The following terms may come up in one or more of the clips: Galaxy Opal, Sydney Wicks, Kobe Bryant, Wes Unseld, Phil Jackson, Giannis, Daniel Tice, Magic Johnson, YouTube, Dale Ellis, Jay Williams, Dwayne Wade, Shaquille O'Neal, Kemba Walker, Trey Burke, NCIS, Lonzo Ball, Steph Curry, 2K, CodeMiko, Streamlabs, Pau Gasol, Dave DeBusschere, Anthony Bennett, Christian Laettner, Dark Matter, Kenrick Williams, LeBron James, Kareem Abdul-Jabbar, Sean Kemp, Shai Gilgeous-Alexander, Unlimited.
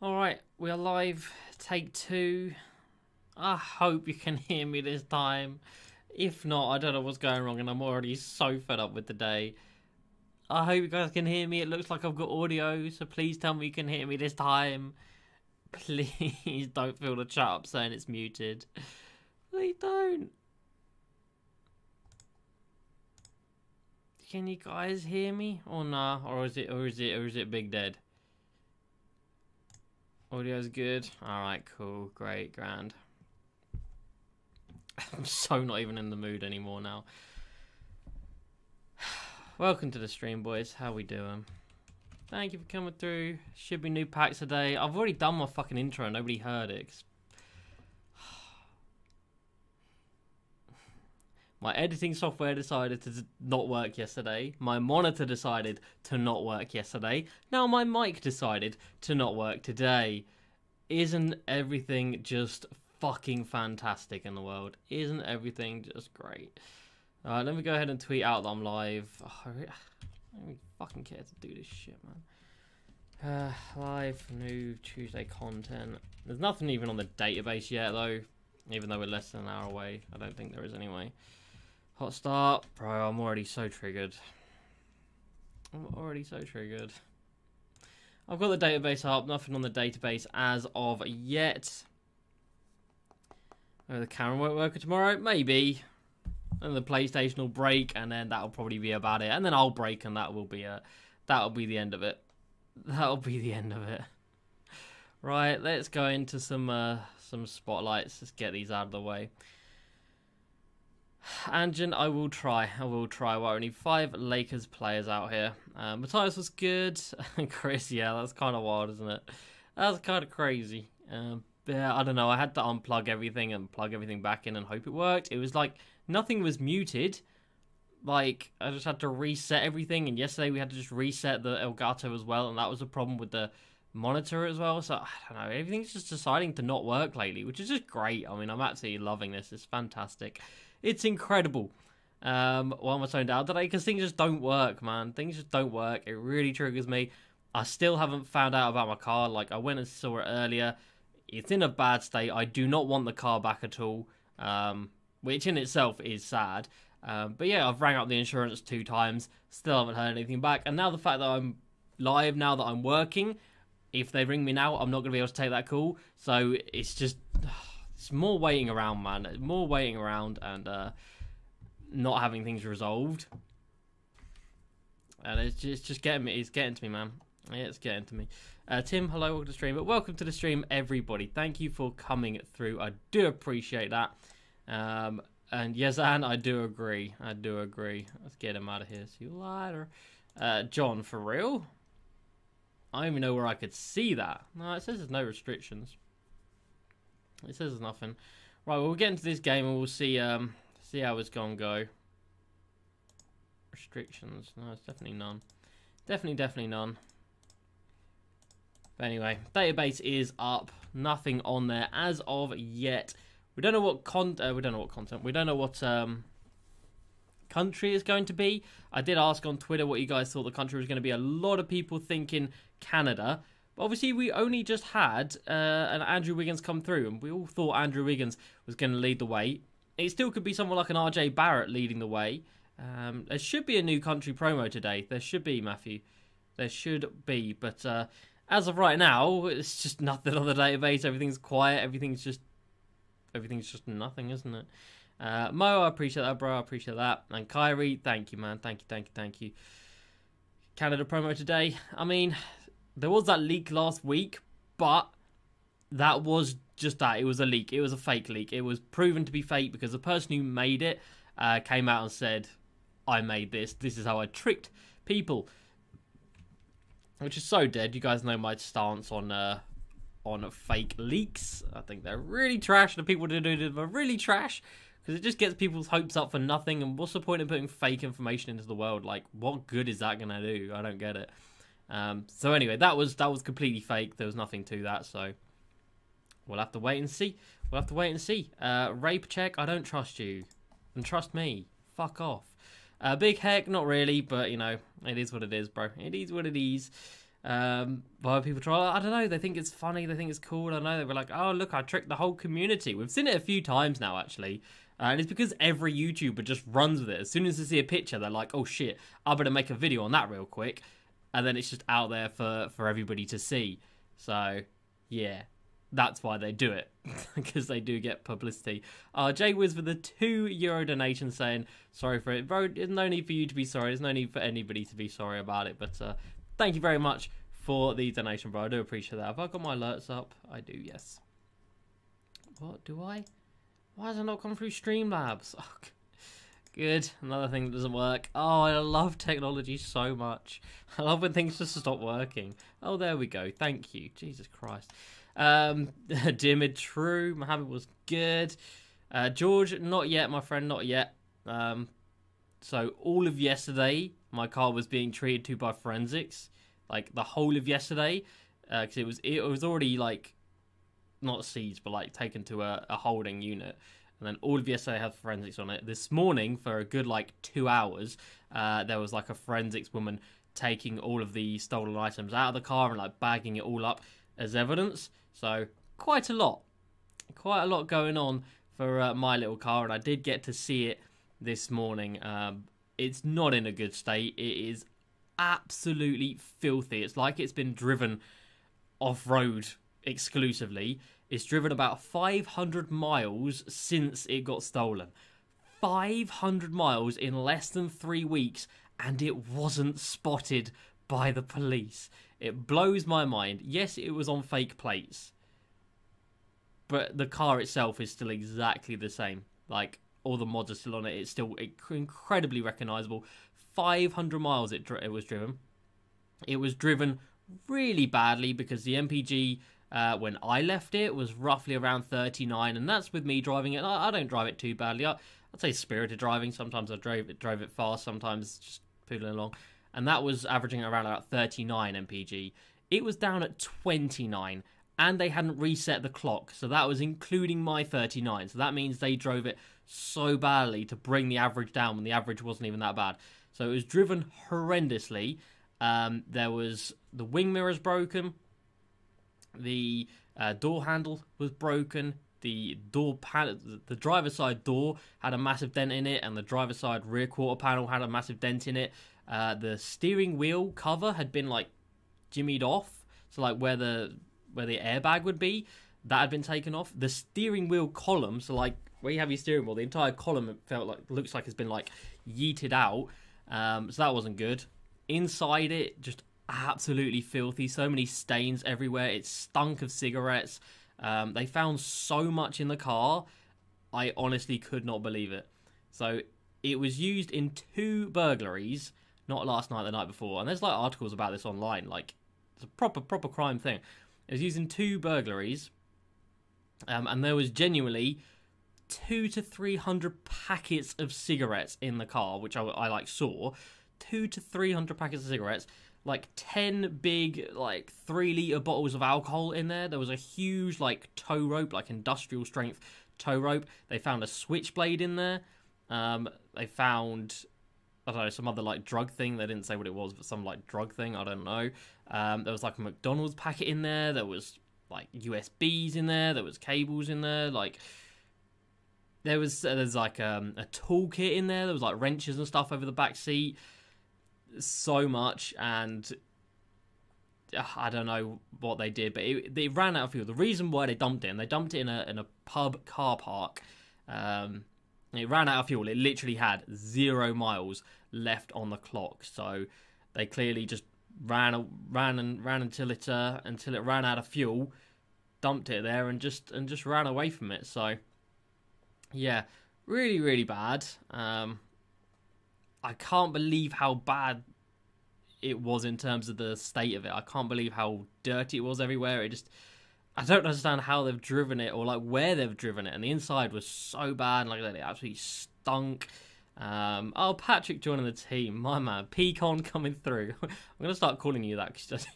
Alright, we're live, take two. I hope you can hear me this time. If not, I don't know what's going wrong and I'm already so fed up with the day. I hope you guys can hear me. It looks like I've got audio, so please tell me you can hear me this time. Please don't fill the chat up saying it's muted. Please don't. Can you guys hear me? Or nah? Or is it Big Dead? Audio's good. Alright, cool. Great. Grand. I'm so not even in the mood anymore now. Welcome to the stream, boys. How we doing? Thank you for coming through. Should be new packs today. I've already done my fucking intro. Nobody heard it. My editing software decided to not work yesterday. My monitor decided to not work yesterday. Now my mic decided to not work today. Isn't everything just fucking fantastic in the world? Isn't everything just great? Alright, let me go ahead and tweet out that I'm live. Oh, I don't fucking care to do this shit, man. Live, new Tuesday content. There's nothing even on the database yet, though. Even though we're less than an hour away. I don't think there is anyway. Hot start. Bro, I'm already so triggered. I've got the database up. Nothing on the database as of yet. Oh, the camera won't work tomorrow? Maybe. And the PlayStation will break, and then that'll probably be about it. And then I'll break, and that'll be the end of it. Right, let's go into some spotlights. Let's get these out of the way. Anjan, I will try. Well, only 5 Lakers players out here. Matthias was good. Chris, yeah, that's kind of wild, isn't it? That's kind of crazy. Yeah, I don't know. I had to unplug everything and plug everything back in and hope it worked. It was like nothing was muted. Like, I just had to reset everything. And yesterday we had to just reset the Elgato as well. And that was a problem with the monitor as well. So, I don't know. Everything's just deciding to not work lately, which is just great. I mean, I'm absolutely loving this. It's fantastic. It's incredible. Why am I so down today? Because things just don't work, man. Things just don't work. It really triggers me. I still haven't found out about my car. Like, I went and saw it earlier. It's in a bad state. I do not want the car back at all, which in itself is sad. But yeah, I've rang up the insurance 2 times. Still haven't heard anything back. And now the fact that I'm live, now that I'm working, if they ring me now, I'm not going to be able to take that call. So it's just, it's more waiting around, man. More waiting around and not having things resolved. And it's just getting me. It's getting to me, man. Yeah, it's getting to me. Tim, hello, welcome to the stream. But welcome to the stream, everybody. Thank you for coming through. I do appreciate that. And Yazan, I do agree. Let's get him out of here. See you later. John, for real? I don't even know where I could see that. No, it says there's no restrictions. It says there's nothing. Right, well, we'll get into this game and we'll see see how it's gonna go. Restrictions. No, it's definitely none. Definitely none. But anyway, database is up. Nothing on there as of yet. We don't know what content. We don't know what country is going to be. I did ask on Twitter what you guys thought the country was going to be. A lot of people thinking Canada. But obviously, we only just had an Andrew Wiggins come through, and we all thought Andrew Wiggins was going to lead the way. It still could be someone like an RJ Barrett leading the way. There should be a new country promo today. There should be, Matthew. There should be. But as of right now, it's just nothing on the database. Everything's quiet. Everything's just nothing, isn't it? Mo, I appreciate that, bro. I appreciate that. And Kyrie, thank you, man. Thank you. Canada promo today. I mean, there was that leak last week, but that was just that. It was a leak. It was a fake leak. It was proven to be fake because the person who made it came out and said, I made this. This is how I tricked people. Which is so dead. You guys know my stance on fake leaks. I think they're really trash. The people who do them are really trash because it just gets people's hopes up for nothing. And what's the point of putting fake information into the world? Like, what good is that gonna do? I don't get it. So anyway, that was completely fake. There was nothing to that. So we'll have to wait and see. Rape check. I don't trust you, and trust me. Fuck off. Big heck, not really, but you know, it is what it is, bro. It is what it is. Why people try? I don't know. They think it's funny. They think it's cool. I know they were like, oh look, I tricked the whole community. We've seen it a few times now, actually. And it's because every YouTuber just runs with it. As soon as they see a picture, they're like, oh shit, I better make a video on that real quick. And then it's just out there for everybody to see. So, yeah, that's why they do it. Because they do get publicity. Jay Wiz with a €2 donation saying, sorry for it. Bro, there's no need for you to be sorry. There's no need for anybody to be sorry about it. But thank you very much for the donation, bro. I do appreciate that. Have I got my alerts up? I do, yes. What do I... Why has it not come through Streamlabs? Oh, good. Another thing that doesn't work. Oh, I love technology so much. I love when things just stop working. Oh, there we go. Thank you. Jesus Christ. Dimid, true. Mohammed was good. George, not yet, my friend, not yet. So all of yesterday, my car was being treated to by forensics. Like, the whole of yesterday. Because it was already, like... not seized, but like taken to a holding unit, and then all of yesterday had forensics on it. This morning, for a good like 2 hours, there was like a forensics woman taking all of the stolen items out of the car and like bagging it all up as evidence. So quite a lot going on for my little car, and I did get to see it this morning. It's not in a good state. It is absolutely filthy. It's like it's been driven off-road exclusively. It's driven about 500 miles since it got stolen. 500 miles in less than 3 weeks, and it wasn't spotted by the police. It blows my mind. Yes, it was on fake plates, but the car itself is still exactly the same. Like, all the mods are still on it. It's still incredibly recognizable. 500 miles it was driven. It was driven really badly because the MPG... when I left it was roughly around 39, and that's with me driving it. I don't drive it too badly. I'd say spirited driving. Sometimes I drove it fast, sometimes just poodling along, and that was averaging around about 39 MPG. It was down at 29, and they hadn't reset the clock, so that was including my 39. So that means they drove it so badly to bring the average down when the average wasn't even that bad. So it was driven horrendously. There was the wing mirrors broken. The door handle was broken. The door panel, the driver's side door had a massive dent in it, and the driver's side rear quarter panel had a massive dent in it. The steering wheel cover had been like jimmied off, so like where the airbag would be, that had been taken off. The steering wheel column, so like where you have your steering wheel, the entire column looks like it's been like yeeted out. So that wasn't good. Inside it, just absolutely filthy. So many stains everywhere. It stunk of cigarettes. They found so much in the car. I honestly could not believe it. So it was used in 2 burglaries, not last night, the night before. And there's like articles about this online. Like, it's a proper crime thing. It was used in 2 burglaries. And there was genuinely 200 to 300 packets of cigarettes in the car, which I like saw. 200 to 300 packets of cigarettes. Like 10 big, like 3-litre bottles of alcohol in there. There was a huge, like, tow rope, like industrial strength tow rope. They found a switchblade in there. They found, I don't know, some other like drug thing. They didn't say what it was, but some like drug thing. I don't know. There was like a McDonald's packet in there. There was like USBs in there. There was cables in there. Like, there's like a toolkit in there. There was like wrenches and stuff over the back seat. So much, and I don't know what they did, but they ran out of fuel. The reason why they dumped it, and they dumped it in a pub car park, it ran out of fuel. It literally had 0 miles left on the clock, so they clearly just ran until it ran out of fuel, dumped it there, and just ran away from it. So yeah, really, really bad. I can't believe how bad it was in terms of the state of it. I can't believe how dirty it was everywhere. I don't understand how they've driven it or like where they've driven it. And the inside was so bad. And like I said, it absolutely stunk. Oh, Patrick joining the team. My man, Pecan coming through. I'm going to start calling you that because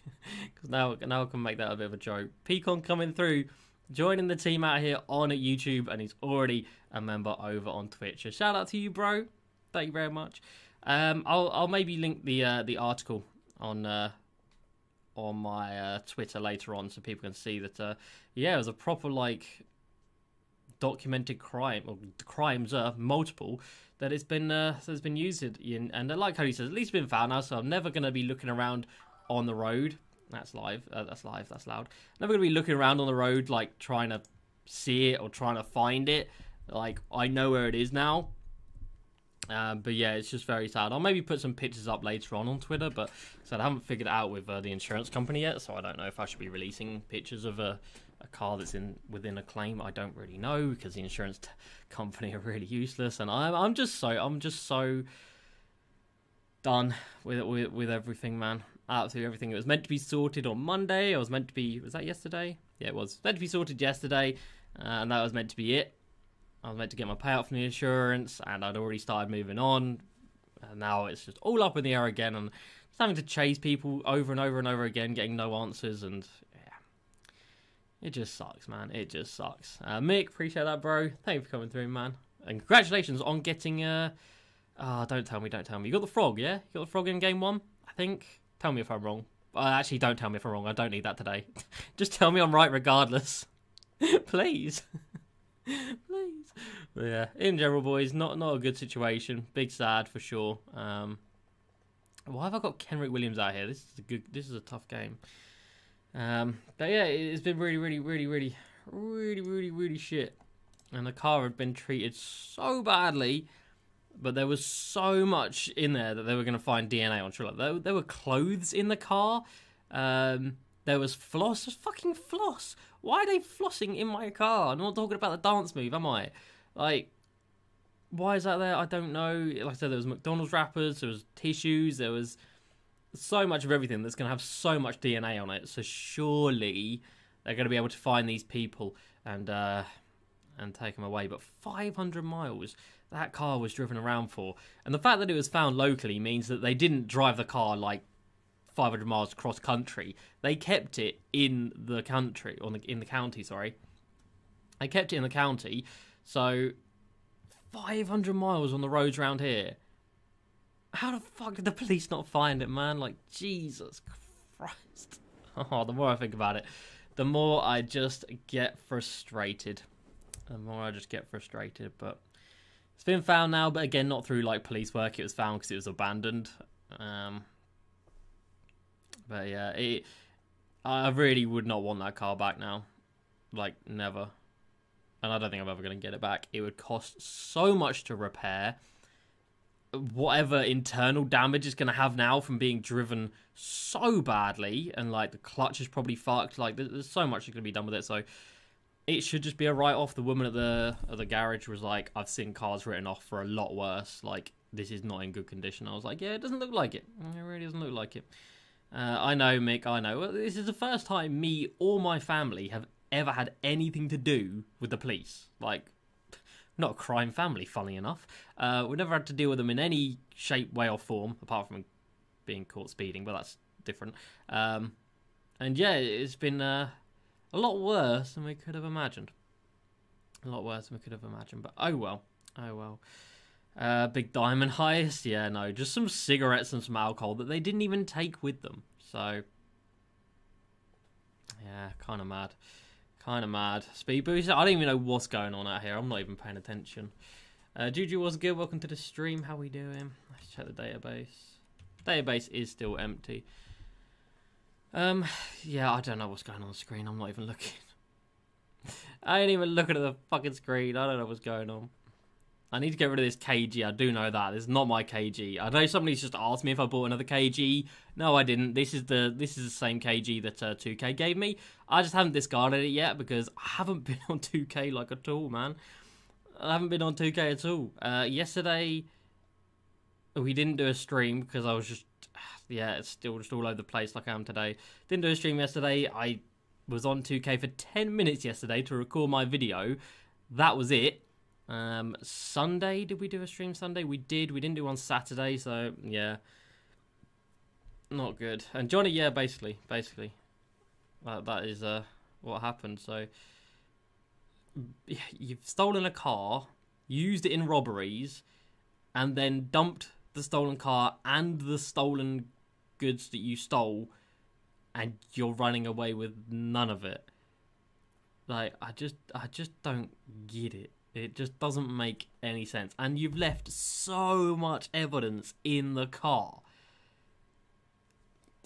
now I can make that a bit of a joke. Pecan coming through, joining the team out here on YouTube. And he's already a member over on Twitch. So shout out to you, bro. Thank you very much. I'll maybe link the article on my Twitter later on so people can see that, yeah, it was a proper, like, documented crime, or crimes are multiple, that it's been has been used in. And like Cody says, at least it's been found now, so I'm never going to be looking around on the road. That's live. That's live. That's loud. Never going to be looking around on the road, like, trying to see it or trying to find it. Like, I know where it is now. But yeah, it's just very sad. I'll maybe put some pictures up later on Twitter, but so I haven't figured it out with the insurance company yet, so I don't know if I should be releasing pictures of a car that's in within a claim. I don't really know, because the insurance company are really useless, and I'm just so done with everything, man. Absolutely everything. It was meant to be sorted on Monday. I was meant to be, was that yesterday? Yeah, it was meant to be sorted yesterday, and that was meant to be it. I was meant to get my payout from the insurance, and I'd already started moving on. And now it's just all up in the air again, and just having to chase people over and over and over again, getting no answers, and yeah, it just sucks, man. It just sucks. Mick, appreciate that, bro. Thank you for coming through, man. And congratulations on getting. Don't tell me. You got the frog, yeah? You got the frog in game one, I think. Tell me if I'm wrong. Actually, don't tell me if I'm wrong. I don't need that today. Just tell me I'm right, regardless, please. Please. But yeah, in general, boys, not a good situation. Big sad for sure. Why have I got Kenrick Williams out here? This is a tough game. But yeah, it's been really shit. And the car had been treated so badly, but there was so much in there that they were going to find DNA on. Sure, like there were clothes in the car. There was floss. There's fucking floss. Why are they flossing in my car? I'm not talking about the dance move, am I? Like, why is that there? I don't know. Like I said, there was McDonald's wrappers, there was tissues, there was so much of everything that's going to have so much DNA on it. So surely they're going to be able to find these people and take them away. But 500 miles that car was driven around for. And the fact that it was found locally means that they didn't drive the car, like, 500 miles cross country. They kept it in the country, in the county, sorry. They kept it in the county, so 500 miles on the roads around here. How the fuck did the police not find it, man? Like, Jesus Christ. Oh, the more I think about it, the more I just get frustrated. But it's been found now, but again, not through, like, police work. It was found because it was abandoned. But yeah, I really would not want that car back now. Like, never. And I don't think I'm ever going to get it back. It would cost so much to repair. Whatever internal damage it's going to have now from being driven so badly. And, like, the clutch is probably fucked. Like, there's so much that's going to be done with it. So it should just be a write-off. The woman at the garage was like, I've seen cars written off for a lot worse. Like, this is not in good condition. I was like, yeah, it doesn't look like it. It really doesn't look like it. I know, Mick, I know. This is the first time me or my family have ever had anything to do with the police. Like, not a crime family, funnily enough. We never had to deal with them in any shape, way, or form, apart from being caught speeding, but that's different. And yeah, it's been a lot worse than we could have imagined. But oh well, oh well. Big Diamond heist, yeah, no, just some cigarettes and some alcohol that they didn't even take with them, so yeah, kind of mad. Speed boost, I don't even know what's going on out here. I'm not even paying attention. Juju was good, welcome to the stream, how we doing? Let's check the database is still empty. Yeah, I don't know what's going on the screen. I'm not even looking. I ain't even looking at the fucking screen. I don't know what's going on. I need to get rid of this KG. I do know that. This is not my KG. I know somebody's just asked me if I bought another KG. No, I didn't. This is the same KG that 2K gave me. I just haven't discarded it yet because I haven't been on 2K, like, at all, man. I haven't been on 2K at all. Yesterday, we didn't do a stream because I was just... yeah, it's still just all over the place like I am today. Didn't do a stream yesterday. I was on 2K for 10 minutes yesterday to record my video. That was it. Sunday, did we do a stream Sunday? We did. We didn't do one Saturday, so yeah, not good. And Johnny, yeah, basically that is what happened. So you've stolen a car, used it in robberies, and then dumped the stolen car and the stolen goods that you stole and you're running away with none of it. Like, I just don't get it. It just doesn't make any sense. And you've left so much evidence in the car.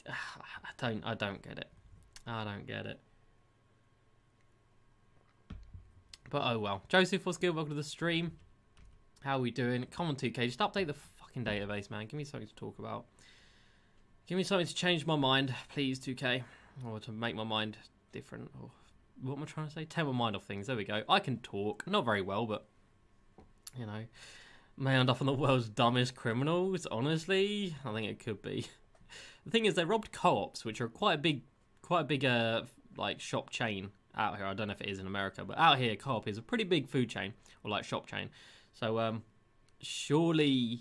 I don't get it. I don't get it. But oh well. Joseph, what's good? Welcome to the stream. How are we doing? Come on, 2K. Just update the fucking database, man. Give me something to talk about. Give me something to change my mind, please, 2K. Or to make my mind different. Or what am I trying to say? Take my mind off things. There we go. I can talk. Not very well, but, you know. May I end up on the world's dumbest criminals, honestly? I think it could be. The thing is, they robbed Co-ops, which are quite a big like shop chain out here. I don't know if it is in America, but out here, Co-op is a pretty big food chain or like shop chain. So surely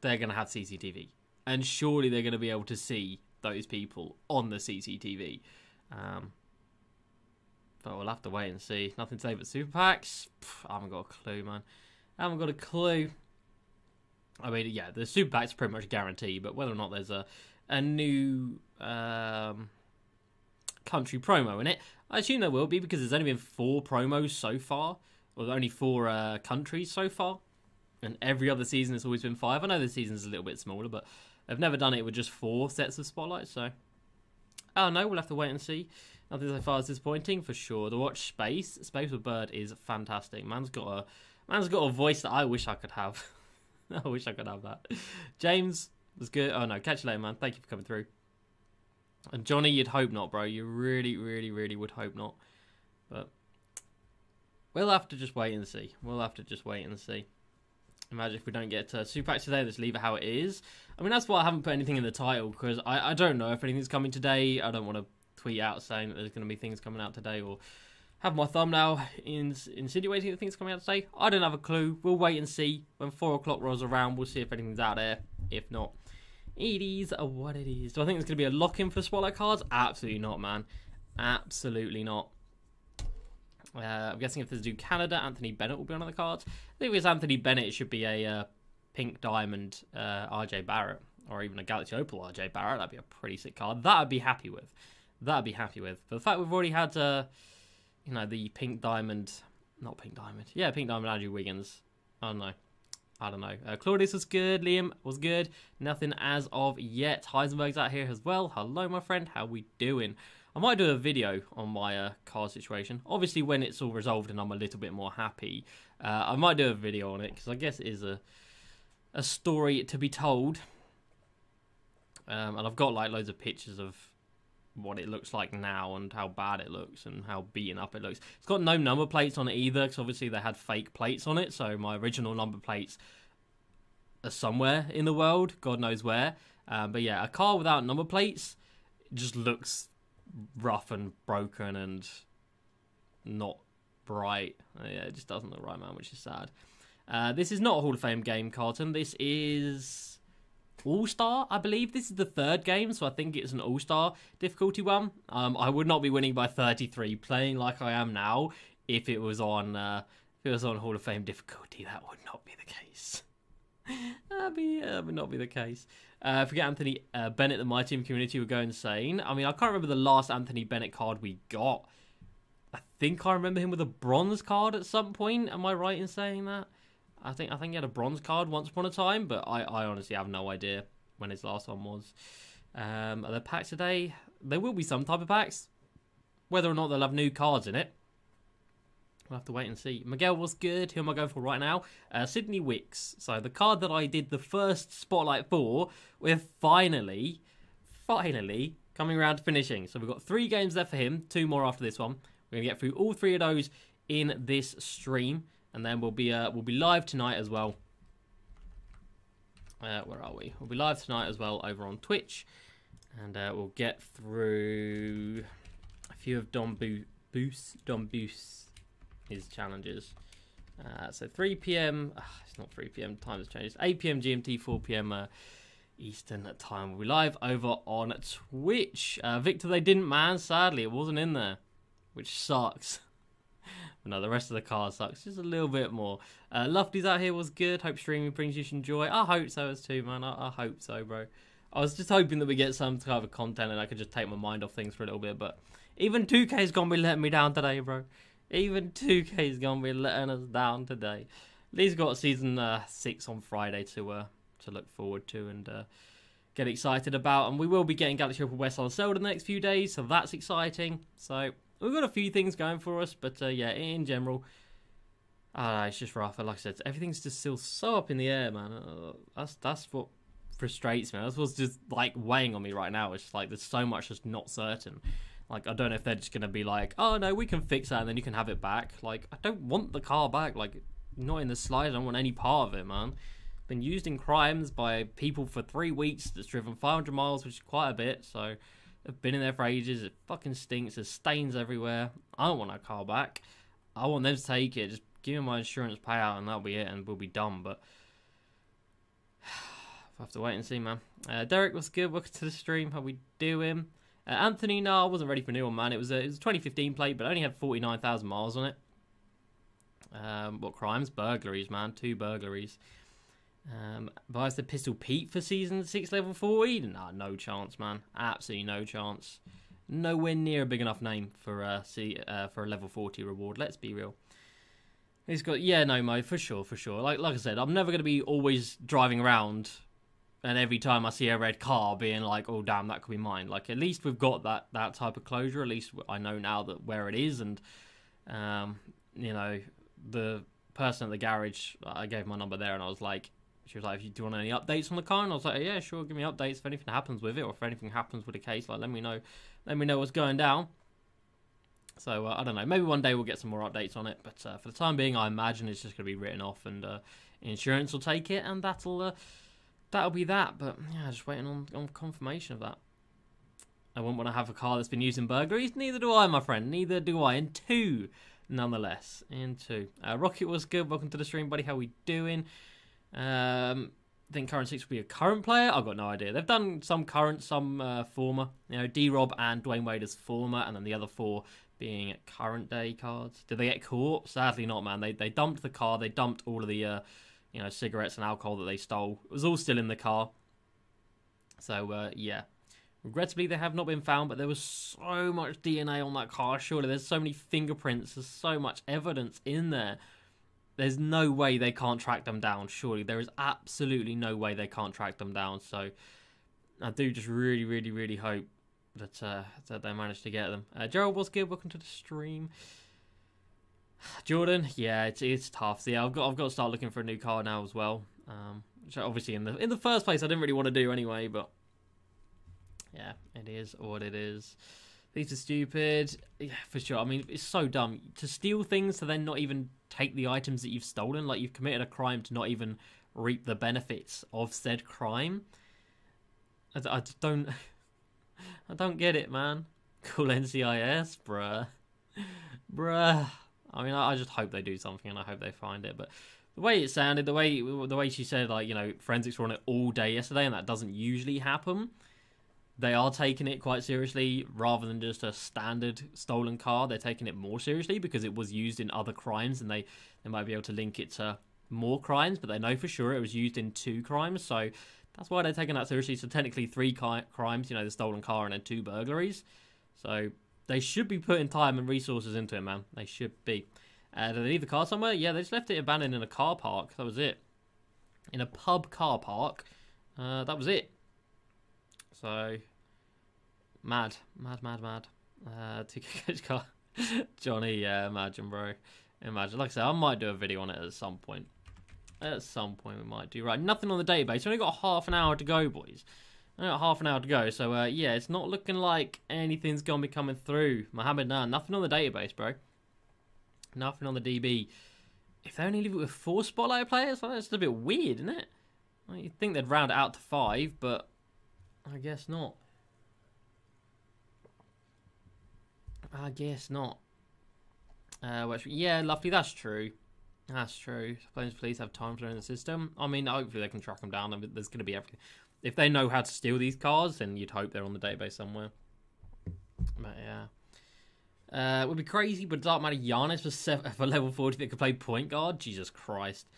they're gonna have CCTV, and surely they're gonna be able to see those people on the CCTV. But we'll have to wait and see. Nothing to say but super packs. Pff, I haven't got a clue, man. I haven't got a clue. I mean, yeah, the super packs are pretty much guaranteed, but whether or not there's a new country promo in it, I assume there will be, because there's only been 4 promos so far, or only 4 countries so far, and every other season it's always been 5. I know this season's a little bit smaller, but I've never done it with just 4 sets of spotlights, so I don't know, we'll have to wait and see. Nothing so far is disappointing, for sure. The watch Space. Space with Bird is fantastic. Man's got a voice that I wish I could have. I wish I could have that. James was good. Oh no, catch you later, man. Thank you for coming through. And Johnny, you'd hope not, bro. You really, really, really would hope not. But we'll have to just wait and see. We'll have to just wait and see. Imagine if we don't get super packs today, just leave it how it is. I mean, that's why I haven't put anything in the title, because I don't know if anything's coming today. I don't want to tweet out saying that there's going to be things coming out today, or have my thumbnail insinuating that things coming out today. I don't have a clue. We'll wait and see. When 4 o'clock rolls around, we'll see if anything's out there. If not, it is what it is. Do I think there's going to be a lock-in for Spotlight cards? Absolutely not, man. Absolutely not. I'm guessing if there's a new Canada, Anthony Bennett will be on the cards. I think if it's Anthony Bennett, it should be a Pink Diamond RJ Barrett, or even a Galaxy Opal RJ Barrett. That'd be a pretty sick card. That I'd be happy with. That I'd be happy with. But the fact we've already had... you know, the Pink Diamond, not Pink Diamond. Yeah, Pink Diamond, Andrew Wiggins. I don't know. Claudius was good. Liam was good. Nothing as of yet. Heisenberg's out here as well. Hello, my friend. How we doing? I might do a video on my card situation. Obviously, when it's all resolved and I'm a little bit more happy, I might do a video on it, because I guess it is a story to be told. And I've got like loads of pictures of what it looks like now and how bad it looks and how beaten up it looks. It's got no number plates on it either, because obviously they had fake plates on it, so my original number plates are somewhere in the world, God knows where. But yeah, a car without number plates just looks rough and broken and not bright. Yeah, it just doesn't look right, man, which is sad. This is not a Hall of Fame game, Carlton. This is... All-Star, I believe. This is the 3rd game, so I think it's an All-Star difficulty one. I would not be winning by 33 playing like I am now if it was on Hall of Fame difficulty. That would not be the case. That would not be the case. Forget Anthony Bennett, the My Team community would go insane. I mean, I can't remember the last Anthony Bennett card we got. I think I remember him with a bronze card at some point. Am I right in saying that? I think he had a bronze card once upon a time, but I honestly have no idea when his last one was. Are there packs today? There will be some type of packs. Whether or not they'll have new cards in it, we'll have to wait and see. Miguel was good. Who am I going for right now? Sydney Wicks. So the card that I did the first spotlight for, we're finally coming around to finishing. So we've got 3 games left for him, 2 more after this one. We're going to get through all 3 of those in this stream. And then we'll be live tonight as well. Where are we? We'll be live tonight as well over on Twitch, and we'll get through a few of Don Boos's challenges. So 3 p.m. It's not 3 p.m. Time has changed. 8 p.m. GMT, 4 p.m. Eastern time. We'll be live over on Twitch. Victor, they didn't, man. Sadly, it wasn't in there, which sucks. No, the rest of the car sucks. Just a little bit more. Lofty's out here was good. Hope streaming brings you some joy. I hope so as too, man. I hope so, bro. I was just hoping that we get some type of content and I could just take my mind off things for a little bit, but even 2K's gonna be letting me down today, bro. Even 2K's gonna be letting us down today. Lee's got season 6 on Friday to look forward to and get excited about, and we will be getting Galaxy Opal Wes Unseld in the next few days, so that's exciting. So we've got a few things going for us, but yeah, in general, it's just rough. Like I said, everything's just still so up in the air, man. That's what frustrates me. That's what's just like weighing on me right now. It's just like there's so much that's not certain. Like, I don't know if they're just gonna be like, oh no, we can fix that and then you can have it back. Like, I don't want the car back. Like, not in the slides. I don't want any part of it, man. Been used in crimes by people for 3 weeks. That's driven 500 miles, which is quite a bit. So I've been in there for ages. It fucking stinks. There's stains everywhere. I don't want that car back. I want them to take it. Just give me my insurance payout and that'll be it, and we'll be done. But I'll have to wait and see, man. Derek, what's good? Welcome to the stream. How we doing? Anthony, no, I wasn't ready for a new one, man. It was a 2015 plate, but I only had 49,000 miles on it. What crimes? Burglaries, man. 2 burglaries. But I said Pistol Pete for season 6 level 14. Nah, no chance, man. Absolutely no chance. Nowhere near a big enough name for a level 40 reward. Let's be real. He's got, yeah, no, Mo, for sure, for sure. Like I said, I'm never gonna be always driving around and every time I see a red car being like, oh damn, that could be mine. Like, at least we've got that type of closure. At least I know now that where it is, and you know, the person at the garage, I gave my number there, and I was like, she was like, do you want any updates on the car? And I was like, yeah, sure, give me updates if anything happens with it, or if anything happens with the case, like let me know what's going down. So I don't know, maybe one day we'll get some more updates on it, but for the time being, I imagine it's just going to be written off, and insurance will take it, and that'll be that. But yeah, just waiting on confirmation of that. I wouldn't want to have a car that's been used in burglaries. Neither do I, my friend. Neither do I. In 2, nonetheless. In 2. Rocket was good. Welcome to the stream, buddy. How we doing? I think current 6 will be a current player. I've got no idea. They've done some current, some former. You know, D-Rob and Dwayne Wade as former, and then the other 4 being current day cards. Did they get caught? Sadly not, man. They dumped the car. They dumped all of the you know, cigarettes and alcohol that they stole. It was all still in the car. So yeah, regrettably they have not been found. But there was so much DNA on that car. Surely there's so many fingerprints. There's so much evidence in there. There's no way they can't track them down. Surely there is absolutely no way they can't track them down. So I do just really, really, really hope that they managed to get them. Gerald, what's good? Welcome to the stream. Jordan, yeah, it's tough. So, yeah, I've got to start looking for a new car now as well. Which obviously in the first place I didn't really want to do anyway, but yeah, it is what it is. These are stupid, yeah, for sure. I mean, it's so dumb to steal things to then not even take the items that you've stolen. Like, you've committed a crime to not even reap the benefits of said crime. I just don't. I don't get it, man. Cool NCIS, bruh. Bruh. I mean, I just hope they do something, and I hope they find it. But the way it sounded, the way she said, like, you know, forensics were on it all day yesterday, and that doesn't usually happen. They are taking it quite seriously. Rather than just a standard stolen car, they're taking it more seriously because it was used in other crimes, and they might be able to link it to more crimes, but they know for sure it was used in 2 crimes, so that's why they're taking that seriously. So technically 3 crimes, you know, the stolen car and then 2 burglaries. So they should be putting time and resources into it, man. They should be. Did they leave the car somewhere? Yeah, they just left it abandoned in a car park. That was it. In a pub car park. That was it. So, mad. Mad, mad, mad. 2K coach car. Johnny, yeah, imagine, bro. Imagine. Like I said, I might do a video on it at some point. At some point we might do. Right, nothing on the database. We've only got half an hour to go, boys. I've got half an hour to go, so yeah, it's not looking like anything's going to be coming through. Mohammed, nah, nothing on the database, bro. Nothing on the DB. If they only leave it with 4 Spotlight players, that's just a bit weird, isn't it? Well, you'd think they'd round it out to 5, but I guess not. I guess not. Which, yeah, lovely, that's true. That's true. Sometimes police have time to learn the system. I mean, hopefully they can track them down. There's going to be everything. If they know how to steal these cars, then you'd hope they're on the database somewhere. But yeah. It would be crazy, but Dark Matter Giannis for level 40 that could play point guard. Jesus Christ.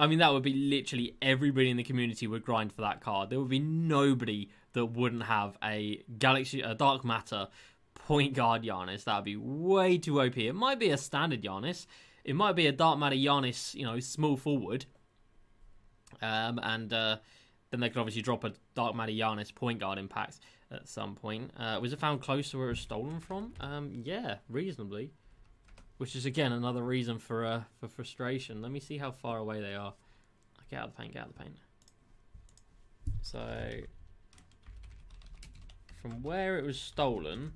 I mean, that would be literally everybody in the community would grind for that card. There would be nobody that wouldn't have a Dark Matter point guard Giannis. That would be way too OP. It might be a standard Giannis. It might be a Dark Matter Giannis, you know, small forward. Then they could obviously drop a Dark Matter Giannis point guard impact at some point. Was it found close to where it was stolen from? Yeah, reasonably. Which is, again, another reason for frustration. Let me see how far away they are. Get out of the paint, get out of the paint. So, from where it was stolen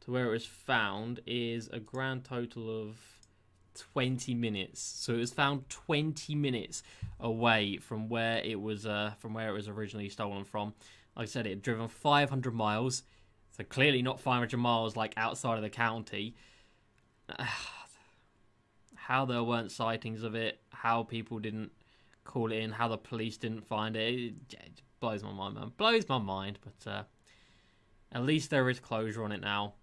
to where it was found is a grand total of 20 minutes. So it was found 20 minutes away from where it was originally stolen from. Like I said, it had driven 500 miles. So clearly not 500 miles like outside of the county. How there weren't sightings of it, how people didn't call it in, how the police didn't find it, it blows my mind, man. Blows my mind, but at least there is closure on it now.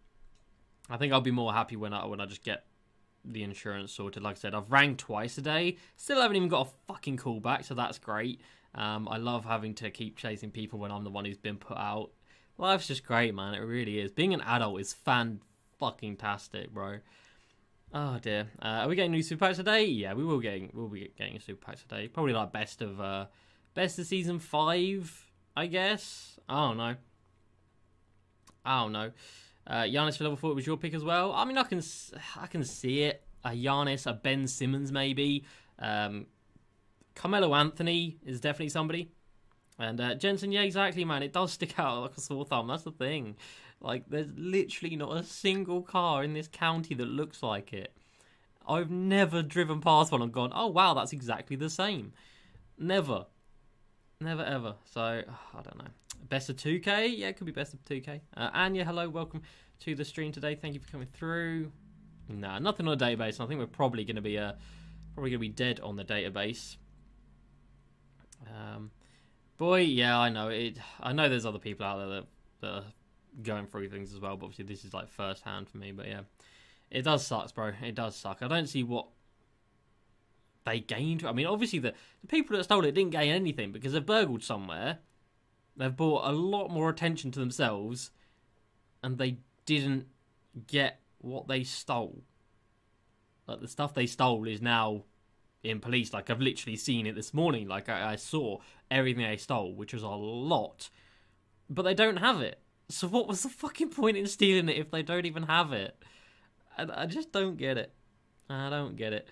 I think I'll be more happy when I just get the insurance sorted. Like I said, I've rang twice a day. Still haven't even got a fucking call back, so that's great. I love having to keep chasing people when I'm the one who's been put out. Life's just great, man. It really is. Being an adult is fan-fucking-tastic, bro. Oh, dear. Are we getting new super packs today? Yeah, we will we'll be getting a super pack today. Probably like best of season 5, I guess. I don't know. I don't know. Giannis for level 4 was your pick as well. I mean, I can see it. A Giannis, a Ben Simmons maybe. Carmelo Anthony is definitely somebody. And Jensen, yeah, exactly, man. It does stick out like a sore thumb. That's the thing. Like, there's literally not a single car in this county that looks like it. I've never driven past one and gone, oh, wow, that's exactly the same. Never. Never, ever. So, I don't know. Best of 2K? Yeah, it could be best of 2K. Anya, hello. Welcome to the stream today. Thank you for coming through. Nah, nothing on the database. I think we're probably going to be dead on the database. Boy, yeah, I know. I know there's other people out there that are going through things as well, but obviously this is like first hand for me. But yeah, it does suck, bro. It does suck. I don't see what they gained. I mean, obviously the people that stole it didn't gain anything because they've burgled somewhere, they've brought a lot more attention to themselves, and they didn't get what they stole. Like, the stuff they stole is now in police. Like, I've literally seen it this morning. Like, I saw everything they stole, which was a lot, but they don't have it. So what was the fucking point in stealing it if they don't even have it? I just don't get it. I don't get it.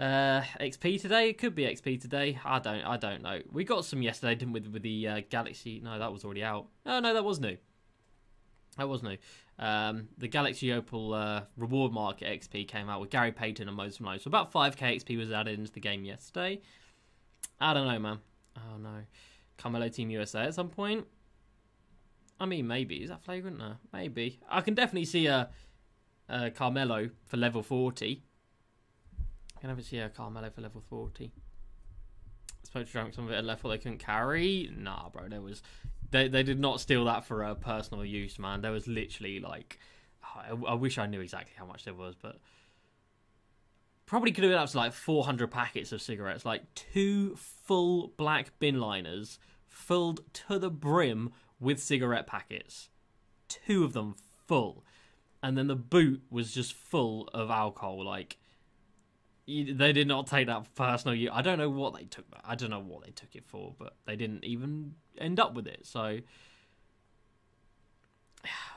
XP today? It could be XP today. I don't know. We got some yesterday, didn't we, with the Galaxy... No, that was already out. Oh, no, that was new. That was new. The Galaxy Opal reward market XP came out with Gary Payton and Moses Malone. So about 5k XP was added into the game yesterday. I don't know, man. Oh, no. Carmelo Team USA at some point. I mean, maybe. Is that flagrant? No, maybe. I can definitely see a Carmelo for level 40. I can never see a Carmelo for level 40. I suppose drank some of it at level they couldn't carry. Nah, bro. There was... They did not steal that for personal use, man. There was literally, like... I wish I knew exactly how much there was, but... Probably could have been up to, like, 400 packets of cigarettes. Like, 2 full black bin liners filled to the brim with cigarette packets, 2 of them full, and then the boot was just full of alcohol. Like, they did not take that personal use. I don't know what they took. I don't know what they took it for, but they didn't even end up with it. So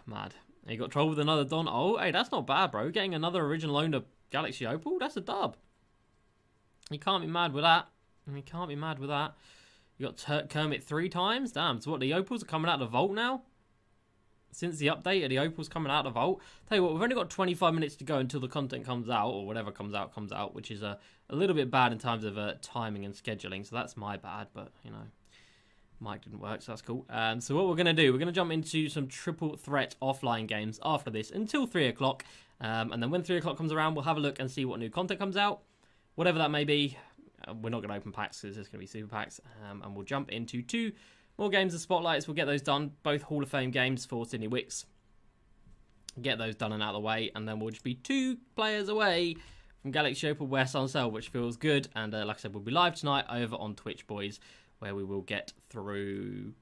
mad. He got trolled with another Don Ohl. Hey, that's not bad, bro. Getting another original loan to Galaxy Opal. That's a dub. You can't be mad with that. You can't be mad with that. You got Kermit 3 times? Damn, so what, the Opals are coming out of the vault now? Since the update, are the Opals coming out of the vault? Tell you what, we've only got 25 minutes to go until the content comes out, or whatever comes out, which is a little bit bad in terms of timing and scheduling, so that's my bad, but, you know, mic didn't work, so that's cool. So what we're going to do, we're going to jump into some triple threat offline games after this, until 3 o'clock, and then when 3 o'clock comes around, we'll have a look and see what new content comes out, whatever that may be. We're not going to open packs because there's going to be super packs. And we'll jump into 2 more games of Spotlights. We'll get those done. Both Hall of Fame games for Sydney Wicks. Get those done and out of the way. And then we'll just be 2 players away from Galaxy Opal, Wes Unseld, which feels good. And like I said, we'll be live tonight over on Twitch, boys, where we will get through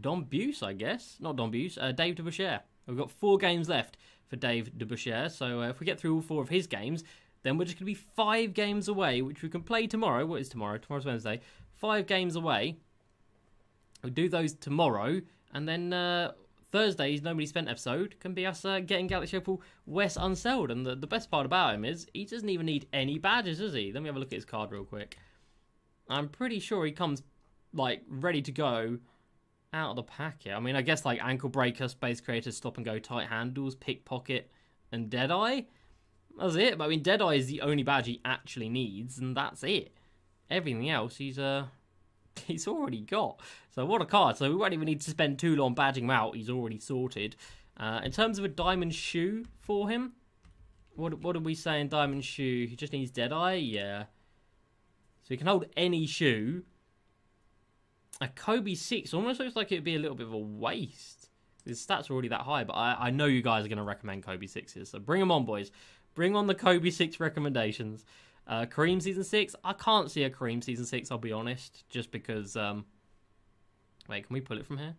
Don Buse, I guess. Not Don Buse, Dave DeBusschere. We've got 4 games left for Dave DeBusschere. So if we get through all 4 of his games, then we're just going to be 5 games away, which we can play tomorrow. What is tomorrow? Tomorrow's Wednesday. 5 games away. We'll do those tomorrow. And then Thursday's Nobody Spent episode can be us getting Galaxy Opal Wes Unseld. And the best part about him is he doesn't even need any badges, does he? Let me have a look at his card real quick. I'm pretty sure he comes, like, ready to go out of the packet. I mean, I guess, like, Ankle Breaker, Space Creator, Stop and Go, Tight Handles, Pickpocket, and Deadeye. That's it. But I mean, Deadeye is the only badge he actually needs, and that's it. Everything else he's already got. So what a card. So we won't even need to spend too long badging him out. He's already sorted. In terms of a diamond shoe for him, what are we saying? Diamond shoe. He just needs Deadeye. Yeah. So he can hold any shoe. A Kobe 6 almost looks like it would be a little bit of a waste. His stats are already that high, but I know you guys are going to recommend Kobe 6s. So bring them on, boys. Bring on the Kobe 6 recommendations. Kareem Season 6. I can't see a Kareem Season 6, I'll be honest. Just because... wait, can we pull it from here?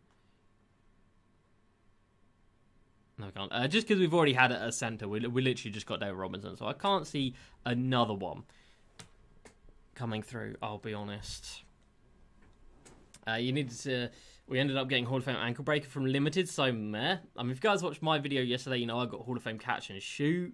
No, I can't. Just because we've already had a centre. We literally just got David Robinson. So I can't see another one coming through, I'll be honest. You needed to... We ended up getting Hall of Fame Ankle Breaker from Limited, so meh. I mean, if you guys watched my video yesterday, you know I got Hall of Fame Catch and Shoot,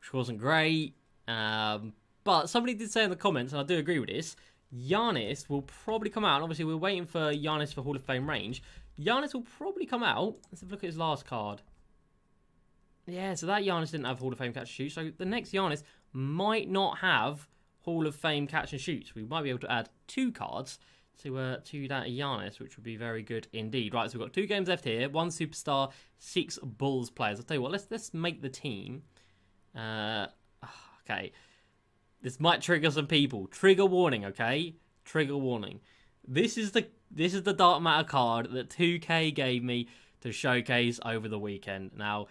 which wasn't great. But somebody did say in the comments, and I do agree with this, Giannis will probably come out. And obviously, we're waiting for Giannis for Hall of Fame range. Giannis will probably come out. Let's have a look at his last card. Yeah, so that Giannis didn't have Hall of Fame Catch and Shoot, so the next Giannis might not have Hall of Fame Catch and Shoots. We might be able to add 2 cards to that Giannis, which would be very good indeed. Right, so we've got 2 games left here. 1 superstar, 6 Bulls players. I'll tell you what, let's make the team. Okay. This might trigger some people. Trigger warning, okay? Trigger warning. This is the Dark Matter card that 2K gave me to showcase over the weekend. Now,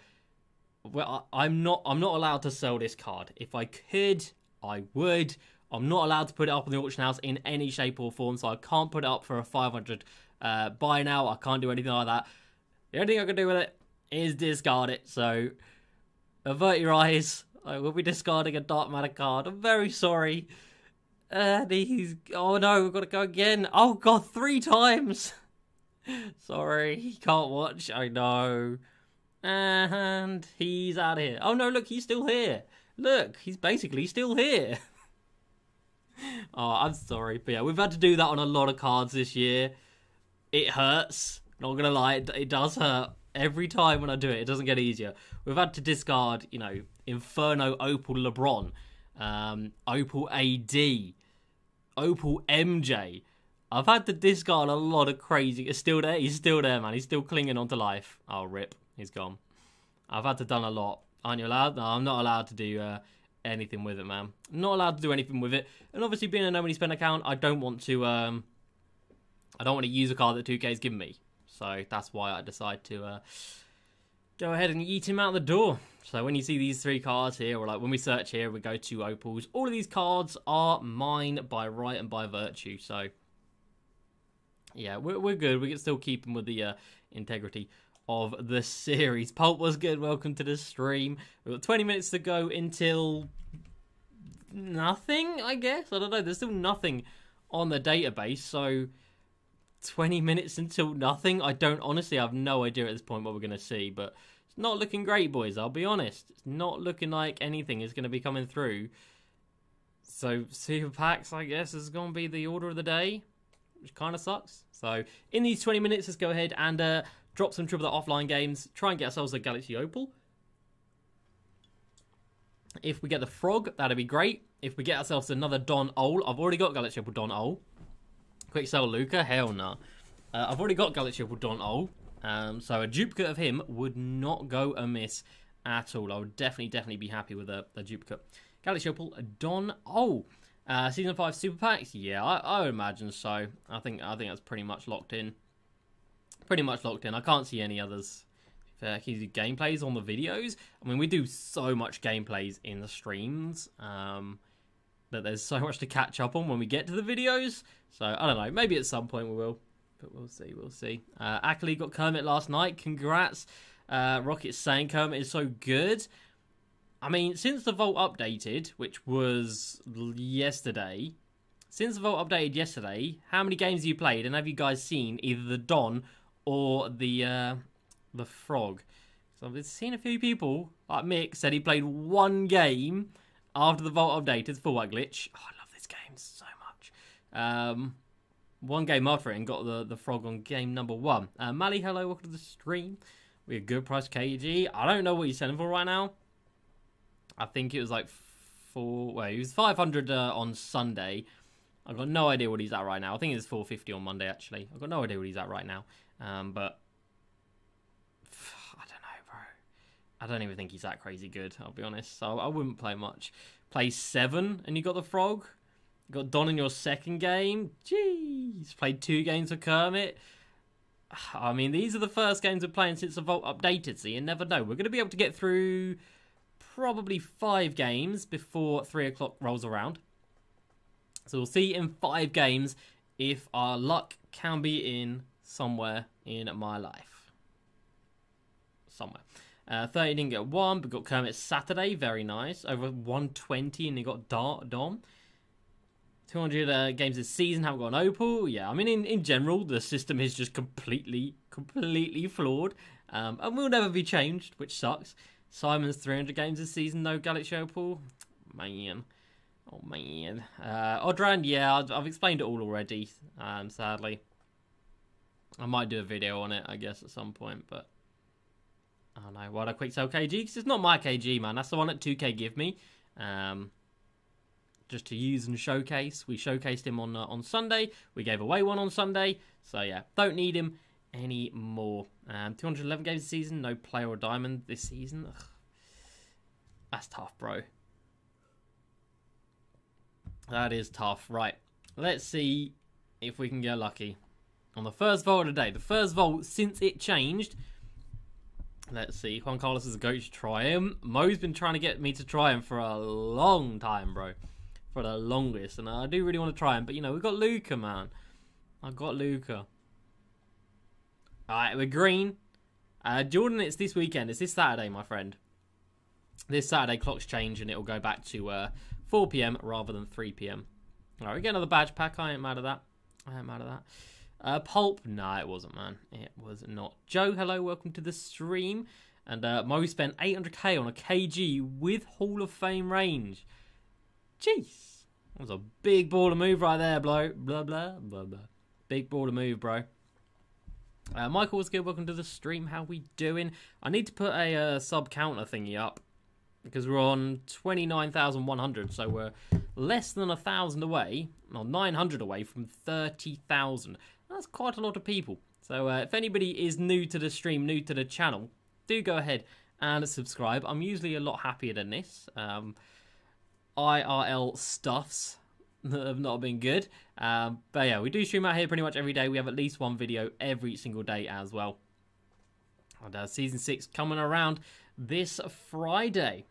well, I'm not allowed to sell this card. If I could, I would. I'm not allowed to put it up on the auction house in any shape or form, so I can't put it up for a 500 buy now. I can't do anything like that. The only thing I can do with it is discard it, so avert your eyes. I will be discarding a Dark Matter card. I'm very sorry. Oh no, we've got to go again. Oh god, 3 times! Sorry, he can't watch, I know. And he's out of here. Oh no, look, he's still here. Look, he's basically still here. Oh, I'm sorry, but yeah, we've had to do that on a lot of cards this year. It hurts. Not gonna lie, it does hurt. Every time when I do it, it doesn't get easier. We've had to discard, you know, Inferno Opal LeBron, Opal AD, Opal MJ. I've had to discard a lot of crazy... It's still there. He's still there, man. He's still clinging on to life. Oh, rip. He's gone. I've had to done a lot. Aren't you allowed? No, I'm not allowed to do... anything with it, man. I'm not allowed to do anything with it. And obviously, being a nobody spend account, I don't want to use a card that 2K's given me. So that's why I decide to go ahead and eat him out the door. So when you see these 3 cards here, or like when we search here, we go to Opals. All of these cards are mine by right and by virtue. So yeah, we're good. We can still keep them with the integrity of the series. Pulp was good. Welcome to the stream. We've got 20 minutes to go until nothing, I guess. I don't know. There's still nothing on the database. So 20 minutes until nothing. I don't honestly have no idea at this point what we're going to see, but it's not looking great, boys. I'll be honest. It's not looking like anything is going to be coming through. So super packs, I guess, is going to be the order of the day, which kind of sucks. So in these 20 minutes, let's go ahead and drop some triple offline games. Try and get ourselves a Galaxy Opal. If we get the Frog, that'd be great. If we get ourselves another Don Ohl. I've already got Galaxy Opal Don Ohl. Quick sell Luka. Hell no. I've already got Galaxy Opal Don Ohl. So a duplicate of him would not go amiss at all. I would definitely be happy with a duplicate. Galaxy Opal Don Ohl. Season 5 Super Packs? Yeah, I would imagine so. I think that's pretty much locked in. I can't see any others, to be for do gameplays on the videos. I mean, we do so much gameplays in the streams that there's so much to catch up on when we get to the videos. So I don't know, maybe at some point we will, but we'll see, we'll see. Ackley got Kermit last night, congrats. Rocket's saying Kermit is so good. I mean, since the vault updated, which was yesterday, since the vault updated yesterday, how many games have you played? And have you guys seen either the Don or the Frog? So I've seen a few people, like Mick, said he played one game after the vault updated. It's full white glitch. Oh, I love this game so much. One game after it and got the Frog on game number one. Mally, hello, welcome to the stream. We're a good price KG. I don't know what you're selling for right now. I think it was like it was 500 on Sunday. I've got no idea what he's at right now. I think it's 450 on Monday, actually. I've got no idea what he's at right now. But I don't know, bro. I don't even think he's that crazy good, I'll be honest. So I wouldn't play much. Play 7 and you got the Frog. You got Don in your second game. Jeez. Played 2 games for Kermit. I mean, these are the first games we're playing since the vault updated, so you never know. We're going to be able to get through probably 5 games before 3 o'clock rolls around. So we'll see in 5 games if our luck can be in somewhere in my life. Somewhere. 30 didn't get 1, but got Kermit Saturday. Very nice. Over 120, and he got Dom. 200 games this season. Haven't got an Opal. Yeah, I mean, in general, the system is just completely flawed. And will never be changed, which sucks. Simon's 300 games this season. No Galaxy Opal. Man. Oh, man. Odrand, yeah, I've explained it all already, sadly. I might do a video on it, I guess, at some point, but I don't know. Why'd I quick sell KG? Because it's not my KG, man. That's the one that 2K give me. Just to use and showcase. We showcased him on Sunday. We gave away one on Sunday. So, yeah, don't need him anymore. 211 games this season. No player or diamond this season. Ugh. That's tough, bro. That is tough. Right, let's see if we can get lucky. On the first vault of the day, the first vault since it changed. Let's see. Juan Carlos is a goat to try him. Mo's been trying to get me to try him for a long time, bro. For the longest. And I do really want to try him. But, you know, we've got Luka, man. I've got Luka. Alright, we're green. Jordan, it's this weekend. It's this Saturday, my friend. This Saturday, clocks change and it'll go back to 4 PM rather than 3 PM. Alright, we get another badge pack. I ain't mad at that. I ain't mad at that. Pulp? Nah, it wasn't, man. It was not. Joe, hello. Welcome to the stream. And Mo spent 800k on a KG with Hall of Fame range. Jeez. That was a big baller move right there, bro. Blah, blah, blah, blah. Big baller move, bro. Michael, what's good? Welcome to the stream. How we doing? I need to put a sub-counter thingy up. Because we're on 29,100, so we're less than 1,000 away, or 900 away from 30,000. That's quite a lot of people. So if anybody is new to the stream, new to the channel, do go ahead and subscribe. I'm usually a lot happier than this. IRL stuffs that have not been good. But yeah, we do stream out here pretty much every day. We have at least one video every single day as well. And Season 6 coming around this Friday.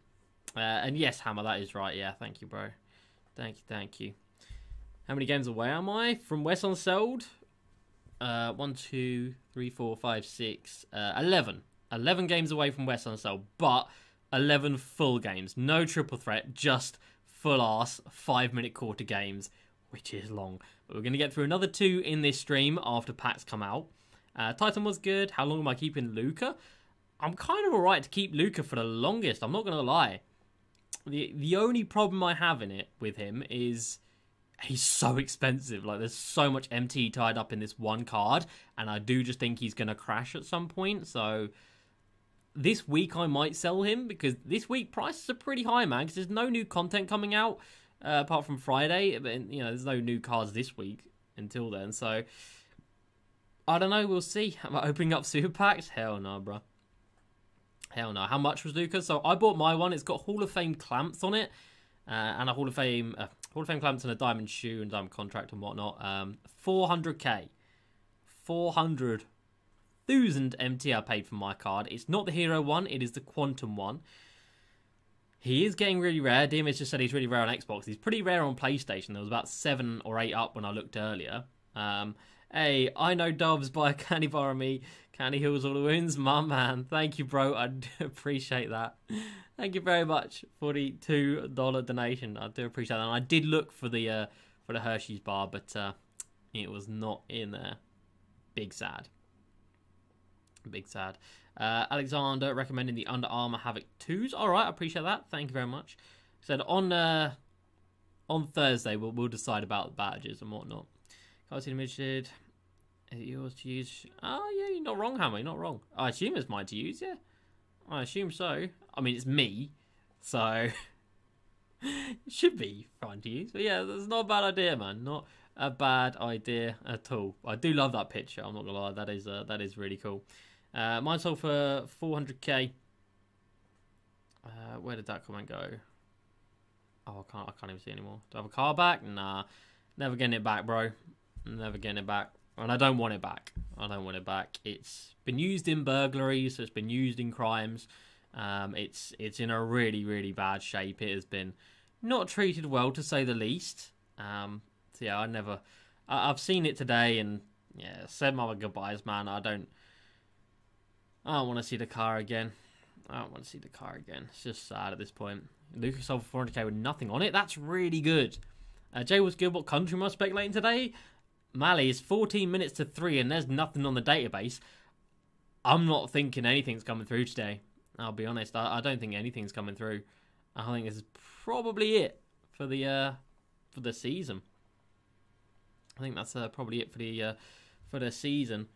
And yes, Hammer, that is right. Yeah, thank you, bro. Thank you, thank you. How many games away am I from Wes Unseld? 1, 2, 3, 4, 5, 6, 11. 11 games away from Wes Unseld, but 11 full games. No triple threat, just full-ass 5-minute quarter games, which is long. But we're going to get through another 2 in this stream after packs come out. Titan was good. How long am I keeping Luka? I'm kind of alright to keep Luka for the longest. I'm not going to lie. The only problem I have in it with him is he's so expensive. Like, there's so much MT tied up in this one card. And I do just think he's going to crash at some point. So, this week I might sell him. Because this week prices are pretty high, man. Because there's no new content coming out. Apart from Friday. But, you know, there's no new cards this week until then. So, I don't know. We'll see. Am I opening up super packs? Hell no, bruh. Hell no. How much was Luka? So I bought my one. It's got Hall of Fame clamps on it, and a Hall of Fame clamps and a diamond shoe and diamond contract and whatnot. 400k, 400 1,000 MT I paid for my card. It's not the Hero one, it is the Quantum one. He is getting really rare. DMS just said he's really rare on Xbox. He's pretty rare on PlayStation. There was about 7 or 8 up when I looked earlier. Hey, I know Doves by Candy Bar and Me. Candy heals all the wounds. My man. Thank you, bro. I do appreciate that. Thank you very much. $42 donation. I do appreciate that. And I did look for the Hershey's bar, but it was not in there. Big sad. Big sad. Alexander recommending the Under Armour Havoc 2s. All right, I appreciate that. Thank you very much. Said on Thursday we'll decide about the badges and whatnot. Cartoon Midget. Is it yours to use? Oh, yeah, you're not wrong, Hammer. You're not wrong. I assume it's mine to use, yeah. I assume so. I mean, it's me, so it should be fine to use. But yeah, that's not a bad idea, man. Not a bad idea at all. I do love that picture. I'm not gonna lie. That is really cool. Mine sold for 400k. Where did that comment go? Oh, I can't even see anymore. Do I have a car back? Nah, never getting it back, bro. Never getting it back, and I don't want it back. I don't want it back. It's been used in burglaries. So it's been used in crimes. It's in a really, really bad shape. It has been not treated well, to say the least. So yeah, I've seen it today, and yeah, said my goodbyes, man. I don't want to see the car again. I don't want to see the car again. It's just sad at this point. Luka sold for 400k with nothing on it. That's really good. Jay, what's good? What country am I speculating today? Mali, is 14 minutes to 3 and there's nothing on the database. I'm not thinking anything's coming through today. I'll be honest. I don't think anything's coming through. I think this is probably it for the season. I think that's probably it for the season.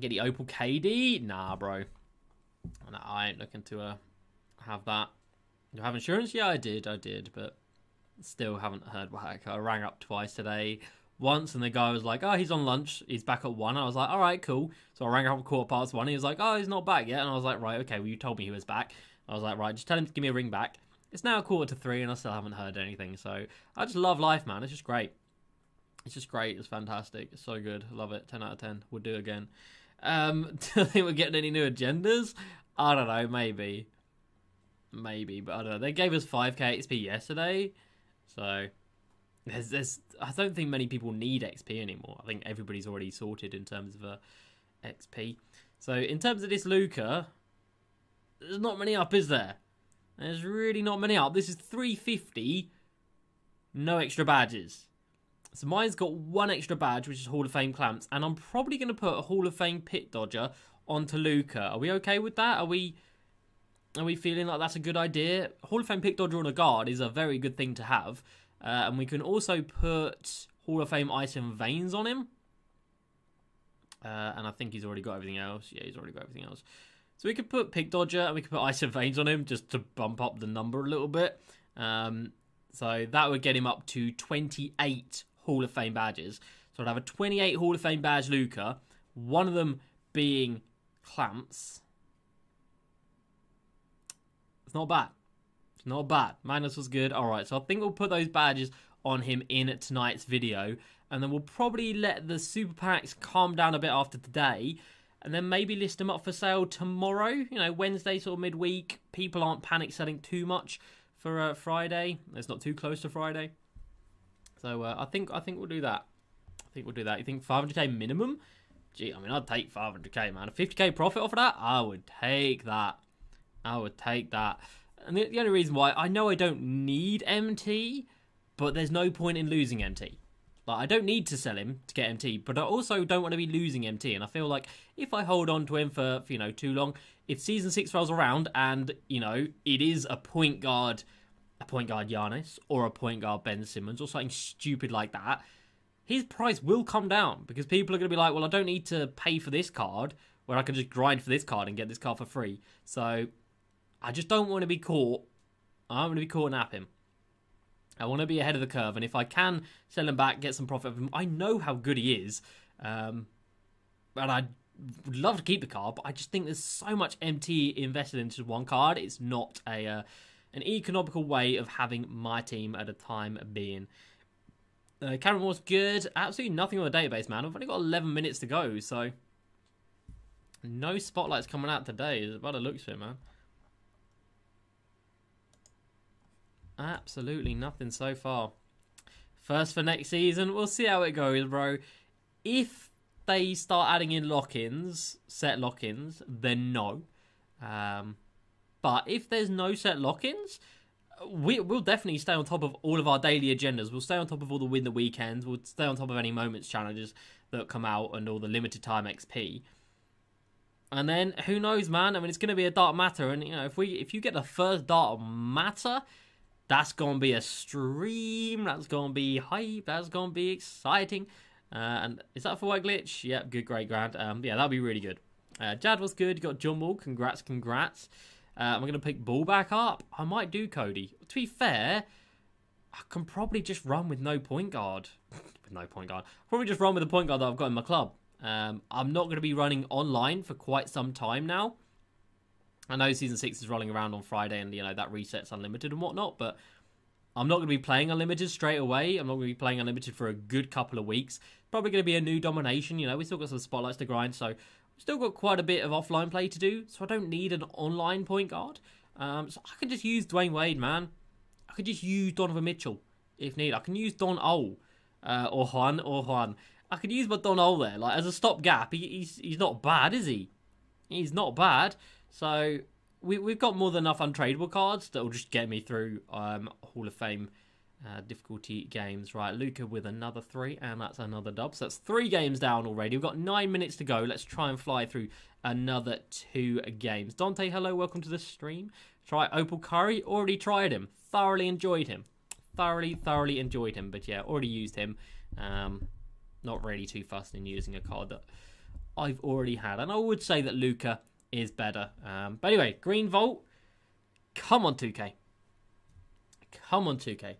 Get the Opal KD? Nah, bro. Nah, I ain't looking to have that. Do I have insurance? Yeah, I did, but still haven't heard back. I rang up twice today. Once, and the guy was like, oh, he's on lunch. He's back at 1. I was like, all right, cool. So I rang up at 1:15. He was like, oh, he's not back yet. And I was like, right, okay, well, you told me he was back. I was like, right, just tell him to give me a ring back. It's now 1:45, and I still haven't heard anything. So I just love life, man. It's just great. It's just great. It's fantastic. It's so good. Love it. 10 out of 10. We'll do again. Do I think we're getting any new agendas? I don't know. Maybe. Maybe, but I don't know. They gave us 5k XP yesterday. So I don't think many people need XP anymore. I think everybody's already sorted in terms of XP. So in terms of this Luka, there's not many up, is there? There's really not many up. This is 350, no extra badges. So mine's got one extra badge, which is Hall of Fame Clamps, and I'm probably going to put a Hall of Fame Pit Dodger onto Luka. Are we okay with that? Are we feeling like that's a good idea? Hall of Fame Pit Dodger on a guard is a very good thing to have. And we can also put Hall of Fame Ice and Veins on him. And I think he's already got everything else. Yeah, he's already got everything else. So we could put Pit Dodger and we could put Ice and Veins on him just to bump up the number a little bit. So that would get him up to 28 Hall of Fame badges. So I'd have a 28 Hall of Fame badge Luka, one of them being Clamps. It's not bad. It's not bad. Magnus was good. All right, so I think we'll put those badges on him in tonight's video, and then we'll probably let the super packs calm down a bit after today, and then maybe list them up for sale tomorrow. You know, Wednesday, sort of midweek. People aren't panic selling too much for Friday. It's not too close to Friday. So I think we'll do that. I think we'll do that. You think 500k minimum? Gee, I mean, I'd take 500k, man. A 50k profit off of that, I would take that. I would take that. And the only reason why, I know I don't need MT, but there's no point in losing MT. Like, I don't need to sell him to get MT, but I also don't want to be losing MT. And I feel like if I hold on to him for you know, too long, if Season 6 rolls around and, you know, it is a point guard Giannis or a point guard Ben Simmons or something stupid like that, his price will come down because people are going to be like, well, I don't need to pay for this card when I can just grind for this card and get this card for free. So I just don't want to be caught. I don't want to be caught napping. I want to be ahead of the curve, and if I can sell him back, get some profit of him. I know how good he is, and I would love to keep the card, but I just think there's so much MT invested into one card. It's not a an economical way of having my team at a time being. Karen Moore's good. Absolutely nothing on the database, man. I've only got 11 minutes to go, so... No spotlights coming out today, by the looks of it, man. Absolutely nothing so far. First for next season. We'll see how it goes, bro. If they start adding in lock-ins, set lock-ins, then no. But if there's no set lock-ins... We'll definitely stay on top of all of our daily agendas. We'll stay on top of all the win the weekends. We'll stay on top of any moments challenges that come out and all the limited time XP. And then who knows, man? I mean, it's going to be a Dark Matter, and you know, if you get the first Dark Matter, that's going to be a stream. That's going to be hype. That's going to be exciting. And is that for White Glitch? Yep, good, great, grand. Yeah, that'll be really good. Jad was good. You got Jumble. Congrats, congrats. I'm going to pick Ball back up. I might do Cody. To be fair, I can probably just run with no point guard. With no point guard. Probably just run with the point guard that I've got in my club. I'm not going to be running online for quite some time now. I know Season 6 is rolling around on Friday and, you know, that resets Unlimited and whatnot, but I'm not going to be playing Unlimited straight away. I'm not going to be playing Unlimited for a good couple of weeks. Probably going to be a new domination. You know, we've still got some spotlights to grind, so... Still got quite a bit of offline play to do, so I don't need an online point guard. So I could just use Dwayne Wade, man. I could just use Donovan Mitchell if needed. I can use Don Ohl or Juan. I could use my Don Ohl there, like as a stopgap. He's not bad, is he? He's not bad. So we've got more than enough untradeable cards that will just get me through Hall of Fame difficulty games. Right, Luka with another three, and that's another dub. So that's three games down already. We've got 9 minutes to go. Let's try and fly through another two games. Dante, hello, welcome to the stream. Try Opal Curry. Already tried him. Thoroughly enjoyed him. Thoroughly enjoyed him. But yeah, already used him. Not really too fussed in using a card that I've already had. And I would say that Luka is better. But anyway, Green Vault. Come on, 2K. Come on, 2K.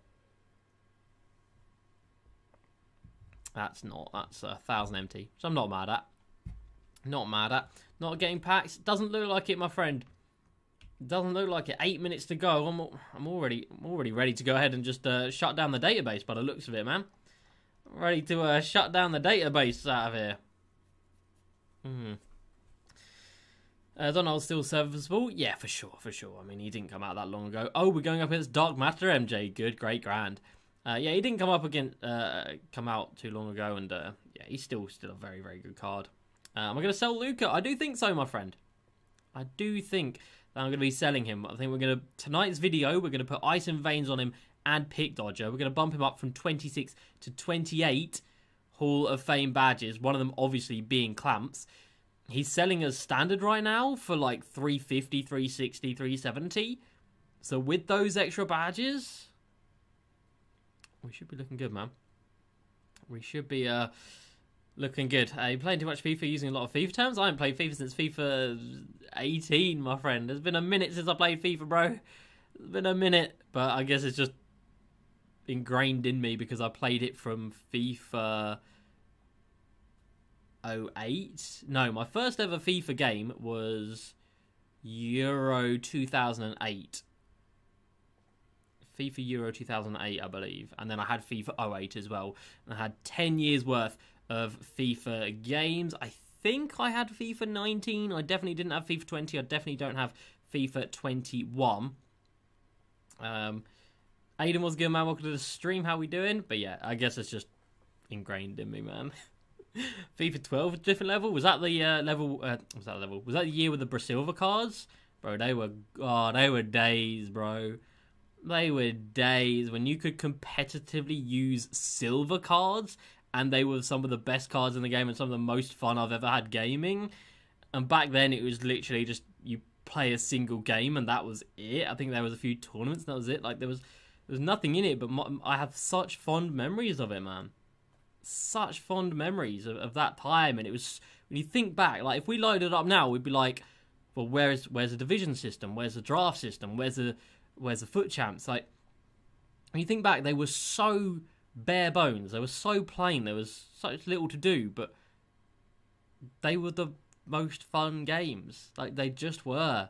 That's 1,000 empty. So I'm not mad at. Not mad at. Not getting packs. Doesn't look like it, my friend. Doesn't look like it. 8 minutes to go. I'm already ready to go ahead and just shut down the database by the looks of it, man. I'm ready to shut down the database out of here. Don Ohl's still serviceable? Yeah, for sure, for sure. I mean, he didn't come out that long ago. Oh, we're going up against Dark Matter, MJ. Good, great, grand. Yeah, he didn't come out too long ago, and yeah, he's still a very, very good card. Am I going to sell Luka? I do think so, my friend. I do think that I'm going to be selling him. I think we're going to tonight's video. We're going to put Ice and Veins on him and Pick Dodger. We're going to bump him up from 26 to 28 Hall of Fame badges. One of them obviously being Clamps. He's selling as standard right now for like 350, 360, 370. So with those extra badges. We should be looking good, man. We should be looking good. Are you playing too much FIFA, using a lot of FIFA terms? I haven't played FIFA since FIFA 18, my friend. It's been a minute since I played FIFA, bro. It's been a minute, but I guess it's just ingrained in me because I played it from FIFA 08. No, my first ever FIFA game was Euro 2008. FIFA Euro 2008, I believe. And then I had FIFA 08 as well. I had 10 years worth of FIFA games. I think I had FIFA 19. I definitely didn't have FIFA 20. I definitely don't have FIFA 21. Aiden was good, man. Welcome to the stream. How we doing? But yeah, I guess it's just ingrained in me, man. FIFA 12, a different level. Was that the level? Was that the level? Was that the year with the Brasilva cards? Bro, they were days, bro. They were days when you could competitively use silver cards, and they were some of the best cards in the game and some of the most fun I've ever had gaming. And back then, it was literally just you play a single game, and that was it. I think there was a few tournaments, and that was it. Like there was nothing in it, but I have such fond memories of it, man. Such fond memories of that time, and it was when you think back. Like if we loaded up now, we'd be like, "Well, where's the division system? Where's the draft system? Where's the foot champs?" Like, when you think back, they were so bare bones. They were so plain. There was such little to do, but they were the most fun games. Like, they just were.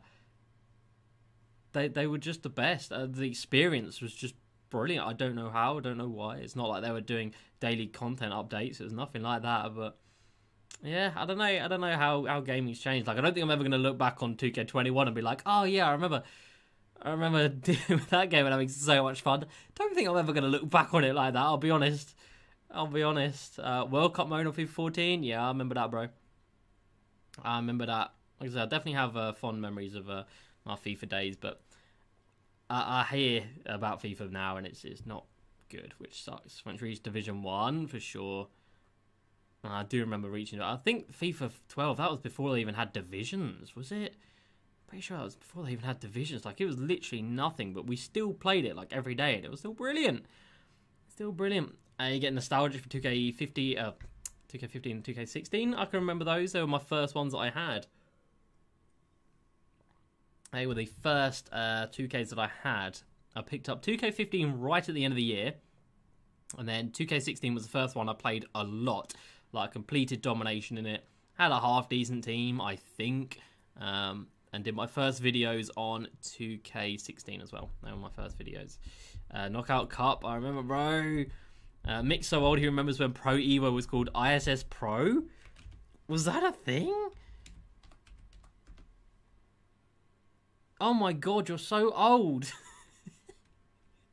They were just the best. The experience was just brilliant. I don't know how, I don't know why. It's not like they were doing daily content updates. It was nothing like that, but yeah, I don't know. I don't know how gaming's changed. Like, I don't think I'm ever going to look back on 2K21 and be like, oh yeah, I remember that game and having so much fun. Don't think I'm ever going to look back on it like that. I'll be honest. World Cup mode on FIFA 14. Yeah, I remember that, bro. I remember that. Like I said, I definitely have fond memories of my FIFA days, but I hear about FIFA now, and it's not good, which sucks. Once you reach Division 1, for sure. And I do remember reaching it. I think FIFA 12, that was before they even had divisions, was it? Pretty sure that was before they even had divisions. Like, it was literally nothing, but we still played it, like, every day, and it was still brilliant. Still brilliant. You get nostalgic for 2K50, 2K15 and 2K16. I can remember those. They were my first ones that I had. They were the first 2Ks that I had. I picked up 2K15 right at the end of the year. And then 2K16 was the first one I played a lot. Like, completed domination in it. Had a half-decent team, I think. And did my first videos on 2K16 as well. They were my first videos. Knockout Cup, I remember, bro. Mick's so old he remembers when Pro Evo was called ISS Pro. Was that a thing? Oh my god, you're so old.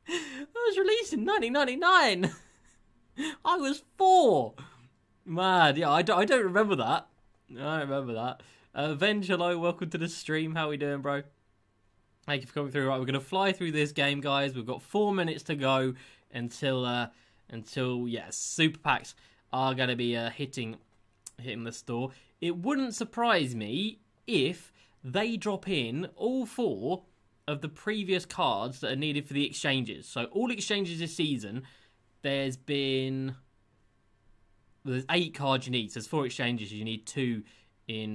I was released in 1999. I was 4. Mad, yeah, I don't remember that. I don't remember that. Venge, hello, welcome to the stream. How we doing, bro? Thank you for coming through. Right, we're going to fly through this game, guys. We've got 4 minutes to go until yeah, super packs are going to be hitting the store. It wouldn't surprise me if they drop in all 4 of the previous cards that are needed for the exchanges. So all exchanges this season, there's 8 cards you need. So there's 4 exchanges. You need 2 in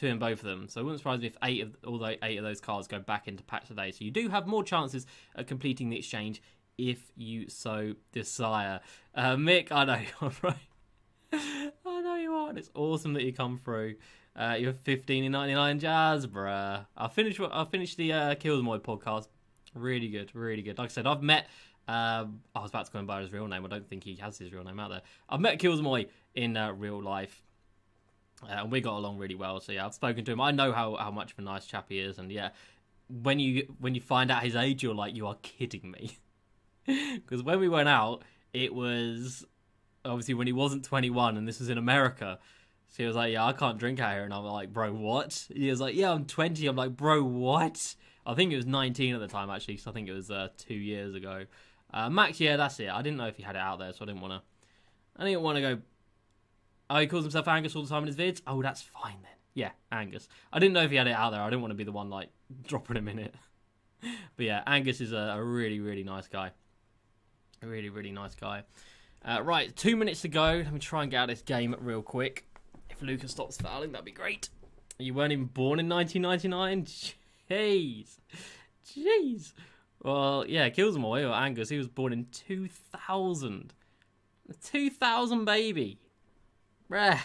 both of them. So it wouldn't surprise me if 8 of those cards go back into packs today. So you do have more chances at completing the exchange if you so desire. Mick, I know you're right. I know you are. And it's awesome that you come through. You're 15 in 99, Jazz, bruh. I'll finish the Killsmoy podcast. Really good, really good. Like I said, I've met... I was about to go and buy his real name. I don't think he has his real name out there. I've met Killsmoy in real life. And we got along really well. So, yeah, I've spoken to him. I know how much of a nice chap he is. And, yeah, when you find out his age, you're like, you are kidding me. Because when we went out, it was obviously when he wasn't 21, and this was in America. So he was like, yeah, I can't drink out here. And I'm like, bro, what? He was like, yeah, I'm 20. I'm like, bro, what? I think it was 19 at the time, actually, because I think it was 2 years ago. Max, yeah, that's it. I didn't know if he had it out there, so I didn't want to go... Oh, he calls himself Angus all the time in his vids? Oh, that's fine then. Yeah, Angus. I didn't know if he had it out there. I didn't want to be the one, like, dropping him in it. But yeah, Angus is a really, really nice guy. A really, really nice guy. Right, 2 minutes to go. Let me try and get out of this game real quick. If Luka stops fouling, that'd be great. You weren't even born in 1999? Jeez. Jeez. Well, yeah, Killsmoy, or Angus, he was born in 2000. A 2000 baby. Rare.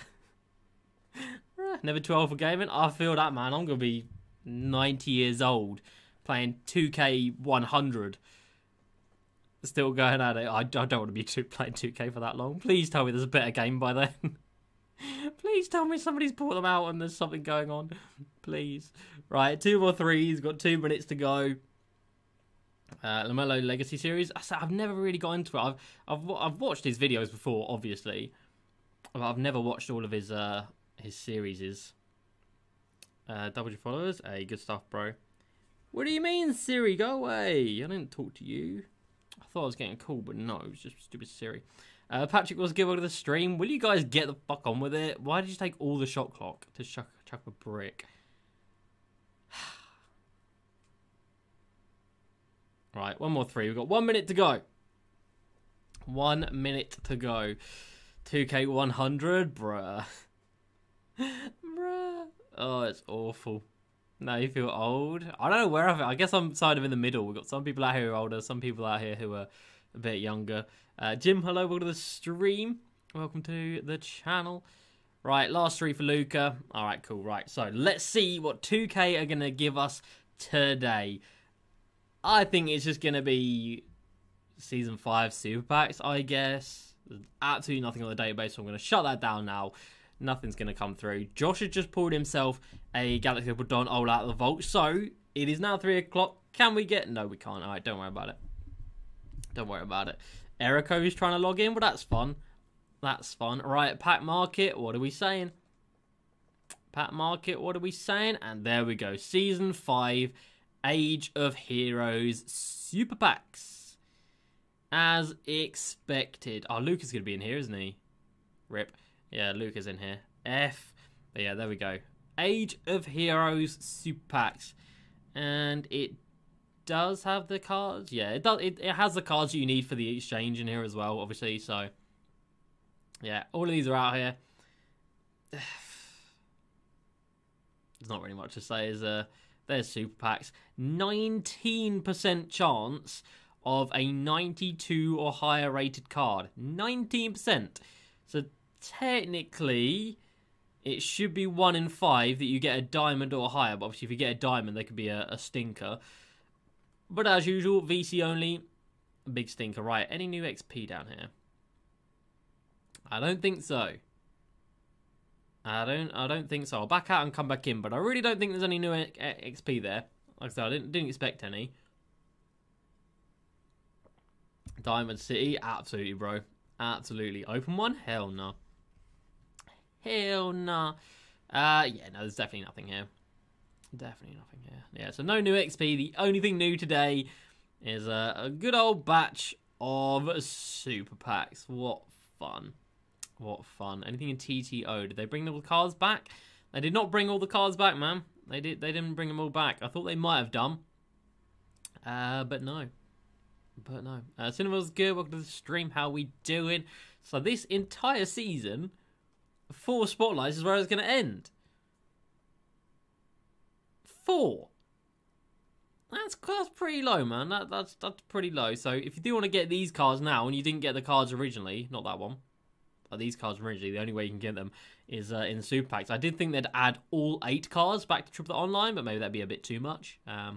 Never 12 for gaming. I feel that, man. I'm going to be 90 years old playing 2K100. Still going at it. I don't want to be playing 2K for that long. Please tell me there's a better game by then. Please tell me somebody's brought them out and there's something going on. Please. Right, 2 more 3s. Got 2 minutes to go. LaMelo Legacy Series. I've never really got into it. I've watched his videos before, obviously. But I've never watched all of his series. Double G followers. Hey, good stuff, bro. What do you mean, Siri? Go away. I didn't talk to you. I thought I was getting cool, but no, it was just stupid Siri. Patrick was giveaway to the stream. Will you guys get the fuck on with it? Why did you take all the shot clock to chuck a brick? Right, 1 more 3. We've got 1 minute to go. 1 minute to go. 2K100, bruh. Bruh. Oh, it's awful. Now you feel old. I don't know where I guess I'm sort of in the middle. We've got some people out here who are older, some people out here who are a bit younger. Jim, hello, welcome to the stream. Welcome to the channel. Right, last 3 for Luka. All right, cool. Right, so let's see what 2K are going to give us today. I think it's just going to be Season 5 Super Packs, I guess. There's absolutely nothing on the database, so I'm going to shut that down now. Nothing's going to come through. Josh has just pulled himself a Galaxy Opal Don Ohl out of the vault, so it is now 3 o'clock. Can we get... No, we can't. All right, don't worry about it. Don't worry about it. Erico is trying to log in. Well, that's fun. That's fun. Right, Pack Market, what are we saying? Pack Market, what are we saying? And there we go. Season 5, Age of Heroes Super Packs. As expected. Oh, Luka's going to be in here, isn't he? Rip. Yeah, Luka's in here. F. But yeah, there we go. Age of Heroes Super Packs. And it does have the cards. Yeah, it does. It has the cards you need for the exchange in here as well, obviously. So, yeah, all of these are out here. There's not really much to say. Is there? There's super packs. 19% chance of a 92 or higher rated card. 19%. So technically, it should be 1 in 5 that you get a diamond or higher. But obviously, if you get a diamond, there could be a stinker. But as usual, VC only. Big stinker. Right, any new XP down here? I don't think so. I don't think so. I'll back out and come back in, but I really don't think there's any new XP there. Like I said, I didn't expect any. Diamond City, absolutely, bro. Absolutely. Open one? Hell no. Hell no. Yeah, no, there's definitely nothing here. Definitely nothing here. Yeah, so no new XP. The only thing new today is a good old batch of super packs. What fun. What fun. Anything in TTO? Did they bring all the cards back? They did not bring all the cards back, man. They didn't bring them all back. I thought they might have done. But no. But no. Cinema's good. Welcome to the stream. How we doing? So this entire season, 4 spotlights is where it's going to end. 4. That's pretty low, man. That's pretty low. So if you do want to get these cards now, and you didn't get the cards originally, not that one. These cards originally, the only way you can get them is in super packs. I did think they'd add all 8 cards back to Triple Online, but maybe that'd be a bit too much. But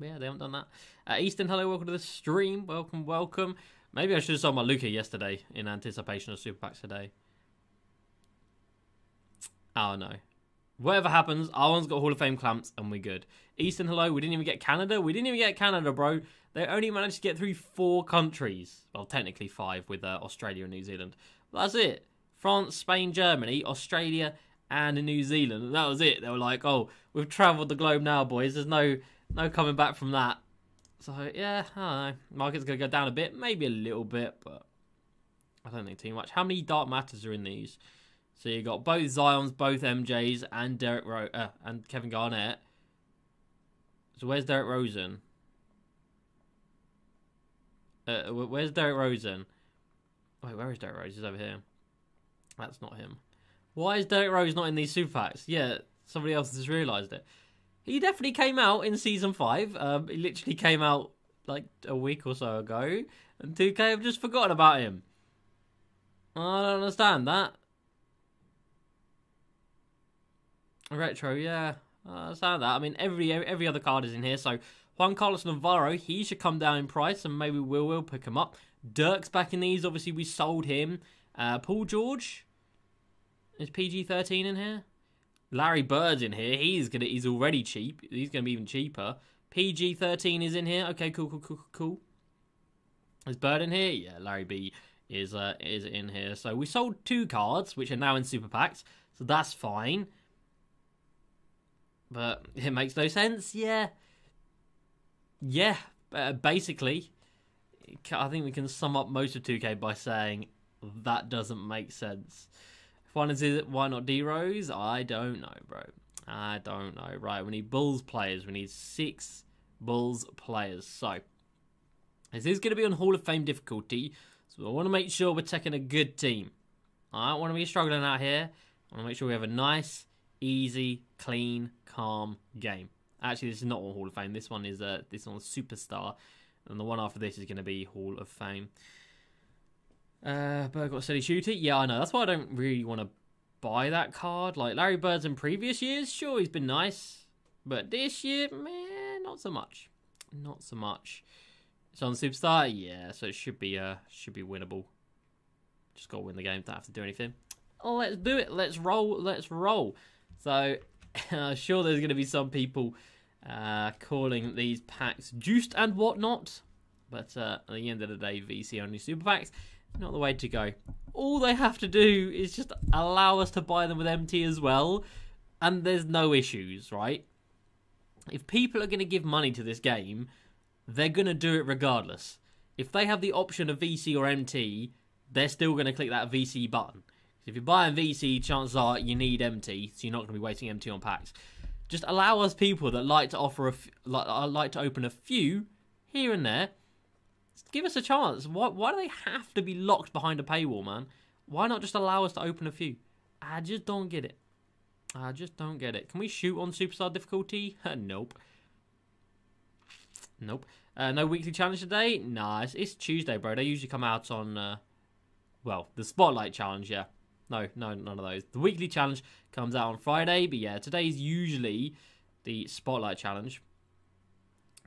yeah, they haven't done that. Easton, hello, welcome to the stream. Welcome, welcome. Maybe I should have sold my Luka yesterday in anticipation of super packs today. Oh, no. Whatever happens, our one's got Hall of Fame clamps, and we're good. Easton, hello, we didn't even get Canada. We didn't even get Canada, bro. They only managed to get through 4 countries. Well, technically 5 with Australia and New Zealand. But that's it. France, Spain, Germany, Australia, and New Zealand. And that was it. They were like, oh, we've travelled the globe now, boys. There's no coming back from that. So, yeah, I don't know. Market's going to go down a bit. Maybe a little bit, but I don't think too much. How many Dark Matters are in these? So you got both Zions, both MJs, and Derrick Rose, and Kevin Garnett. So where's Derrick Rose in? Where's Derrick Rose in? Wait, where is Derrick Rose? He's over here. That's not him. Why is Derrick Rose not in these super packs? Yeah, somebody else has just realised it. He definitely came out in Season 5. He literally came out like a week or so ago. And 2K have just forgotten about him. I don't understand that. Retro, yeah. I understand that. I mean, every other card is in here, so... Juan Carlos Navarro, he should come down in price, and maybe we'll pick him up. Dirk's back in these. Obviously, we sold him. Paul George. Is PG-13 in here? Larry Bird's in here. He's already cheap. He's going to be even cheaper. PG-13 is in here. Okay, cool. Is Bird in here? Yeah, Larry B is in here. So we sold 2 cards, which are now in super packs, so that's fine. But it makes no sense, yeah. Yeah, basically, I think we can sum up most of 2K by saying that doesn't make sense. If one is why not D-Rose? I don't know, bro. I don't know. Right, we need Bulls players. We need 6 Bulls players. So, this is going to be on Hall of Fame difficulty, so I want to make sure we're taking a good team. I don't want to be struggling out here. I want to make sure we have a nice, easy, clean, calm game. Actually, this is not on Hall of Fame. This one is Superstar, and the one after this is going to be Hall of Fame. Bird got a steady shooter. Yeah, I know. That's why I don't really want to buy that card. Like Larry Bird's in previous years, sure, he's been nice, but this year, man, not so much. Not so much. It's on Superstar? Yeah, so it should be winnable. Just got to win the game, don't have to do anything. Oh, let's do it. Let's roll. Let's roll. So, I'm sure there's going to be some people calling these packs juiced and whatnot. But at the end of the day, VC only super packs, not the way to go. All they have to do is just allow us to buy them with MT as well. And there's no issues, right? If people are going to give money to this game, they're going to do it regardless. If they have the option of VC or MT, they're still going to click that VC button. If you're buying VC, chances are you need MT, so you're not going to be waiting MT on packs. Just allow us people that like to offer like to open a few here and there. Just give us a chance. Why do they have to be locked behind a paywall, man? Why not just allow us to open a few? I just don't get it. I just don't get it. Can we shoot on Superstar difficulty? Nope. Nope. No weekly challenge today? Nah, it's Tuesday, bro. They usually come out on, well, the Spotlight challenge, yeah. No, none of those. The weekly challenge comes out on Friday, but yeah, today's usually the Spotlight challenge.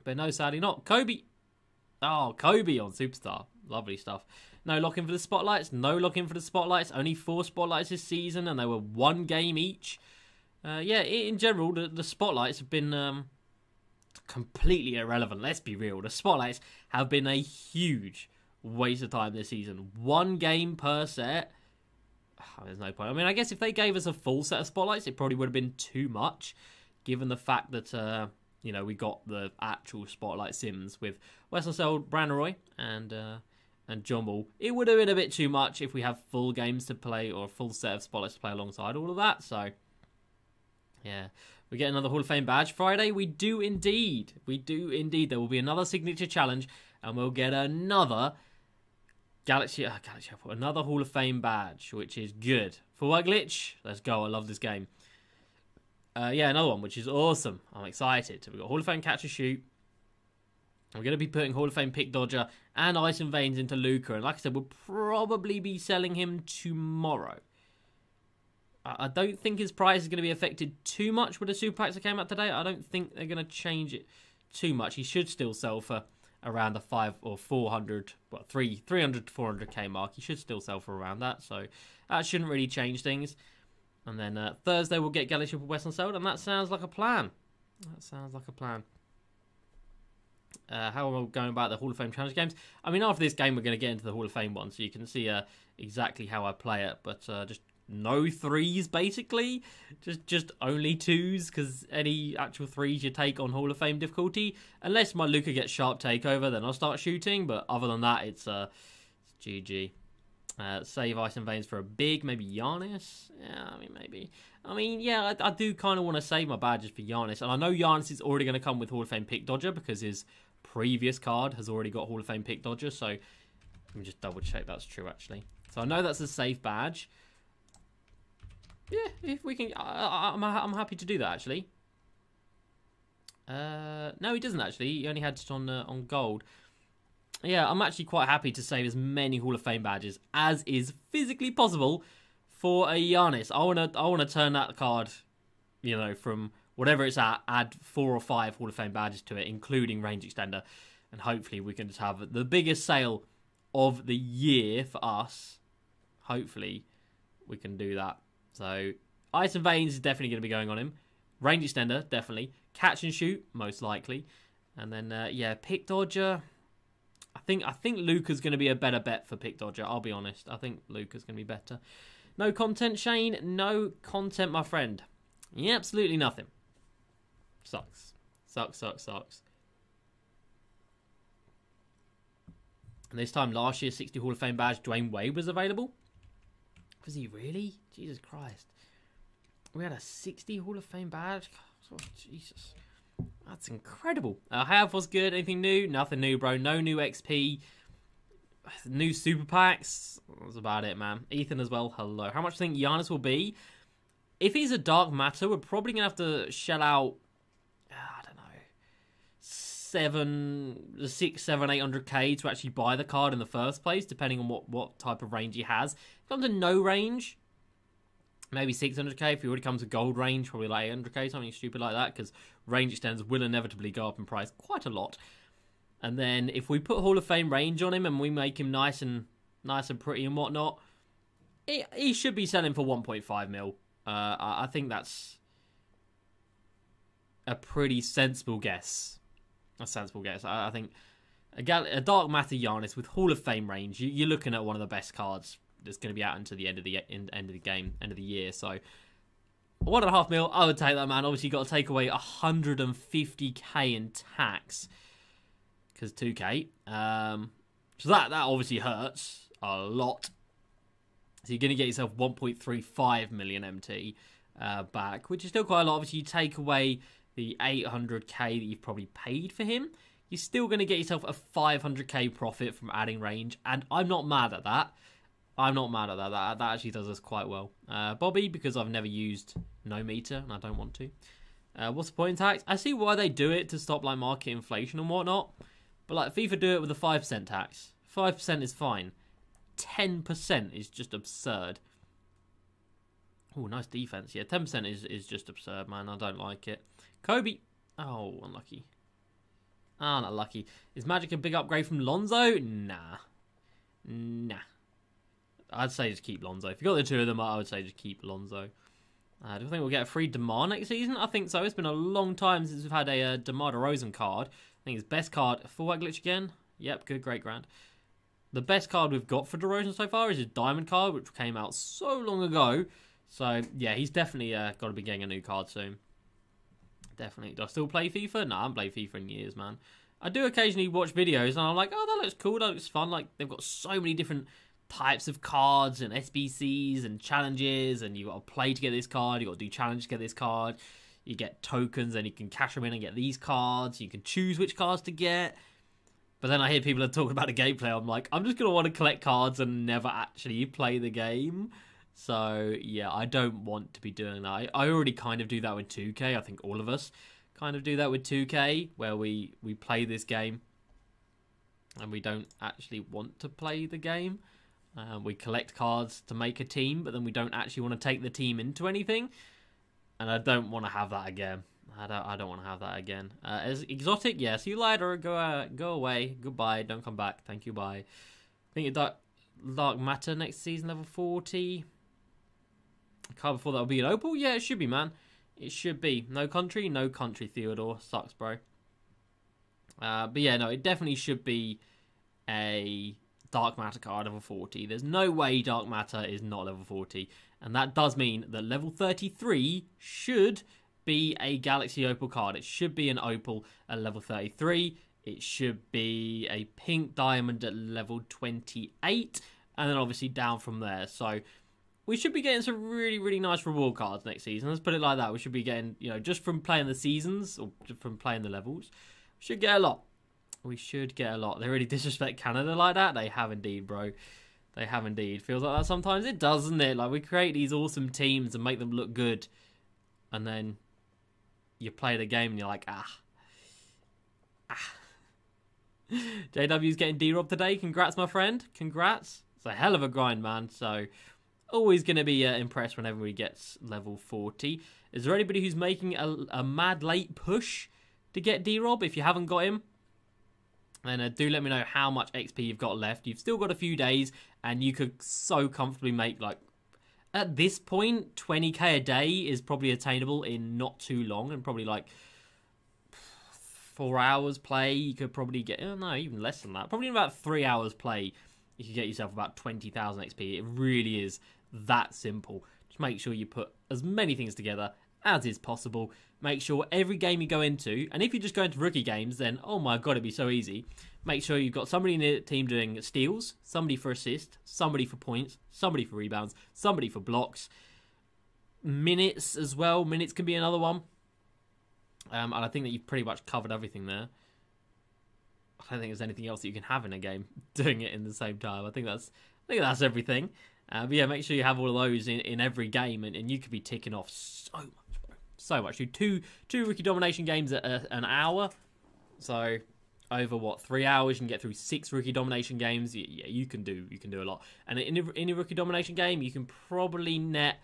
But no, sadly not. Kobe. Oh, Kobe on Superstar. Lovely stuff. No lock-in for the Spotlights. No lock-in for the Spotlights. Only 4 Spotlights this season, and they were 1 game each. Yeah, in general, the Spotlights have been completely irrelevant. Let's be real. The Spotlights have been a huge waste of time this season. 1 game per set. Oh, there's no point. I mean, I guess if they gave us a full set of Spotlights, it probably would have been too much, given the fact that, you know, we got the actual Spotlight Sims with Wes Unseld, Branneroy, and John Ball. It would have been a bit too much if we have full games to play or a full set of Spotlights to play alongside all of that. So, yeah. We get another Hall of Fame badge Friday. We do indeed. We do indeed. There will be another signature challenge, and we'll get another Galaxy Opal, another Hall of Fame badge, which is good. For what glitch? Let's go. I love this game. Yeah, another one, which is awesome. I'm excited. We've got Hall of Fame Catch and Shoot. We're going to be putting Hall of Fame Pick Dodger and Ice and Veins into Luka. And like I said, we'll probably be selling him tomorrow. I don't think his price is going to be affected too much with the Super Packs that came out today. I don't think they're going to change it too much. He should still sell for around the 300 to 400k mark. You should still sell for around that, so that shouldn't really change things. And then Thursday we'll get Galaxy Opal, Wes Unseld, and that sounds like a plan. That sounds like a plan. How am I going about the Hall of Fame challenge games? I mean, after this game we're going to get into the Hall of Fame one, so you can see exactly how I play it. But just no threes, basically. Just only twos, because any actual threes you take on Hall of Fame difficulty, unless my Luka gets sharp takeover, then I'll start shooting. But other than that, it's GG. Save Ice and Veins for a big, maybe Giannis. Yeah, I mean, maybe. I mean, yeah, I do kind of want to save my badges for Giannis, and I know Giannis is already going to come with Hall of Fame Pick Dodger because his previous card has already got Hall of Fame Pick Dodger. So let me just double check that's true actually. So I know that's a safe badge. Yeah, if we can, I'm happy to do that actually. No, he doesn't actually. He only had it on gold. Yeah, I'm actually quite happy to save as many Hall of Fame badges as is physically possible for a Giannis. I wanna turn that card, you know, from whatever it's at, add 4 or 5 Hall of Fame badges to it, including range extender, and hopefully we can just have the biggest sale of the year for us. Hopefully, we can do that. So, Ice and Veins is definitely going to be going on him. Range Extender, definitely. Catch and Shoot, most likely. And then, yeah, Pick Dodger. I think Luka's going to be a better bet for Pick Dodger, I'll be honest. I think Luka's going to be better. No content, Shane. No content, my friend. Yeah, absolutely nothing. Sucks. Sucks, sucks, sucks. And this time last year, 60 Hall of Fame badge, Dwayne Wade was available. Was he really? Jesus Christ. We had a 60 Hall of Fame badge? Oh, Jesus. That's incredible. Half was good. Anything new? Nothing new, bro. No new XP. New super packs. That's about it, man. Ethan as well. Hello. How much do you think Giannis will be? If he's a Dark Matter, we're probably going to have to shell out, I don't know, 800k to actually buy the card in the first place, depending on what type of range he has. If it comes to no range, maybe 600k. If he already comes to gold range, probably like 800k, something stupid like that, because range extends will inevitably go up in price quite a lot. And then if we put Hall of Fame range on him and we make him nice and pretty and whatnot, he should be selling for 1.5 mil. I think that's a pretty sensible guess. A sensible guess. I think a Dark Matter Giannis with Hall of Fame range, you're looking at one of the best cards that's going to be out until the end of the year. So 1.5 mil, I would take that, man. Obviously, you've got to take away 150k in tax because 2K. So that obviously hurts a lot. So you're going to get yourself 1.35 million MT back, which is still quite a lot. Obviously, you take away the 800k that you've probably paid for him. You're still going to get yourself a 500k profit from adding range, and I'm not mad at that. I'm not mad at that. That actually does us quite well. Bobby, because I've never used no meter and I don't want to. What's the point in tax? I see why they do it to stop like market inflation and whatnot. But like FIFA do it with a 5% tax. 5% is fine. 10% is just absurd. Oh, nice defense. Yeah, 10% is just absurd, man. I don't like it. Kobe. Oh, unlucky. Ah, not lucky. Is Magic a big upgrade from Lonzo? Nah. I'd say just keep Lonzo. If you got the two of them, I would say just keep Lonzo. Do I think we'll get a free DeMar next season? I think so. It's been a long time since we've had a DeMar DeRozan card. I think his best card. Full white glitch again. Yep, good, great, grand. The best card we've got for DeRozan so far is his diamond card, which came out so long ago. So, yeah, he's definitely got to be getting a new card soon. Definitely. Do I still play FIFA? No, I haven't played FIFA in years, man. I do occasionally watch videos, and I'm like, oh, that looks cool. That looks fun. Like, they've got so many different types of cards and SBCs and challenges, and you got to play to get this card, you got to do challenge to get this card, you get tokens and you can cash them in and get these cards, you can choose which cards to get. But then I hear people are talking about the gameplay, I'm like, I'm just going to want to collect cards and never actually play the game. So yeah, I don't want to be doing that. I already kind of do that with 2K. I think all of us kind of do that with 2K, where we play this game and we don't actually want to play the game. We collect cards to make a team, but then we don't actually want to take the team into anything. And I don't want to have that again. I don't want to have that again. As exotic, yes. Yeah, see you later. Go away. Goodbye. Don't come back. Thank you. Bye. I think it's Dark Matter next season, level 40. The card before that will be an Opal. Yeah, it should be, man. It should be. No country, Theodore. Sucks, bro. But yeah, no, it definitely should be a Dark Matter card level 40. There's no way Dark Matter is not level 40. And that does mean that level 33 should be a Galaxy Opal card. It should be an Opal at level 33. It should be a Pink Diamond at level 28. And then obviously down from there. So we should be getting some really, really nice reward cards next season. Let's put it like that. We should be getting, you know, just from playing the seasons or from playing the levels, we should get a lot. We should get a lot. They really disrespect Canada like that. They have indeed, bro. They have indeed. Feels like that sometimes. It does, doesn't it? Like, we create these awesome teams and make them look good. And then you play the game and you're like, ah. JW's getting D-Rob today. Congrats, my friend. Congrats. It's a hell of a grind, man. So, always going to be impressed whenever he gets level 40. Is there anybody who's making a mad late push to get D-Rob if you haven't got him? And do let me know how much XP you've got left. You've still got a few days, and you could so comfortably make, like, at this point, 20k a day is probably attainable in not too long, and probably, like, 4 hours play. You could probably get, oh, no, even less than that. Probably in about 3 hours play, you could get yourself about 20,000 XP. It really is that simple. Just make sure you put as many things together as is possible. Make sure every game you go into, and if you just go into rookie games, then oh my god, it'd be so easy. Make sure you've got somebody in the team doing steals, somebody for assists, somebody for points, somebody for rebounds, somebody for blocks. Minutes as well. Minutes can be another one. And I think that you've pretty much covered everything there. I don't think there's anything else that you can have in a game doing it in the same time. I think that's everything. But yeah, make sure you have all of those in every game, and you could be ticking off so much. So much. Do two rookie domination games at an hour. So over what, 3 hours, you can get through 6 rookie domination games. Yeah, you can do a lot. And in a rookie domination game, you can probably net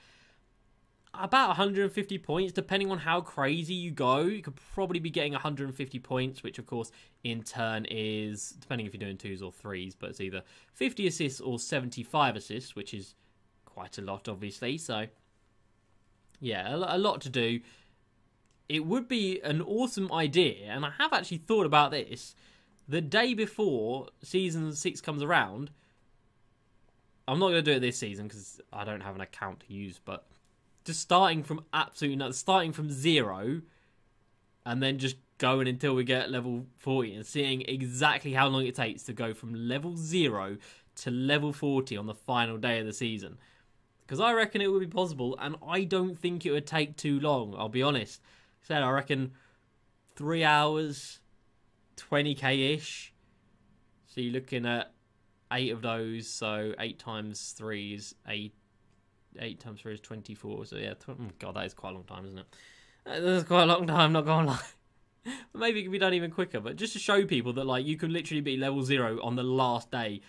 about 150 points, depending on how crazy you go. You could probably be getting 150 points, which of course in turn is, depending if you're doing twos or threes, but it's either 50 assists or 75 assists, which is quite a lot, obviously. So yeah, a lot to do. It would be an awesome idea, and I have actually thought about this. The day before Season 6 comes around, I'm not going to do it this season because I don't have an account to use, but just starting from absolutely nothing, starting from zero, and then just going until we get level 40 and seeing exactly how long it takes to go from level 0 to level 40 on the final day of the season. Because I reckon it would be possible, and I don't think it would take too long, I'll be honest. Said I reckon 3 hours, 20k-ish. So you're looking at 8 of those, so 8 times 3 is 8. 8 times 3 is 24, so yeah, God, that is quite a long time, isn't it? That's quite a long time, not gonna lie. Maybe it could be done even quicker, but just to show people that, like, you could literally be level 0 on the last day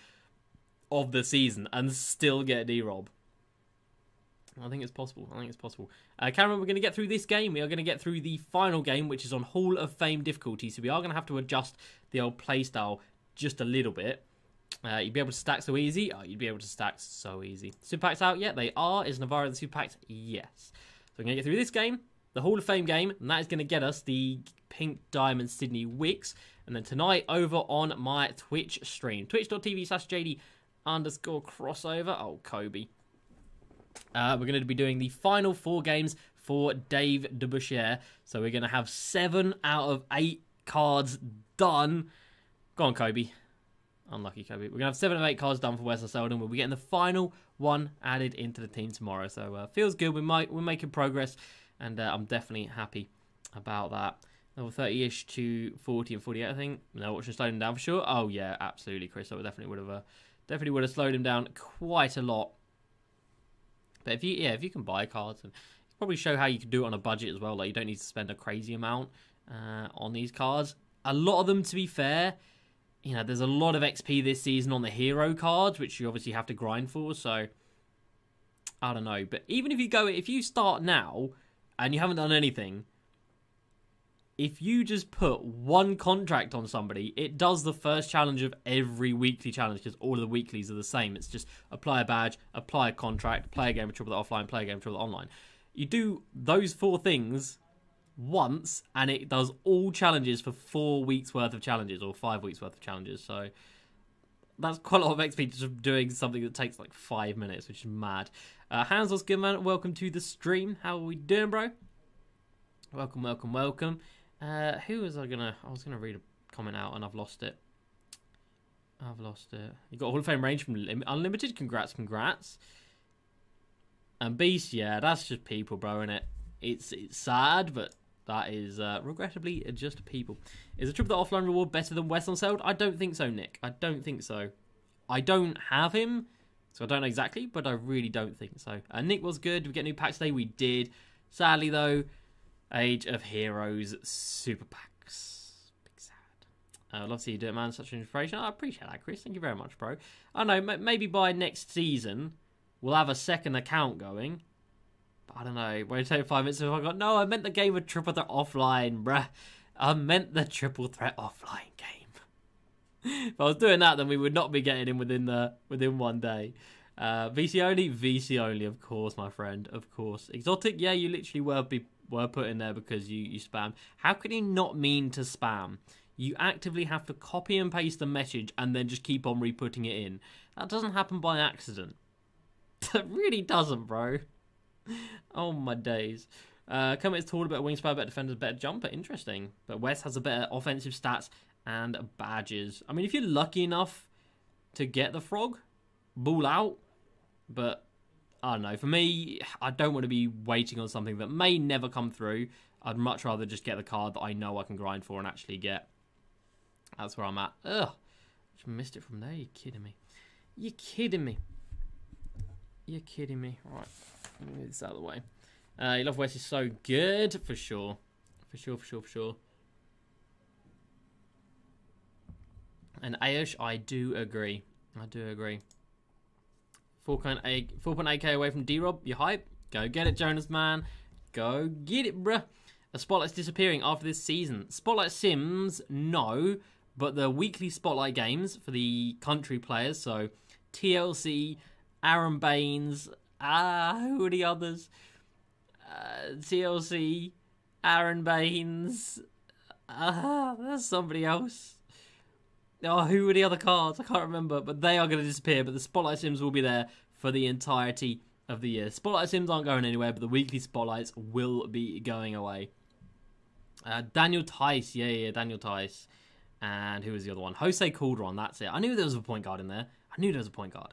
of the season and still get a D-Rob. I think it's possible. I think it's possible. Cameron, we're going to get through this game. We are going to get through the final game, which is on Hall of Fame difficulty. So we are going to have to adjust the old playstyle just a little bit. You'd be able to stack so easy. Oh, you'd be able to stack so easy. Super packs out yet? They are. Is Navarro the super packs? Yes. So we're going to get through this game, the Hall of Fame game, and that is going to get us the Pink Diamond Sydney Wicks. And then tonight over on my Twitch stream, twitch.tv/JD_crossover. Oh, Kobe. We're going to be doing the final 4 games for Dave DeBusschere. So we're going to have 7 out of 8 cards done. Go on, Kobe. Unlucky, Kobe. We're going to have 7 of 8 cards done for Wes Unseld, and we'll be getting the final one added into the team tomorrow. So feels good. We're making progress, and I'm definitely happy about that. Level 30-ish to 40 and 48, I think. No, what should slow him down for sure? Oh, yeah, absolutely, Chris. I definitely would have slowed him down quite a lot. But if you can buy cards, and probably show how you can do it on a budget as well. Like, you don't need to spend a crazy amount on these cards. A lot of them, to be fair, you know, there's a lot of XP this season on the hero cards, which you obviously have to grind for. So I don't know. But even if you start now and you haven't done anything, if you just put 1 contract on somebody, it does the first challenge of every weekly challenge because all of the weeklies are the same. It's just apply a badge, apply a contract, play a game of Triple Threat offline, play a game of Triple Threat online. You do those 4 things once and it does all challenges for 4 weeks worth of challenges or 5 weeks worth of challenges. So that's quite a lot of XP just from doing something that takes like 5 minutes, which is mad. Hansos Goodman, welcome to the stream. How are we doing, bro? Welcome, welcome, welcome. Who was I gonna? I was gonna read a comment out and I've lost it. I've lost it. You got Hall of Fame range from Unlimited. Congrats, congrats. And Beast, yeah, that's just people, bro, innit? It's sad, but that is regrettably just people. Is a triple the offline reward better than Wes Unseld? I don't think so, Nick. I don't think so. I don't have him, so I don't know exactly, but I really don't think so. Nick was good. Did we get new packs today? We did. Sadly though. Age of Heroes super packs. Big sad. I'd love to see you do it, man. Such an inspiration. I appreciate that, Chris. Thank you very much, bro. I know, maybe by next season, we'll have a second account going. But I don't know. Won't take 5 minutes if I got... No, I meant the game of Triple Threat Offline, bruh. I meant the Triple Threat Offline game. If I was doing that, then we would not be getting in within 1 day. VC only? VC only, of course, my friend. Of course. Exotic? Yeah, you literally were put in there because you spam. How can you not mean to spam? You actively have to copy and paste the message and then just keep on re-putting it in. That doesn't happen by accident. That really doesn't, bro. Oh, my days. Kermit is taller, better wingspan, better defender, better jumper. Interesting. But Wes has a better offensive stats and badges. I mean, if you're lucky enough to get the frog, ball out. But... I don't know. For me, I don't want to be waiting on something that may never come through. I'd much rather just get the card that I know I can grind for and actually get. That's where I'm at. Ugh. Just missed it from there. You're kidding me. You're kidding me. You're kidding me. All right. Let me move this out of the way. You love Wes. Is so good. For sure. For sure, for sure, for sure. And Ayush, I do agree. I do agree. 4.8k away from D-Rob. You hype? Go get it, Jonas, man. Go get it, bruh. The Spotlight's disappearing after this season. Spotlight Sims, no. But the weekly Spotlight games for the country players, so TLC, Aaron Baines, who are the others? TLC, Aaron Baines, there's somebody else. Oh, who were the other cards? I can't remember, but they are going to disappear, but the Spotlight Sims will be there for the entirety of the year. Spotlight Sims aren't going anywhere, but the weekly Spotlights will be going away. Daniel Tice, yeah, Daniel Tice. And who was the other one? Jose Calderon, that's it. I knew there was a point guard in there. I knew there was a point guard.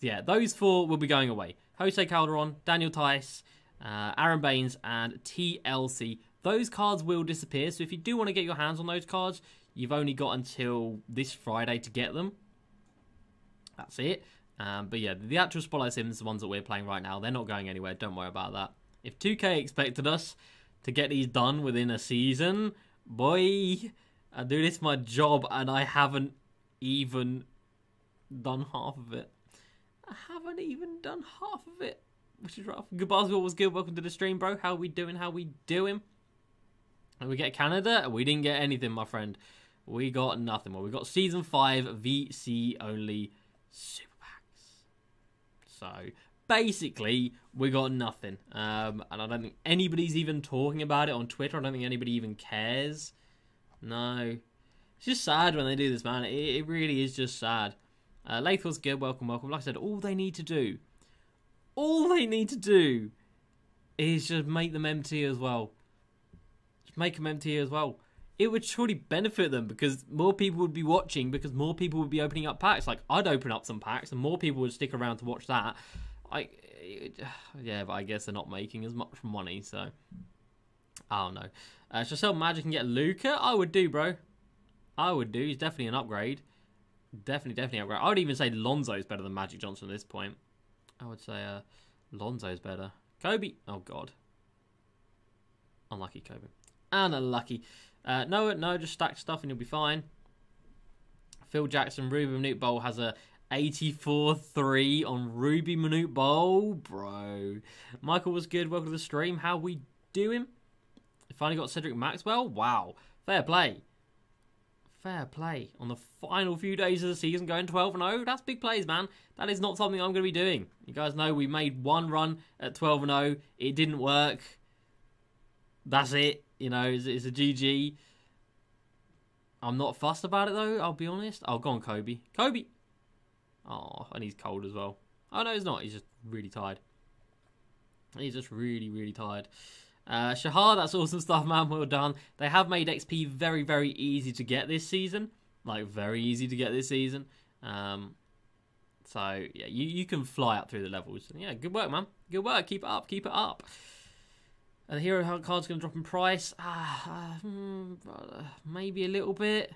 So yeah, those four will be going away. Jose Calderon, Daniel Tice, Aaron Baines, and TLC. Those cards will disappear, so if you do want to get your hands on those cards, you've only got until this Friday to get them. That's it. But yeah, the actual Spotlight Sims, the ones that we're playing right now, they're not going anywhere. Don't worry about that. If 2K expected us to get these done within a season, boy... I do this my job, and I haven't even done half of it. Which is rough. Good basketball was good. Welcome to the stream, bro. How we doing? And we get Canada? We didn't get anything, my friend. We got nothing. Well, we got Season 5 VC only Super Packs. So, basically, we got nothing. And I don't think anybody's even talking about it on Twitter. I don't think anybody even cares. No. It's just sad when they do this, man. It really is just sad. Lathwell's good. Welcome, welcome. Like I said, all they need to do, is just make them empty as well. It would surely benefit them because more people would be watching, because more people would be opening up packs. Like, I'd open up some packs and more people would stick around to watch that. Yeah, but I guess they're not making as much money, so... I don't know. Should I sell Magic and get Luka? I would do, bro. I would do. He's definitely an upgrade. Definitely upgrade. I would even say Lonzo's better than Magic Johnson at this point. I would say Lonzo's better. Kobe. Oh, God. Unlucky, Kobe. And unlucky. No, just stack stuff and you'll be fine. Phil Jackson, Ruby Manute Bowl has a 84-3 on Ruby Manute Bowl. Bro. Michael was good. Welcome to the stream. How we doing? Finally got Cedric Maxwell. Wow. Fair play. Fair play. On the final few days of the season, going 12-0. That's big plays, man. That is not something I'm going to be doing. You guys know we made one run at 12-0. It didn't work. That's it. You know, it's a GG. I'm not fussed about it, though. I'll be honest. Oh, go on, Kobe. Kobe. Oh, and he's cold as well. Oh, no, he's not. He's just really tired. He's just really, really tired. Shahar, that's awesome stuff, man. Well done. They have made XP very, very easy to get this season. Like, very easy to get this season. So, yeah, you can fly up through the levels. Yeah, good work, man. Good work. Keep it up. Keep it up. And the hero card's going to drop in price. Maybe a little bit.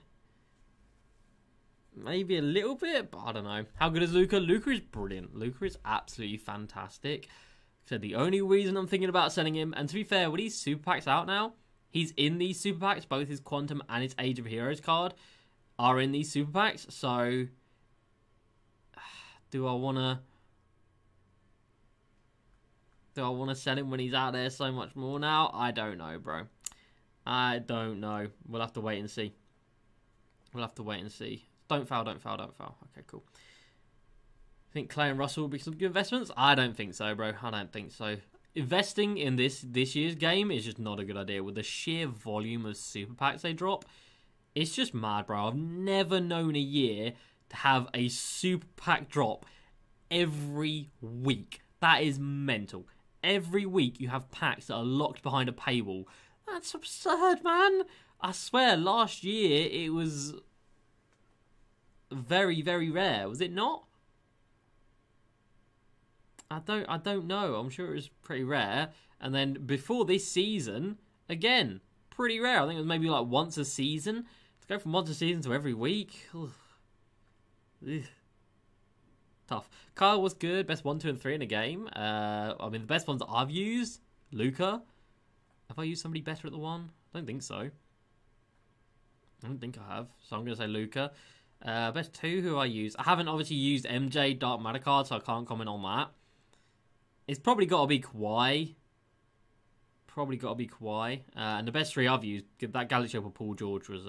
But I don't know. How good is Luka? Luka is brilliant. Luka is absolutely fantastic. So the only reason I'm thinking about selling him, and to be fair, with these Super Packs out now, he's in these Super Packs. Both his Quantum and his Age of Heroes card are in these Super Packs. So, do I wanna sell him when he's out there so much more now? I don't know, bro. I don't know. We'll have to wait and see. Don't foul, don't foul. Okay, cool. Think Clay and Russell will be some good investments? I don't think so, bro. I don't think so. Investing in this year's game is just not a good idea. With the sheer volume of Super Packs they drop, it's just mad, bro. I've never known a year to have a Super Pack drop every week. That is mental. Every week you have packs that are locked behind a paywall. That's absurd, man. I swear, last year it was very, very rare. Was it not? I don't know. I'm sure it was pretty rare. And then before this season, again, pretty rare. I think it was maybe like once a season. To go from once a season to every week. Ugh. Tough. Kyle was good. Best 1, 2, and 3 in a game. I mean, the best ones that I've used. Luka. Have I used somebody better at the one? I don't think so. I don't think I have. So I'm going to say Luka. Best 2 who I use. I haven't obviously used MJ Dark Matter card, so I can't comment on that. It's probably got to be Kawhi. And the best three I've used, that Galaxy Opal Paul George was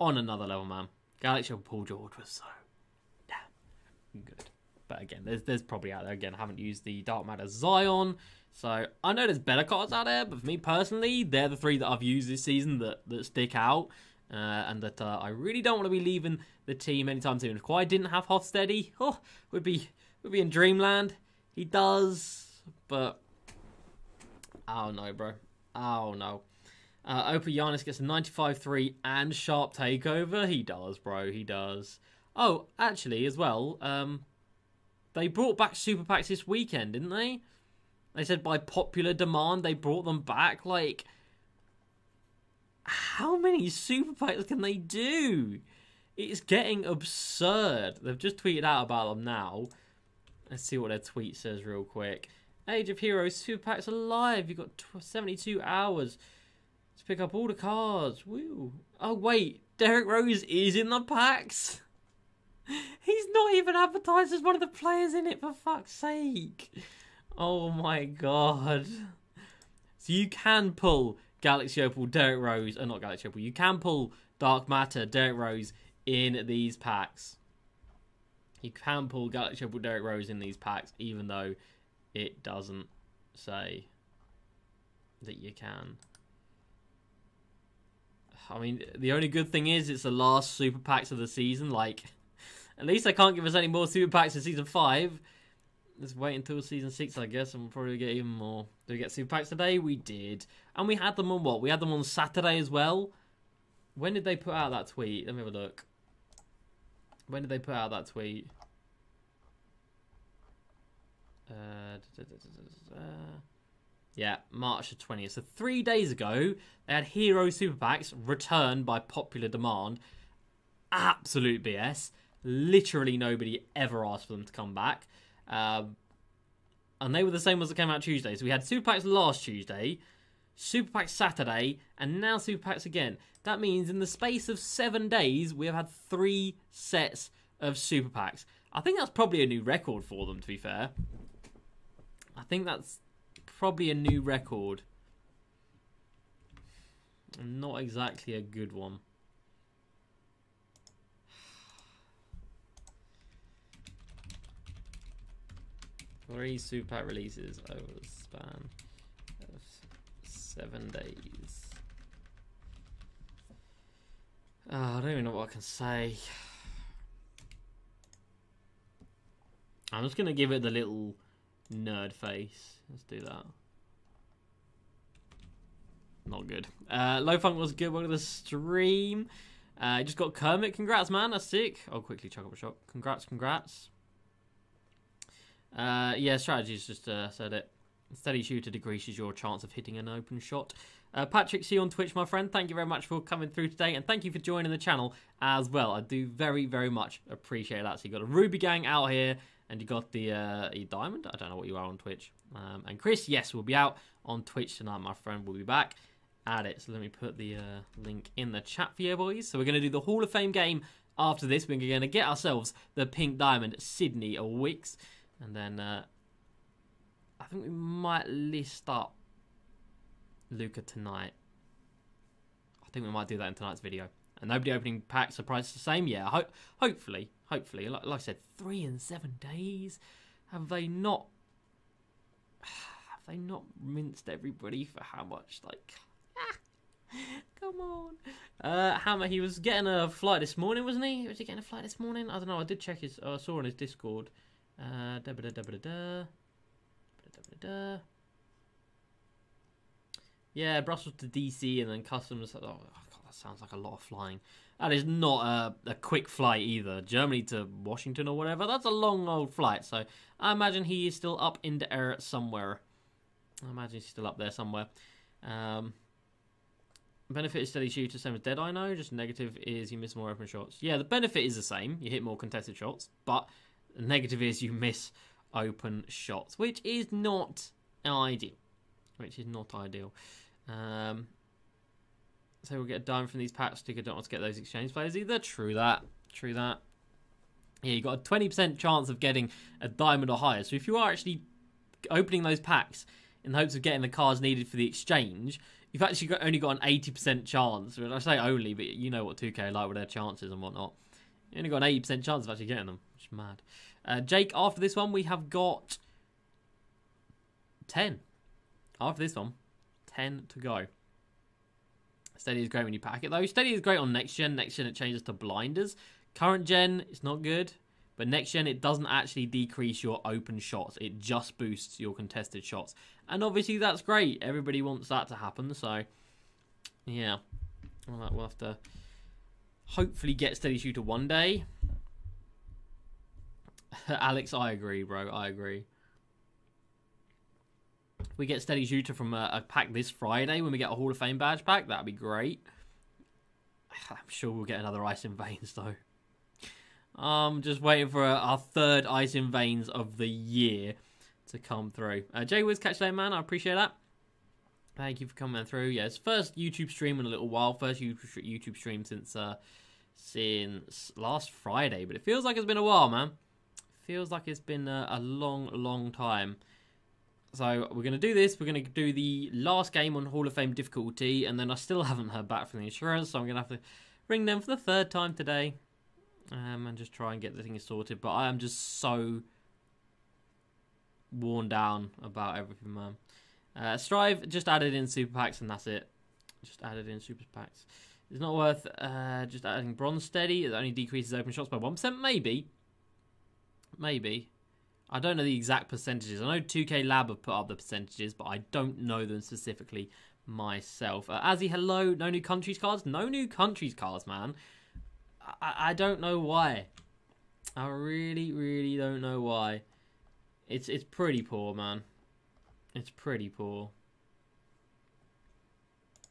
on another level, man. Galaxy Opal Paul George was so damn good. But again, there's probably out there. Again, I haven't used the Dark Matter Zion. So I know there's better cards out there, but for me personally, they're the three that I've used this season that stick out. And that I really don't want to be leaving the team anytime soon. If Kawhi didn't have Hofstede, oh, we'd be in dreamland. He does, but oh no, bro. Oh no. Opa Giannis gets a 95-3 and sharp takeover. He does, bro. He does. Oh, actually, as well, they brought back Super Packs this weekend, didn't they? They said by popular demand they brought them back. Like, how many Super Packs can they do? It's getting absurd. They've just tweeted out about them now. Let's see what their tweet says real quick. Age of Heroes Super Packs alive. You've got 72 hours to pick up all the cards. Woo. Oh, wait. Derrick Rose is in the packs. He's not even advertised as one of the players in it, for fuck's sake. Oh, my God. So you can pull Galaxy Opal, Derrick Rose. Not Galaxy Opal. You can pull Dark Matter, Derrick Rose in these packs. You can pull Galaxy Opal, Derrick Rose in these packs, even though it doesn't say that you can. I mean, the only good thing is it's the last Super Packs of the season. Like, at least they can't give us any more Super Packs in Season 5. Let's wait until Season 6, I guess, and we'll probably get even more. Did we get Super Packs today? We did. And we had them on what? We had them on Saturday as well. When did they put out that tweet? Let me have a look. When did they put out that tweet? Yeah, March the 20th. So 3 days ago, they had Hero Super Packs returned by popular demand. Absolute BS. Literally nobody ever asked for them to come back. And they were the same ones that came out Tuesday. So we had Super Packs last Tuesday, Super Packs Saturday, and now Super Packs again. That means in the space of 7 days, we have had 3 sets of Super Packs. I think that's probably a new record for them, to be fair. I think that's probably a new record. Not exactly a good one. Three Super Pack releases over the span of 7 days. I don't even know what I can say. I'm just going to give it the little nerd face. Let's do that. Not good. Lofunk was good. Welcome to the stream. Just got Kermit. Congrats, man. That's sick. I'll quickly chuck up a shot. Congrats. Yeah, strategies just said it. Steady shooter decreases your chance of hitting an open shot. Patrick C on Twitch, my friend. Thank you very much for coming through today, and thank you for joining the channel as well. I do very, very much appreciate that. So you got a Ruby Gang out here, and you got the Diamond. I don't know what you are on Twitch. And Chris, yes, we'll be out on Twitch tonight, my friend. We'll be back at it. So let me put the link in the chat for you, boys. So we're going to do the Hall of Fame game after this. We're going to get ourselves the Pink Diamond, Sydney Wicks. And then I think we might list up Luka tonight. I think we might do that in tonight's video. And nobody opening pack surprise the same. Yeah, hopefully. Like I said, 3 in 7 days. Have they not minced everybody for how much? Like, come on. Hammer, he was getting a flight this morning, wasn't he? Was he getting a flight this morning? I don't know. I did check his. I saw on his Discord. Yeah, Brussels to DC and then customs. Oh, God, that sounds like a lot of flying. That is not a quick flight either. Germany to Washington or whatever. That's a long old flight. So I imagine he is still up in the air somewhere. Benefit is steady shooter, same as Deadeye. No, just negative is you miss more open shots. Yeah, the benefit is the same. You hit more contested shots, but negative is you miss open shots, which is not ideal. So we'll get a dime from these packs. Sticker don't want to get those exchange players either. True that. Yeah, you got a 20% chance of getting a diamond or higher. So if you are actually opening those packs in the hopes of getting the cards needed for the exchange, you've actually got, only got an 80% chance. I say only, but you know what 2K like with their chances and whatnot. You only got an 80% chance of actually getting them, which is mad. Jake, after this one, we have got 10. After this one, 10 to go. Steady is great when you pack it, though. Steady is great on next gen. Next gen, it changes to blinders. Current gen, it's not good. But next gen, it doesn't actually decrease your open shots. It just boosts your contested shots. And obviously, that's great. Everybody wants that to happen. So, yeah. We'll have to hopefully get steady shooter one day. Alex, I agree, bro. I agree. If we get steady shooter from a pack this Friday when we get a Hall of Fame badge pack, that'd be great. I'm sure we'll get another Ice in Veins, though. I'm just waiting for our third Ice in Veins of the year to come through. J-Wiz, catch you later, man. I appreciate that. Thank you for coming through. Yes, first YouTube stream in a little while. First YouTube stream since last Friday. But it feels like it's been a while, man. Feels like it's been a long, long time. So we're going to do this. We're going to do the last game on Hall of Fame difficulty. And then I still haven't heard back from the insurance. So I'm going to have to ring them for the third time today. And just try and get the thing sorted. But I am just so worn down about everything, man. Strive just added in super packs, and that's it. Just added in super packs. It's not worth just adding bronze steady. It only decreases open shots by 1%. Maybe. Maybe. I don't know the exact percentages. I know 2K Lab have put up the percentages, but I don't know them specifically myself. Azzy, hello. No new countries cards? No new countries cards, man. I don't know why. I really, really don't know why. It's pretty poor, man. It's pretty poor.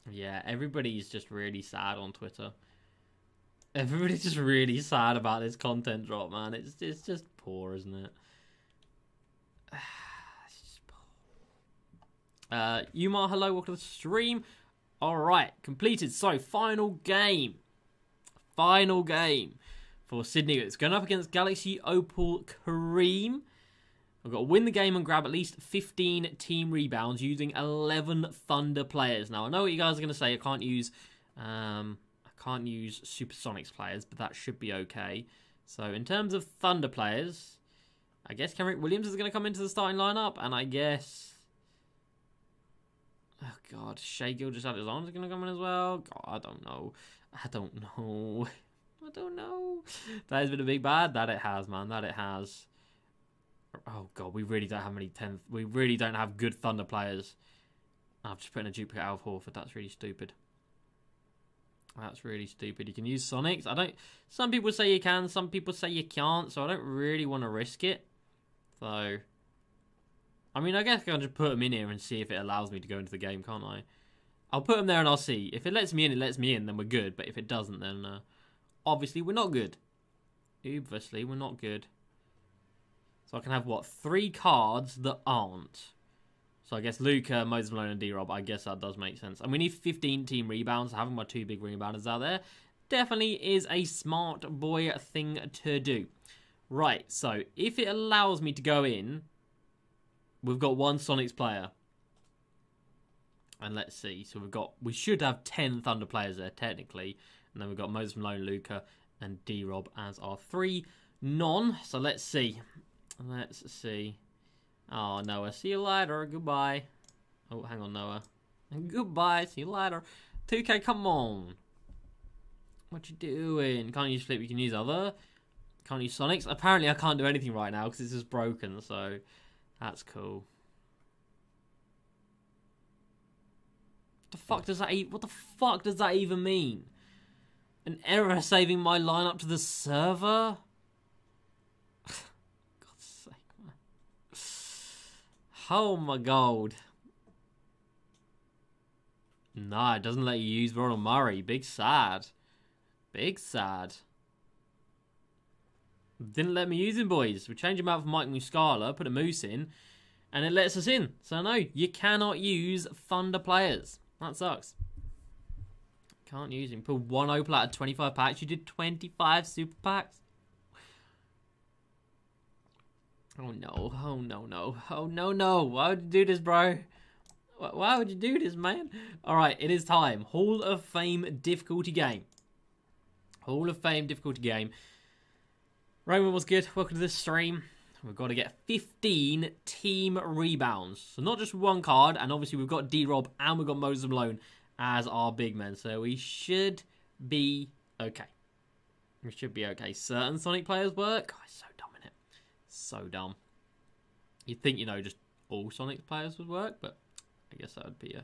Yeah, everybody's just really sad on Twitter. Everybody's just really sad about this content drop, man. It's just poor, isn't it? It's just poor. Yumar, hello, welcome to the stream. All right, completed. So, final game. Final game for Sydney. It's going up against Galaxy Opal Kareem. We've got to win the game and grab at least 15 team rebounds using 11 Thunder players. Now, I know what you guys are going to say. I can't use Supersonics players, but that should be okay. So, in terms of Thunder players, I guess Kenrick Williams is going to come into the starting lineup, and I guess... Oh, God. Shai Gilgeous-Alexander is going to come in as well. God, I don't know. I don't know. I don't know. That has been a big bad. That it has, man. That it has. Oh, God. We really don't have many 10. We really don't have good Thunder players. I've just put in a duplicate out of Horford. That's really stupid. That's really stupid. You can use Sonics. I don't... Some people say you can. Some people say you can't. So I don't really want to risk it. So... I mean, I guess I can just put them in here and see if it allows me to go into the game, can't I? I'll put them there and I'll see. If it lets me in, it lets me in, then we're good. But if it doesn't, then obviously we're not good. Obviously, we're not good. So I can have, what, 3 cards that aren't. So I guess Luka, Moses Malone, and D-Rob. I guess that does make sense. And we need 15 team rebounds. Having my 2 big rebounders out there definitely is a smart boy thing to do. Right, so if it allows me to go in... We've got 1 Sonics player. And let's see. So we should have 10 Thunder players there, technically. And then we've got Moses Malone, Luka, and D-Rob as our 3 non. So let's see. Let's see. Oh, Noah, see you later. Goodbye. Oh, hang on, Noah. Goodbye. See you later. 2K, come on. What you doing? Can't use Flip. You can use other. Can't use Sonics. Apparently, I can't do anything right now because this is broken, so... That's cool. What the fuck does that even mean? An error saving my lineup to the server? God's sake, man. Oh my god. Nah, it doesn't let you use Ronald Murray. Big sad. Big sad. Didn't let me use him, boys. We change him out for Mike Muscala, put a moose in, and it lets us in. So, no, you cannot use Thunder players. That sucks. Can't use him. Put 1 Opal out of 25 packs. You did 25 super packs. Oh no, oh no, no, oh no, no. Why would you do this, bro? Why would you do this, man? All right, it is time. Hall of Fame difficulty game. Hall of Fame difficulty game. Roman, what's good? Welcome to this stream. We've got to get 15 team rebounds. So not just one card, and obviously we've got D-Rob and we've got Moses Malone as our big men. So we should be okay. We should be okay. Certain Sonic players work. Oh, it's so dumb, isn't it? So dumb. You'd think, you know, just all Sonic players would work, but I guess that would be I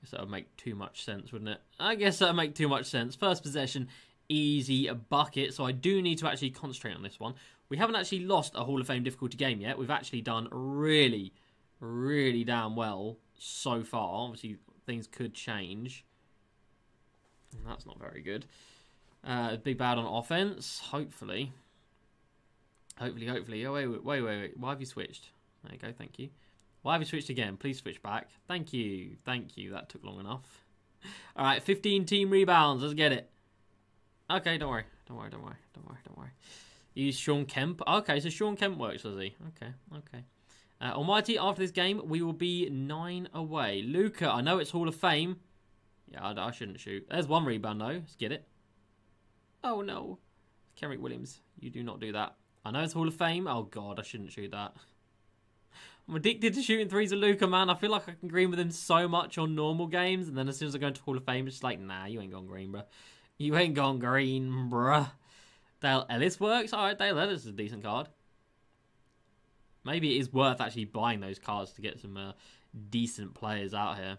guess that would make too much sense, wouldn't it? I guess that would make too much sense. First possession, easy bucket. So I do need to actually concentrate on this one. We haven't actually lost a Hall of Fame difficulty game yet. We've actually done really, really damn well so far. Obviously, things could change. That's not very good. Big bad on offense. Hopefully. Hopefully, hopefully. Oh, wait, wait, wait, wait. Why have you switched? There you go. Thank you. Why have you switched again? Please switch back. Thank you. Thank you. That took long enough. All right, 15 team rebounds. Let's get it. Okay, don't worry. Don't worry, don't worry, don't worry, don't worry. Use Sean Kemp. Okay, so Sean Kemp works, does he? Okay, okay. Almighty, after this game, we will be 9 away. Luka, I know it's Hall of Fame. Yeah, I shouldn't shoot. There's one rebound, though. Let's get it. Oh, no. Kenrick Williams, you do not do that. I know it's Hall of Fame. Oh, God, I shouldn't shoot that. I'm addicted to shooting threes with Luka, man. I feel like I can green with him so much on normal games. And then as soon as I go into Hall of Fame, it's just like, nah, you ain't gone green, bruh. You ain't gone green, bruh. Dale Ellis works. All right, Dale Ellis is a decent card. Maybe it is worth actually buying those cards to get some decent players out here.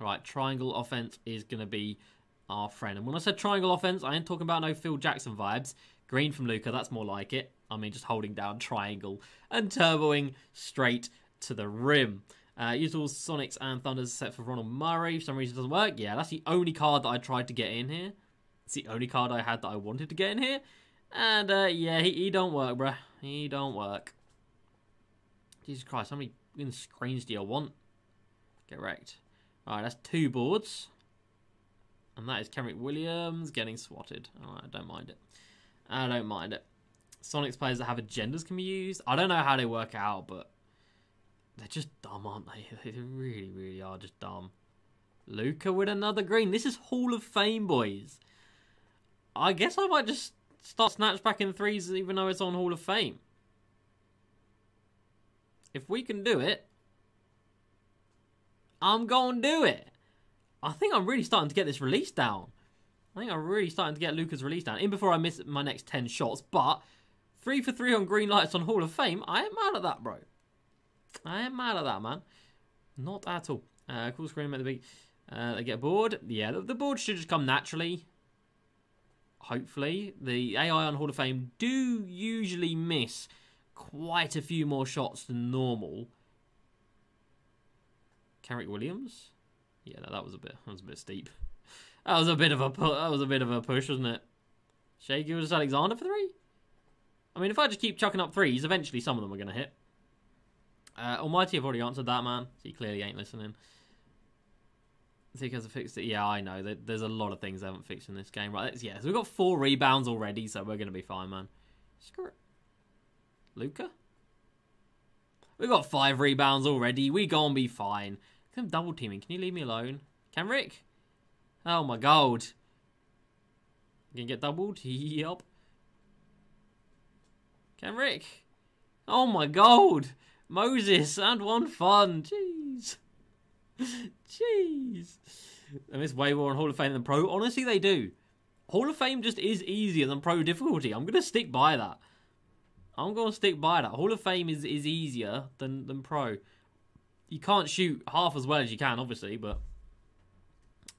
All right, triangle offense is going to be our friend. And when I said triangle offense, I ain't talking about no Phil Jackson vibes. Green from Luka, that's more like it. I mean, just holding down triangle and turboing straight to the rim. Use all Sonics and Thunders except for Ronald Murray. For some reason it doesn't work. Yeah, that's the only card that I tried to get in here. It's the only card I had that I wanted to get in here. And, yeah, he don't work, bruh. He don't work. Jesus Christ, how many screens do you want? Get wrecked. Alright, that's 2 boards. And that is Kenrick Williams getting swatted. Alright, I don't mind it. I don't mind it. Sonics players that have agendas can be used. I don't know how they work out, but they're just dumb, aren't they? They really, really are just dumb. Luka with another green. This is Hall of Fame, boys. I guess I might just start snatchbacking threes even though it's on Hall of Fame. If we can do it, I'm going to do it. I think I'm really starting to get this release down. I think I'm really starting to get Luka's release down. In before I miss my next 10 shots, but 3 for 3 on green lights on Hall of Fame, I ain't mad at that, bro. I ain't mad at that, man. Not at all. Cool screen at the big. They get bored. Yeah, the board should just come naturally. Hopefully. The AI on Hall of Fame do usually miss quite a few more shots than normal. Kenrick Williams? Yeah, no, that was a bit steep. That was a bit of a push, wasn't it? Shea Gilgeous-Alexander for 3? I mean, if I just keep chucking up threes, eventually some of them are gonna hit. Almighty, I've already answered that, man. He clearly ain't listening. Zeke hasn't fixed it. Yeah, I know. There's a lot of things they haven't fixed in this game. Right, yeah, so we've got 4 rebounds already, so we're going to be fine, man. Screw it. Luka? We've got 5 rebounds already. We're going to be fine. I'm double teaming. Can you leave me alone? Kenrick? Oh, my God. You going to get doubled? Yup. Kenrick? Oh, my God. Moses and one fun. Jeez. Jeez. I miss way more on Hall of Fame than Pro. Honestly, they do. Hall of Fame just is easier than Pro difficulty. I'm going to stick by that. I'm going to stick by that. Hall of Fame is easier than Pro. You can't shoot half as well as you can, obviously, but...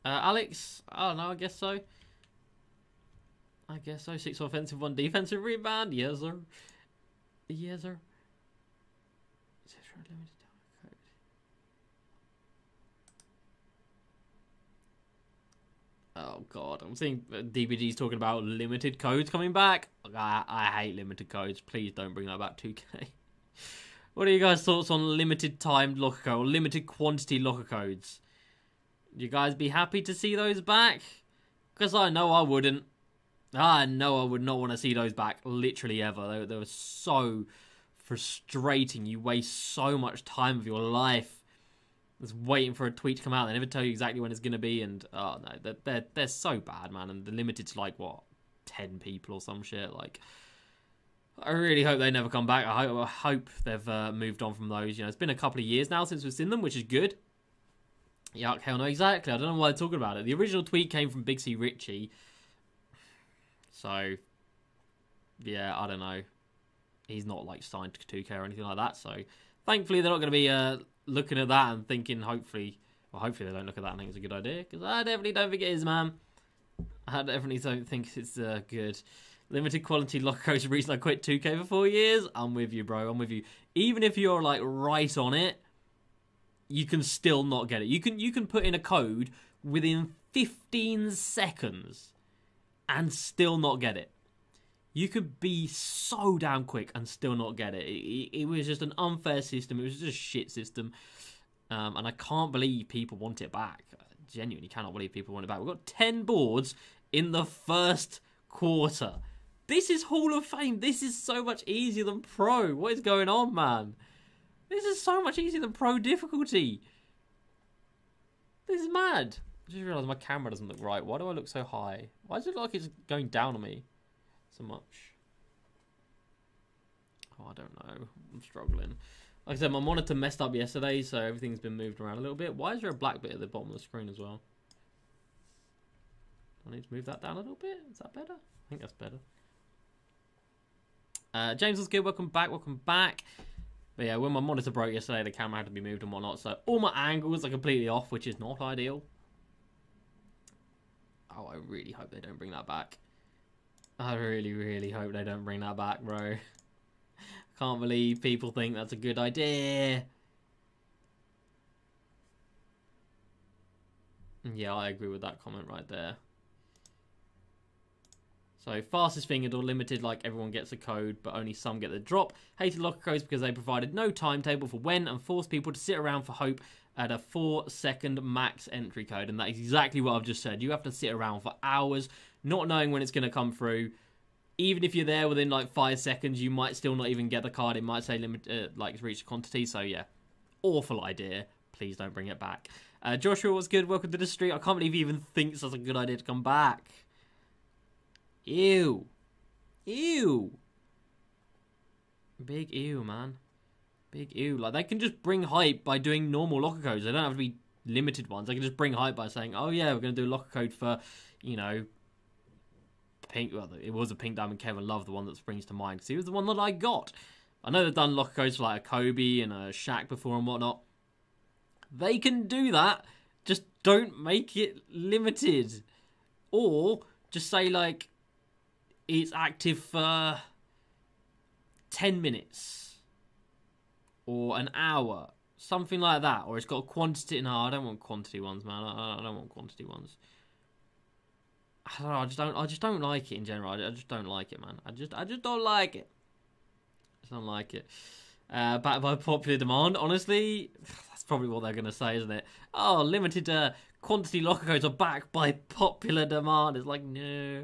Alex? I don't know, I guess so. I guess so. 6 offensive, 1 defensive rebound. Yes, sir. Yes, sir. Oh God, I'm seeing DBG's talking about limited codes coming back. I hate limited codes. Please don't bring that back, 2K. What are you guys' thoughts on limited timed locker code or limited quantity locker codes? You guys be happy to see those back? Because I know I wouldn't. I know I would not want to see those back literally ever. They were so frustrating. You waste so much time of your life just waiting for a tweet to come out. They never tell you exactly when it's going to be, and oh no, they're so bad, man. And they're limited to like what, 10 people or some shit. Like, I really hope they never come back. I hope they've moved on from those. You know, it's been a couple of years now since we've seen them, which is good. Yuck, hell no, exactly. I don't know why they're talking about it. The original tweet came from Big C Richie. So, yeah, I don't know. He's not, like, signed to 2K or anything like that. So, thankfully, they're not going to be looking at that and thinking, hopefully they don't look at that and think it's a good idea. Because I definitely don't think it is, man. I definitely don't think it's good. Limited quality locker coach, reason I quit 2K for 4 years. I'm with you, bro. I'm with you. Even if you're, like, right on it, you can still not get it. You can put in a code within 15 seconds and still not get it. You could be so damn quick and still not get it. It was just an unfair system. It was just a shit system. And I can't believe people want it back. I genuinely cannot believe people want it back. We've got 10 boards in the first quarter. This is Hall of Fame. This is so much easier than Pro. What is going on, man? This is so much easier than Pro difficulty. This is mad. I just realised my camera doesn't look right. Why do I look so high? Why does it look like it's going down on me so much? Oh, I don't know. I'm struggling. Like I said, my monitor messed up yesterday, so everything's been moved around a little bit. Why is there a black bit at the bottom of the screen as well? I need to move that down a little bit. Is that better? I think that's better. James was good. Welcome back. Welcome back. But yeah, when my monitor broke yesterday, the camera had to be moved and whatnot, so all my angles are completely off, which is not ideal. Oh, I really hope they don't bring that back. I really, really hope they don't bring that back, bro. Can't believe people think that's a good idea. Yeah, I agree with that comment right there. So, fastest fingered or limited, like everyone gets a code, but only some get the drop. Hated locker codes because they provided no timetable for when and forced people to sit around for hope at a 4-second max entry code. And that is exactly what I've just said. You have to sit around for hours, not knowing when it's going to come through. Even if you're there within like 5 seconds, you might still not even get the card. It might say limited, like reach quantity. So, yeah, awful idea. Please don't bring it back. Joshua, what's good? Welcome to the street. I can't believe he even thinks that's a good idea to come back. Ew. Ew. Big ew, man. Big ew. Like, they can just bring hype by doing normal locker codes. They don't have to be limited ones. They can just bring hype by saying, oh, yeah, we're going to do a locker code for, you know, Pink. Well, it was a Pink Diamond Kevin Love, the one that springs to mind, because he was the one that I got. I know they've done locker codes for, like, a Kobe and a Shaq before and whatnot. They can do that. Just don't make it limited. Or just say, like, it's active for 10 minutes or an hour, something like that. Or it's got a quantity. No, I don't want quantity ones, man. I don't want quantity ones. I don't know. I just don't like it in general. I just don't like it, man. I just don't like it. I just don't like it. Backed by popular demand, honestly, that's probably what they're going to say, isn't it? Oh, limited quantity locker codes are backed by popular demand. It's like, no,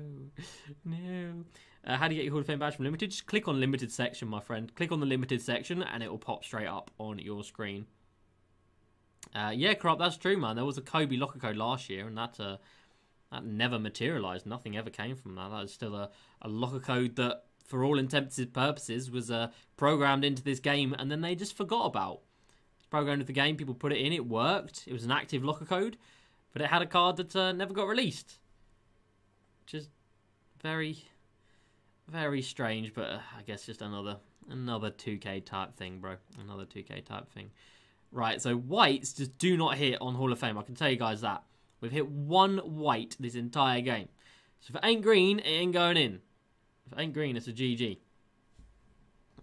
no. How do you get your Hall of Fame badge from limited? Just click on limited section, my friend. Click on the limited section and it will pop straight up on your screen. Yeah, crap, that's true, man. There was a Kobe locker code last year and that never materialised. Nothing ever came from that. That is still a locker code that, for all intents and purposes, was programmed into this game, and then they just forgot about. It's programmed into the game, people put it in, it worked. It was an active locker code, but it had a card that never got released. Just very, very strange, but I guess just another 2K type thing, bro. Another 2K type thing. Right, so whites just do not hit on Hall of Fame. I can tell you guys that. We've hit one white this entire game. So if it ain't green, it ain't going in. If it ain't green, it's a GG.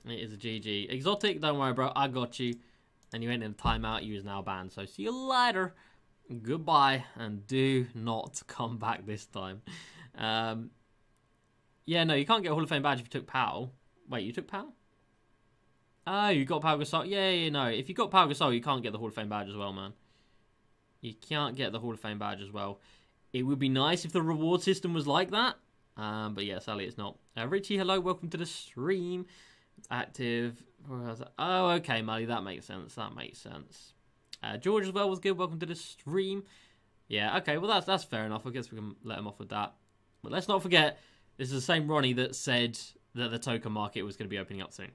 It is a GG. Exotic, don't worry, bro. I got you. And you ain't in timeout. You is now banned. So see you later. Goodbye. And do not come back this time. Yeah, no, you can't get a Hall of Fame badge if you took Powell. Wait, you took Powell? Oh, you got Pau Gasol. Yeah, yeah, no. If you got Pau Gasol, you can't get the Hall of Fame badge as well, man. You can't get the Hall of Fame badge as well. It would be nice if the reward system was like that. But yeah, sadly it's not. Richie, hello, welcome to the stream. active. Oh, okay, Mally, that makes sense. That makes sense. George as well was good. Welcome to the stream. Yeah, okay, well, that's fair enough. I guess we can let him off with that. But let's not forget, this is the same Ronnie that said that the token market was going to be opening up soon.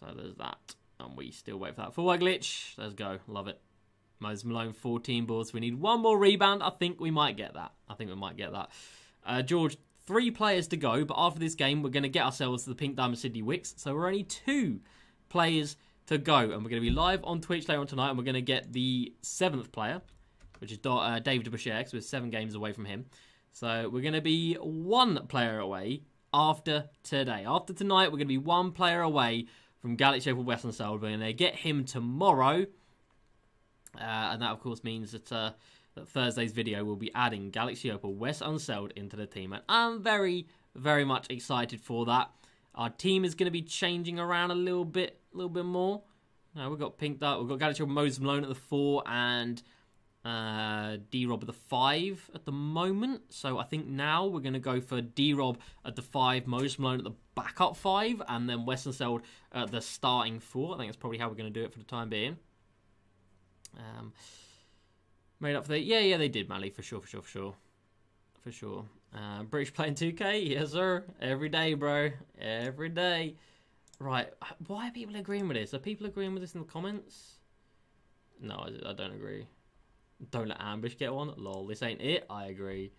So there's that. And we still wait for that forward glitch. Let's go. Love it. Moses Malone, 14 boards. We need one more rebound. I think we might get that. I think we might get that. George, 3 players to go. But after this game, we're going to get ourselves to the Pink Diamond Sydney Wicks. So we're only 2 players to go. And we're going to be live on Twitch later on tonight. And we're going to get the 7th player, which is Dave DeBusschere, because we're 7 games away from him. So we're going to be 1 player away after today. After tonight, we're going to be 1 player away from Galaxy Opal Wes Unseld. We're going to get him tomorrow. And that, of course, means that, that Thursday's video will be adding Galaxy Opal Wes Unseld into the team. And I'm very, very much excited for that. Our team is going to be changing around a little bit more. Now we've got Pink Dart. We've got Galaxy Opal Moses Malone at the 4 and D-Rob at the 5 at the moment. So I think now we're going to go for D-Rob at the 5, Moses Malone at the backup 5, and then Wes Unseld at the starting 4. I think that's probably how we're going to do it for the time being. Made up for that. Yeah, they did, Mally, for sure. British playing 2K, yes sir, every day, bro, every day. Right, why are people agreeing with this? Are people agreeing with this in the comments? No, I don't agree. Don't let Ambush get one. Lol, this ain't it. I agree.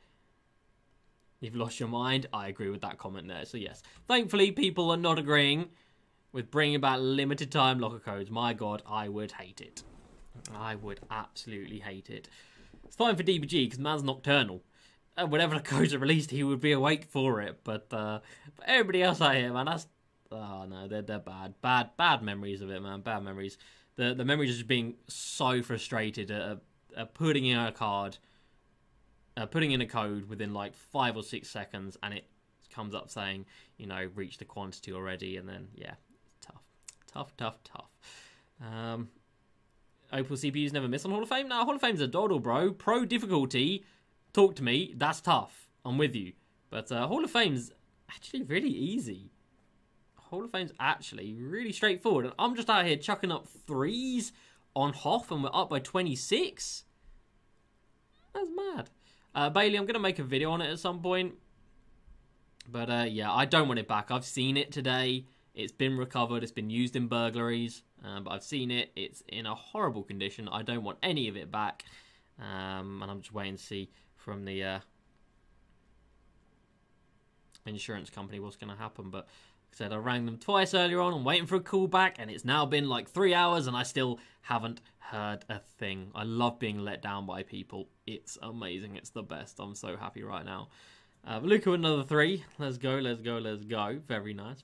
You've lost your mind. I agree with that comment there. So yes, thankfully people are not agreeing with bringing back limited time locker codes. My God, I would hate it. I would absolutely hate it. It's fine for DBG because man's nocturnal. Whenever the codes are released, he would be awake for it. But everybody else out here, man, that's... Oh, no, they're bad. Bad memories of it, man. Bad memories. The memories of just being so frustrated at putting in a card, putting in a code within like 5 or 6 seconds, and it comes up saying, you know, reach the quantity already, and then, yeah, it's tough. Opal CPUs never miss on Hall of Fame? No, Hall of Fame's a doddle, bro. Pro difficulty, talk to me, that's tough. I'm with you. But Hall of Fame's actually really easy. Hall of Fame's actually really straightforward, and I'm just out here chucking up 3s on Hoff, and we're up by 26? That's mad. Bailey, I'm going to make a video on it at some point. But yeah, I don't want it back. I've seen it today. It's been recovered. It's been used in burglaries. But I've seen it. It's in a horrible condition. I don't want any of it back. And I'm just waiting to see from the insurance company what's going to happen. But like I said, I rang them twice earlier on. I'm waiting for a call back. And it's now been like 3 hours and I still haven't heard a thing. I love being let down by people. It's amazing. It's the best. I'm so happy right now. Luka with another 3. Let's go. Very nice.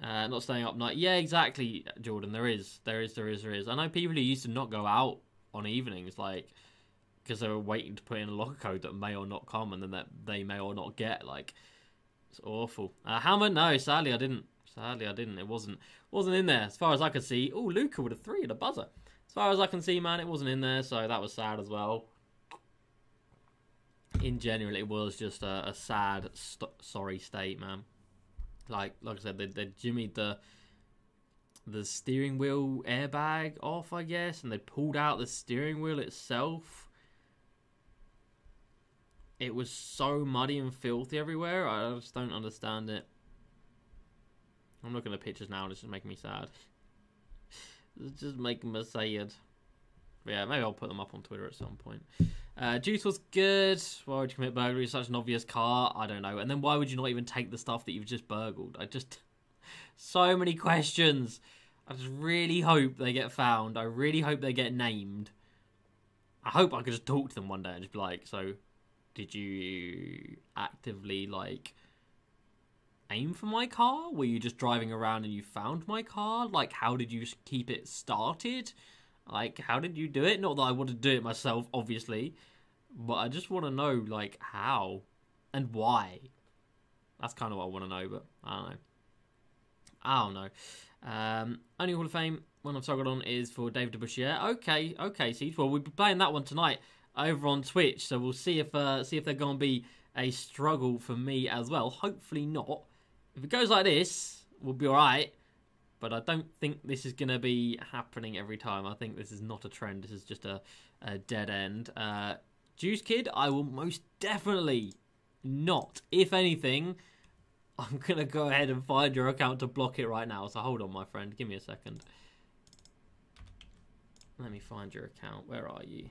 Not staying up night. Yeah, exactly, Jordan. There is. I know people who used to not go out on evenings, like, because they were waiting to put in a locker code that may or not come, and then that they may or not get. Like, it's awful. Hammer? No, sadly I didn't. It wasn't in there as far as I could see. Oh, Luka with a 3 and a buzzer. As far as I can see, man, it wasn't in there. So that was sad as well. In general, it was just a sad, sorry state, man. Like I said, they jimmied the steering wheel airbag off, I guess, and they pulled out the steering wheel itself. It was so muddy and filthy everywhere. I just don't understand it. I'm looking at pictures now, and it's just making me sad. It's just making me sad. But yeah, maybe I'll put them up on Twitter at some point. Juice was good. Why would you commit burglary? Such an obvious car. I don't know. And then why would you not even take the stuff that you've just burgled? So many questions. I just really hope they get found. I really hope they get named. I hope I could just talk to them one day and just be like, so did you actively, like, aim for my car? Were you just driving around and you found my car? Like, how did you keep it started? Like, how did you do it? Not that I want to do it myself, obviously. But I just want to know, like, how and why. That's kind of what I want to know, but I don't know. Only Hall of Fame one I've got on is for Dave DeBusschere. Okay, Siege. Well, we'll be playing that one tonight over on Twitch. So we'll see if they're going to be a struggle for me as well. Hopefully not. If it goes like this, we'll be all right. But I don't think this is going to be happening every time. I think this is not a trend. This is just a dead end. Juice Kid, I will most definitely not. If anything, I'm going to go ahead and find your account to block it right now. So hold on, my friend. Give me a second. Let me find your account. Where are you?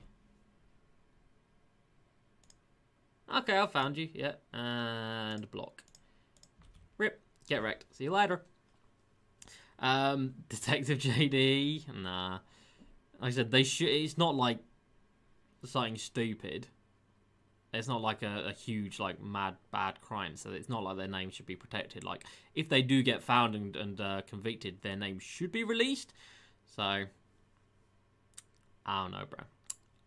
Okay, I found you. Yeah. And block. Rip. Get wrecked. See you later. Detective JD. Nah. Like I said, they should. It's not like something stupid. It's not like a huge, like, mad, bad crime. So it's not like their name should be protected. Like, if they do get found and convicted, their name should be released. So, I don't know, bro.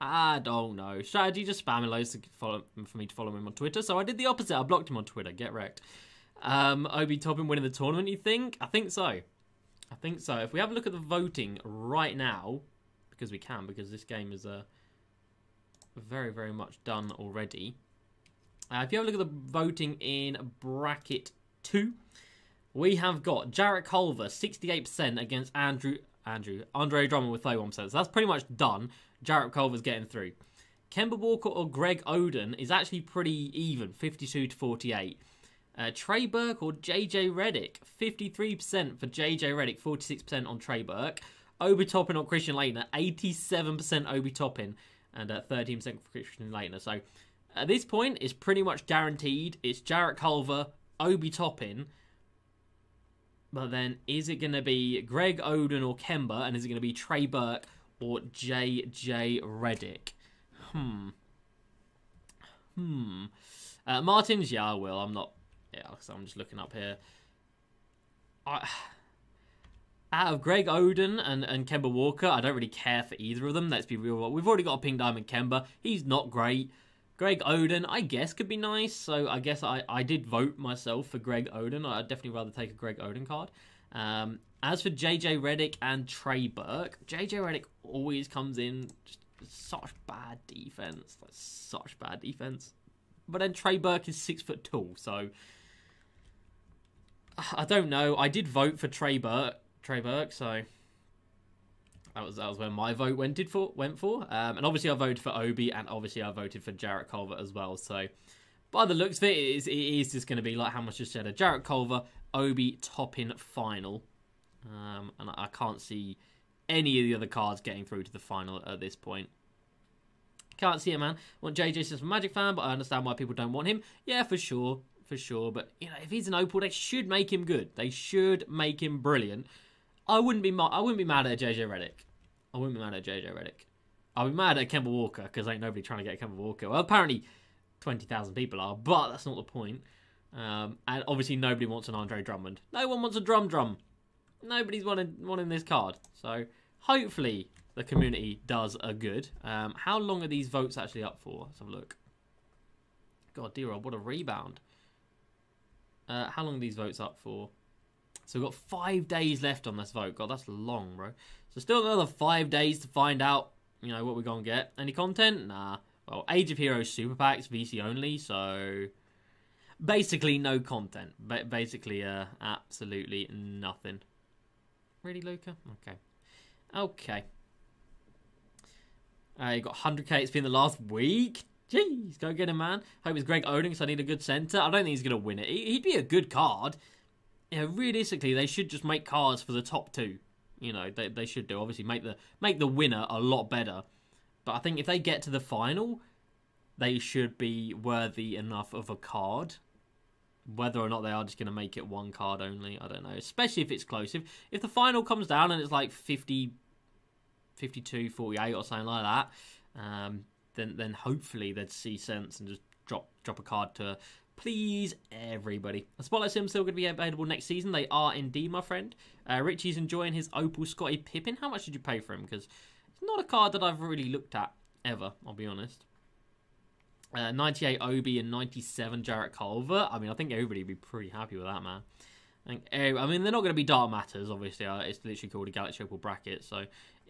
I don't know. Strategy just spamming loads for me to follow him on Twitter. So I did the opposite. I blocked him on Twitter. Get wrecked. Obi Toppin winning the tournament, you think? I think so. I think so. If we have a look at the voting right now, because we can, because this game is very, very much done already. If you have a look at the voting in bracket 2, we have got Jarrett Culver, 68% against Andre Drummond with 31%. So that's pretty much done. Jarrett Culver's getting through. Kemba Walker or Greg Oden is actually pretty even, 52-48. Trey Burke or JJ Redick, 53% for JJ Redick, 46% on Trey Burke. Obi Toppin or Christian Laettner, 87% Obi Toppin and 13% for Christian Laettner. So at this point, it's pretty much guaranteed. It's Jarrett Culver, Obi Toppin. But then is it going to be Greg Oden or Kemba? And is it going to be Trey Burke or JJ Redick? Martins, yeah, I will. I'm not... Yeah, so I'm just looking up here. Out of Greg Oden and Kemba Walker, I don't really care for either of them. Let's be real. We've already got a Pink Diamond Kemba. He's not great. Greg Oden, I guess, could be nice. So I guess I did vote myself for Greg Oden. I'd definitely rather take a Greg Oden card. As for JJ Redick and Trey Burke, JJ Redick always comes in just such bad defense. Like, such bad defense. But then Trey Burke is 6 foot tall, so... I don't know. I did vote for Trey Burke, so that was where my vote went for. And obviously I voted for Obi, and obviously I voted for Jarrett Culver as well. So by the looks of it, it is just going to be like how much just said: a Jarrett Culver, Obi Toppin final, and I can't see any of the other cards getting through to the final at this point. Can't see it, man. Want JJ since I'm a Magic fan, but I understand why people don't want him. Yeah, for sure. For sure, but you know, if he's an Opal, they should make him good. They should make him brilliant. I wouldn't be mad at JJ Redick. I wouldn't be mad at JJ Redick. I'd be mad at Kemba Walker because ain't nobody trying to get Kemba Walker. Well, apparently 20,000 people are, but that's not the point. And obviously nobody wants an Andre Drummond. No one wants a Drum. Nobody's wanting this card. So hopefully the community does a good. How long are these votes actually up for? Let's have a look. God, dear old, what a rebound. How long are these votes up for? So we've got 5 days left on this vote. God, that's long, bro. So still another 5 days to find out, you know, what we're going to get. Any content? Nah. Well, Age of Heroes Super Packs, VC only, so... Basically no content. Basically absolutely nothing. Really, Luka? Okay. Okay. You got 100k. It's been the last week. Jeez, go get him, man. Hope it's Greg Oden, because I need a good centre. I don't think he's going to win it. He'd be a good card. Yeah, realistically, they should just make cards for the top two. You know, they should do. Obviously, make the winner a lot better. But I think if they get to the final, they should be worthy enough of a card. Whether or not they are just going to make it one card only, I don't know. Especially if it's close. If the final comes down and it's like 50, 52, 48 or something like that... Then hopefully they'd see sense and just drop a card to please everybody. The Spotlight Sims still going to be available next season. They are indeed, my friend. Richie's enjoying his Opal Scottie Pippen. How much did you pay for him? Because it's not a card that I've really looked at ever, I'll be honest. 98 Obi and 97 Jarrett Culver. I mean, I think everybody would be pretty happy with that, man. I mean, they're not going to be Dark Matters, obviously. It's literally called a Galaxy Opal bracket, so it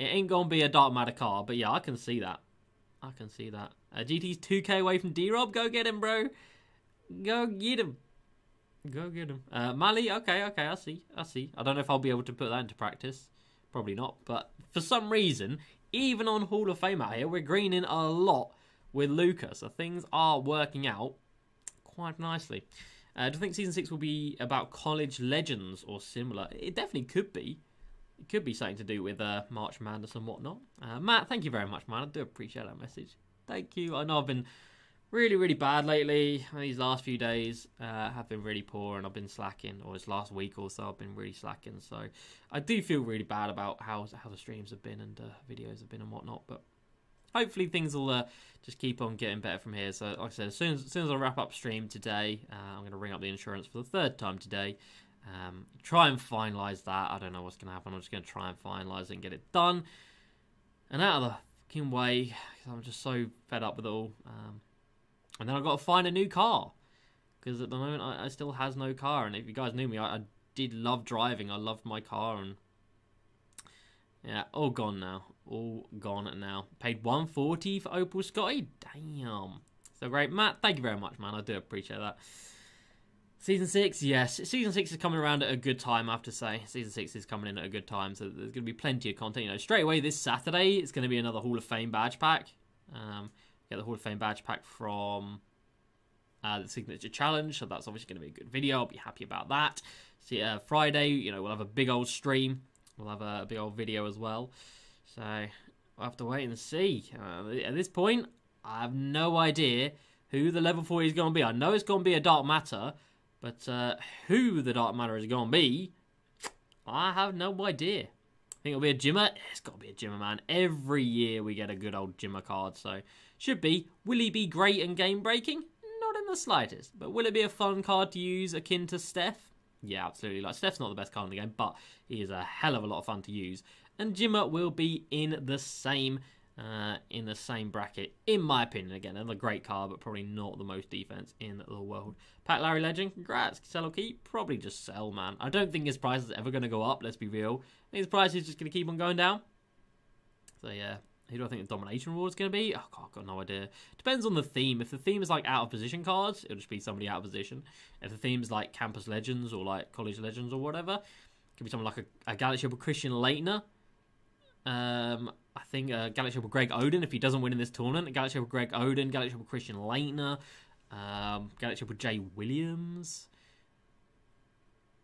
ain't going to be a Dark Matter card. But yeah, I can see that. GT's 2K away from D-Rob. Go get him, bro. Go get him. Go get him. Mali, okay, I see. I don't know if I'll be able to put that into practice. Probably not, but for some reason, even on Hall of Fame out here, we're greening a lot with Luka, so things are working out quite nicely. Do you think Season 6 will be about college legends or similar? It definitely could be. It could be something to do with March Madness and whatnot. Matt, thank you very much, man. I do appreciate that message. Thank you. I know I've been really, really bad lately. These last few days have been really poor and I've been slacking, or this last week or so I've been really slacking. So I do feel really bad about how the streams have been and videos have been and whatnot, but hopefully things will just keep on getting better from here. So like I said, as soon as I wrap up stream today, I'm going to ring up the insurance for the third time today. Try and finalise that. I don't know what's going to happen. I'm just going to try and finalise it and get it done. And out of the fucking way, because I'm just so fed up with it all. And then I've got to find a new car. Because at the moment, I still has no car. And if you guys knew me, I did love driving. I loved my car. And yeah, all gone now. All gone now. Paid $140 for Opal Scotty. Damn. So great. Matt, thank you very much, man. I do appreciate that. Season 6, yes. Season 6 is coming around at a good time, I have to say. Season 6 is coming in at a good time, so there's going to be plenty of content. You know, straight away this Saturday, it's going to be another Hall of Fame badge pack. Get the Hall of Fame badge pack from the Signature Challenge, so that's obviously going to be a good video. I'll be happy about that. See, Friday, you know, we'll have a big old stream. We'll have a big old video as well. So, we'll have to wait and see. At this point, I have no idea who the level 40 is going to be. I know it's going to be a Dark Matter, but who the Dark Matter is going to be, I have no idea. I think it'll be a Jimmer. It's got to be a Jimmer, man. Every year we get a good old Jimmer card, so should be. Will he be great and game-breaking? Not in the slightest. But will it be a fun card to use akin to Steph? Yeah, absolutely. Like, Steph's not the best card in the game, but he is a hell of a lot of fun to use. And Jimmer will be in the same bracket, in my opinion. Again, another great card, but probably not the most defense in the world. Pat Larry Legend, congrats. Sell or keep? Probably just sell, man. I don't think his price is ever going to go up, let's be real. I think his price is just going to keep on going down. So, yeah. Who do I think the Domination Award is going to be? Oh, God, I've got no idea. Depends on the theme. If the theme is, like, out-of-position cards, it'll just be somebody out of position. If the theme is, like, Campus Legends or, like, College Legends or whatever, it could be something like a Galaxy Opal Christian Laettner. I think Galaxy Opal Greg Oden, if he doesn't win in this tournament. Galaxy Opal Greg Oden, Galaxy Opal Christian Laettner, Galaxy Opal Jay Williams,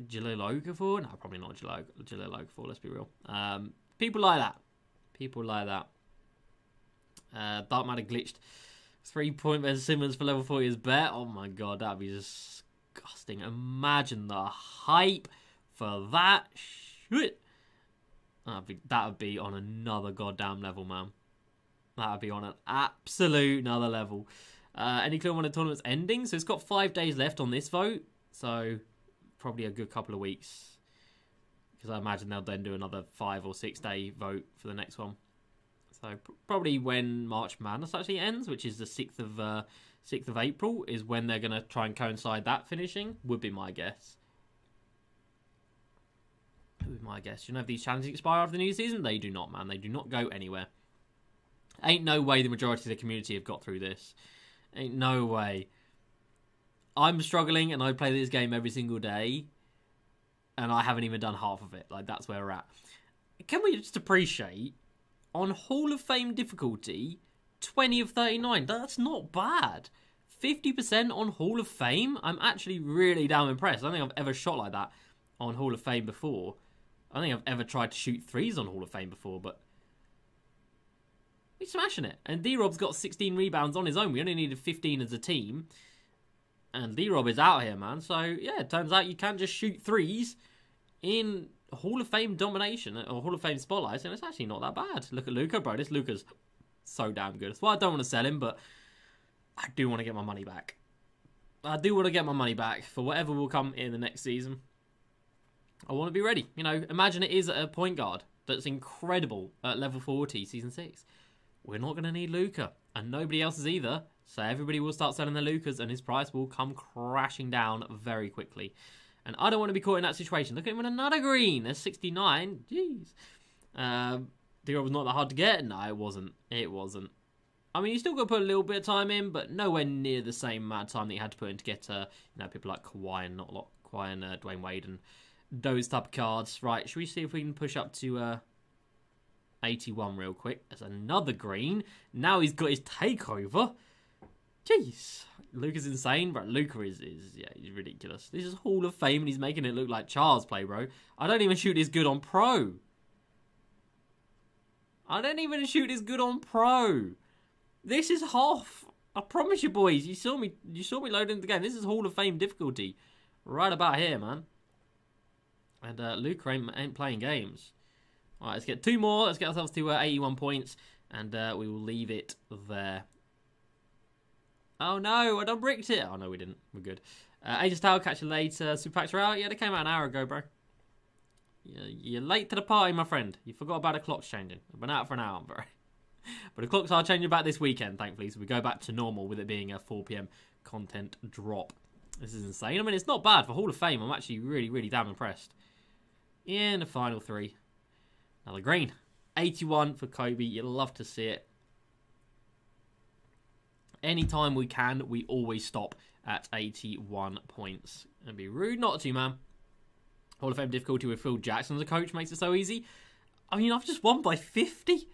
Jalil Okafor. No, probably not Jalil Okafor, let's be real. People like that. People like that. Dark Matter glitched 3-point Ben Simmons for level 40 is bet. Oh my god, that'd be disgusting. Imagine the hype for that shit. That would be on another goddamn level, man. That would be on an absolute another level. Any clue when the tournament's ending? So it's got 5 days left on this vote. So probably a good couple of weeks. Because I imagine they'll then do another 5 or 6 day vote for the next one. So probably when March Madness actually ends, which is the 6th of April, is when they're going to try and coincide that finishing, would be my guess. Would be my guess. You know if these challenges expire after the new season? They do not, man. They do not go anywhere. Ain't no way the majority of the community have got through this. Ain't no way. I'm struggling and I play this game every single day and I haven't even done half of it. Like, that's where we're at. Can we just appreciate on Hall of Fame difficulty, 20 of 39. That's not bad. 50% on Hall of Fame? I'm actually really damn impressed. I don't think I've ever shot like that on Hall of Fame before. I think I've ever tried to shoot threes on Hall of Fame before, but we're smashing it. And D-Rob's got 16 rebounds on his own. We only needed 15 as a team. And D-Rob is out here, man. So, yeah, it turns out you can just shoot threes in Hall of Fame domination or Hall of Fame spotlights, and it's actually not that bad. Look at Luka, bro. This Luka's so damn good. That's why I don't want to sell him, but I do want to get my money back. I do want to get my money back for whatever will come in the next season. I want to be ready. You know, imagine it is a point guard that's incredible at level 40, Season 6. We're not going to need Luka, and nobody else is either, so everybody will start selling their Lukas, and his price will come crashing down very quickly. And I don't want to be caught in that situation. Look at him with another green. There's 69. Jeez. D-Rob was not that hard to get. No, it wasn't. It wasn't. I mean, you still got to put a little bit of time in, but nowhere near the same amount of time that you had to put in to get you know, people like Kawhi and Dwayne Wade and those type of cards. Right, should we see if we can push up to 81 real quick? There's another green. Now he's got his takeover. Jeez, Luka's insane, but Luka is ridiculous. This is Hall of Fame, and he's making it look like child's play, bro. I don't even shoot as good on pro. I don't even shoot as good on pro. This is Hoff. I promise you, boys. You saw me loading the game. This is Hall of Fame difficulty, right about here, man. And Luka ain't playing games. All right, let's get two more. Let's get ourselves to 81 points, and we will leave it there. Oh no, I done bricked it. Oh no, we didn't. We're good. Aegis Tower, catch you later. Super packs are out. Yeah, they came out an hour ago, bro. You're late to the party, my friend. You forgot about the clocks changing. I've been out for an hour, bro. But the clocks are changing back this weekend, thankfully, so we go back to normal with it being a 4 PM content drop. This is insane. I mean, it's not bad for Hall of Fame. I'm actually really, really damn impressed. In the final three. Another green. 81 for Kobe. You'd love to see it. Anytime we can, we always stop at 81 points. It'd be rude not to, man. Hall of Fame difficulty with Phil Jackson as a coach makes it so easy. I mean, I've just won by 50.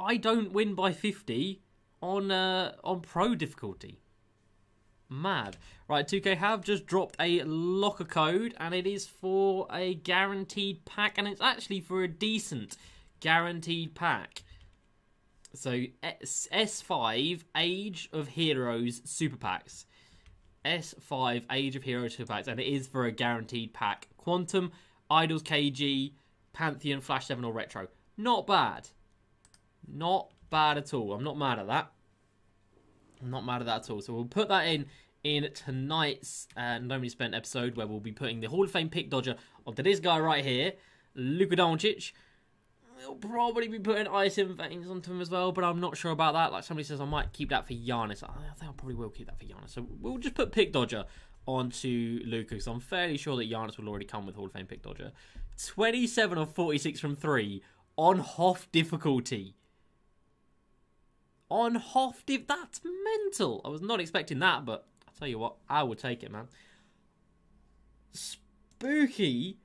I don't win by 50 on pro difficulty. Mad. Right, 2K have just dropped a locker code, and it is for a guaranteed pack, and it's actually for a decent guaranteed pack. So, S5 Age of Heroes Super Packs. S5 Age of Heroes Super Packs, and it is for a guaranteed pack. Quantum, Idols KG, Pantheon, Flash 7 or Retro. Not bad. Not bad at all. I'm not mad at that. I'm not mad at that at all. So we'll put that in tonight's Nobody Spent episode, where we'll be putting the Hall of Fame pick dodger onto this guy right here, Luka Doncic. We'll probably be putting ice in veins onto him as well, but I'm not sure about that. Like somebody says, I might keep that for Giannis. I think I probably will keep that for Giannis. So we'll just put pick dodger onto Luka, because I'm fairly sure that Giannis will already come with Hall of Fame pick dodger. 27 of 46 from 3 on Hoff difficulty. On Hoff div, that's mental. I was not expecting that, but I'll tell you what, I will take it, man. Spooky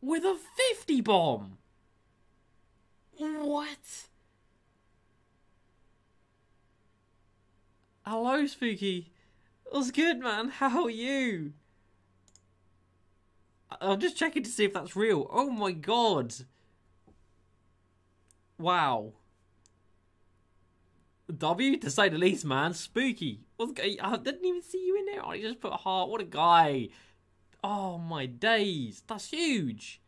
with a 50 bomb. What? Hello, Spooky. What's good, man? How are you? I'm just checking to see if that's real. Oh my god. Wow. W, to say the least, man. Spooky. I didn't even see you in there. I just put a heart. What a guy. Oh, my days. That's huge.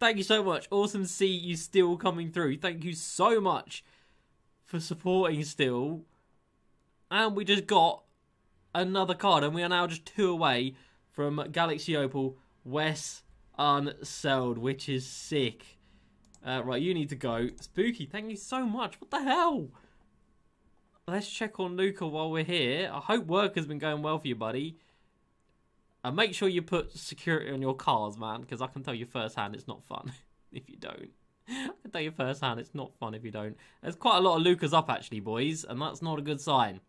Thank you so much. Awesome to see you still coming through. Thank you so much for supporting still. And we just got another card. And we are now just 2 away from Galaxy Opal, Wes Unseld, which is sick. Right, you need to go. Spooky, thank you so much. What the hell? Let's check on Luka while we're here. I hope work has been going well for you, buddy. And make sure you put security on your cars, man, because I can tell you firsthand it's not fun if you don't. I can tell you firsthand it's not fun if you don't. There's quite a lot of Lukas up, actually, boys, and that's not a good sign.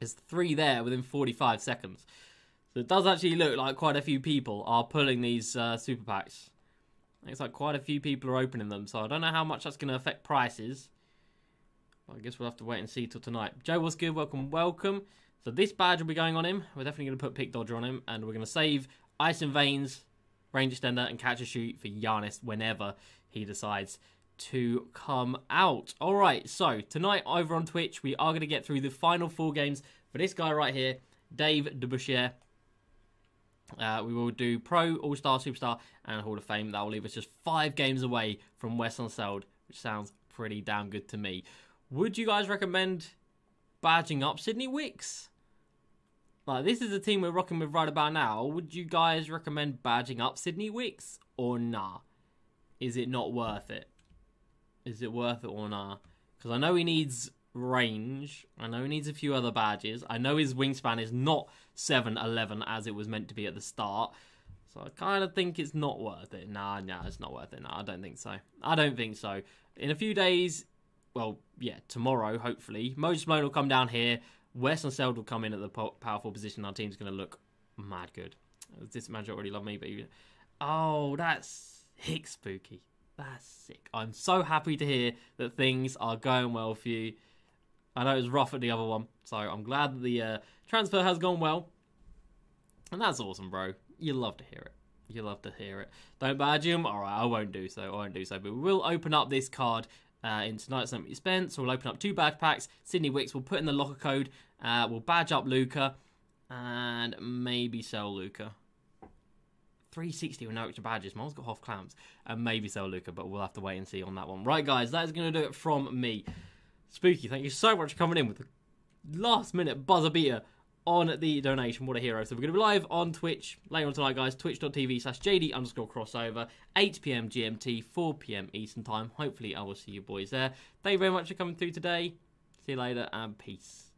There's 3 there within 45 seconds. So it does actually look like quite a few people are pulling these super packs. It's like quite a few people are opening them, so I don't know how much that's going to affect prices. I guess we'll have to wait and see till tonight. Joe, what's good? Welcome, welcome. So this badge will be going on him. We're definitely going to put Pick Dodger on him. And we're going to save Ice and Veins, Range Extender, and Catch a Shoot for Giannis whenever he decides to come out. All right, so tonight over on Twitch, we are going to get through the final 4 games for this guy right here, Dave DeBusschere. We will do Pro, All-Star, Superstar, and Hall of Fame. That will leave us just 5 games away from Wes Unseld, which sounds pretty damn good to me. Would you guys recommend badging up Sydney Wicks? Like, this is the team we're rocking with right about now. Would you guys recommend badging up Sydney Wicks or nah? Is it not worth it? Is it worth it or nah? Because I know he needs range. I know he needs a few other badges. I know his wingspan is not 7'11" as it was meant to be at the start. So I kind of think it's not worth it. Nah, it's not worth it. Nah, I don't think so. I don't think so. In a few days... Well, yeah, tomorrow, hopefully, Moses Malone will come down here. Wes Unseld will come in at the powerful position. Our team's going to look mad good. This manager already loved me, but even... Oh, that's sick, Spooky. That's sick. I'm so happy to hear that things are going well for you. I know it was rough at the other one, so I'm glad that the transfer has gone well. And that's awesome, bro. You love to hear it. You love to hear it. Don't badge him. All right, I won't do so. I won't do so. But we will open up this card in tonight's Empty Spence. So we'll open up 2 badge packs. Sydney Wicks will put in the locker code. We'll badge up Luka and maybe sell Luka. 360 with no extra badges. Mine's got half clamps. And maybe sell Luka, but we'll have to wait and see on that one. Right, guys, that is going to do it from me. Spooky, thank you so much for coming in with the last-minute buzzer beater on the donation. What a hero. So we're going to be live on Twitch later on tonight, guys. Twitch.tv/JD_crossover. 8 PM GMT, 4 PM Eastern Time. Hopefully, I will see you boys there. Thank you very much for coming through today. See you later, and peace.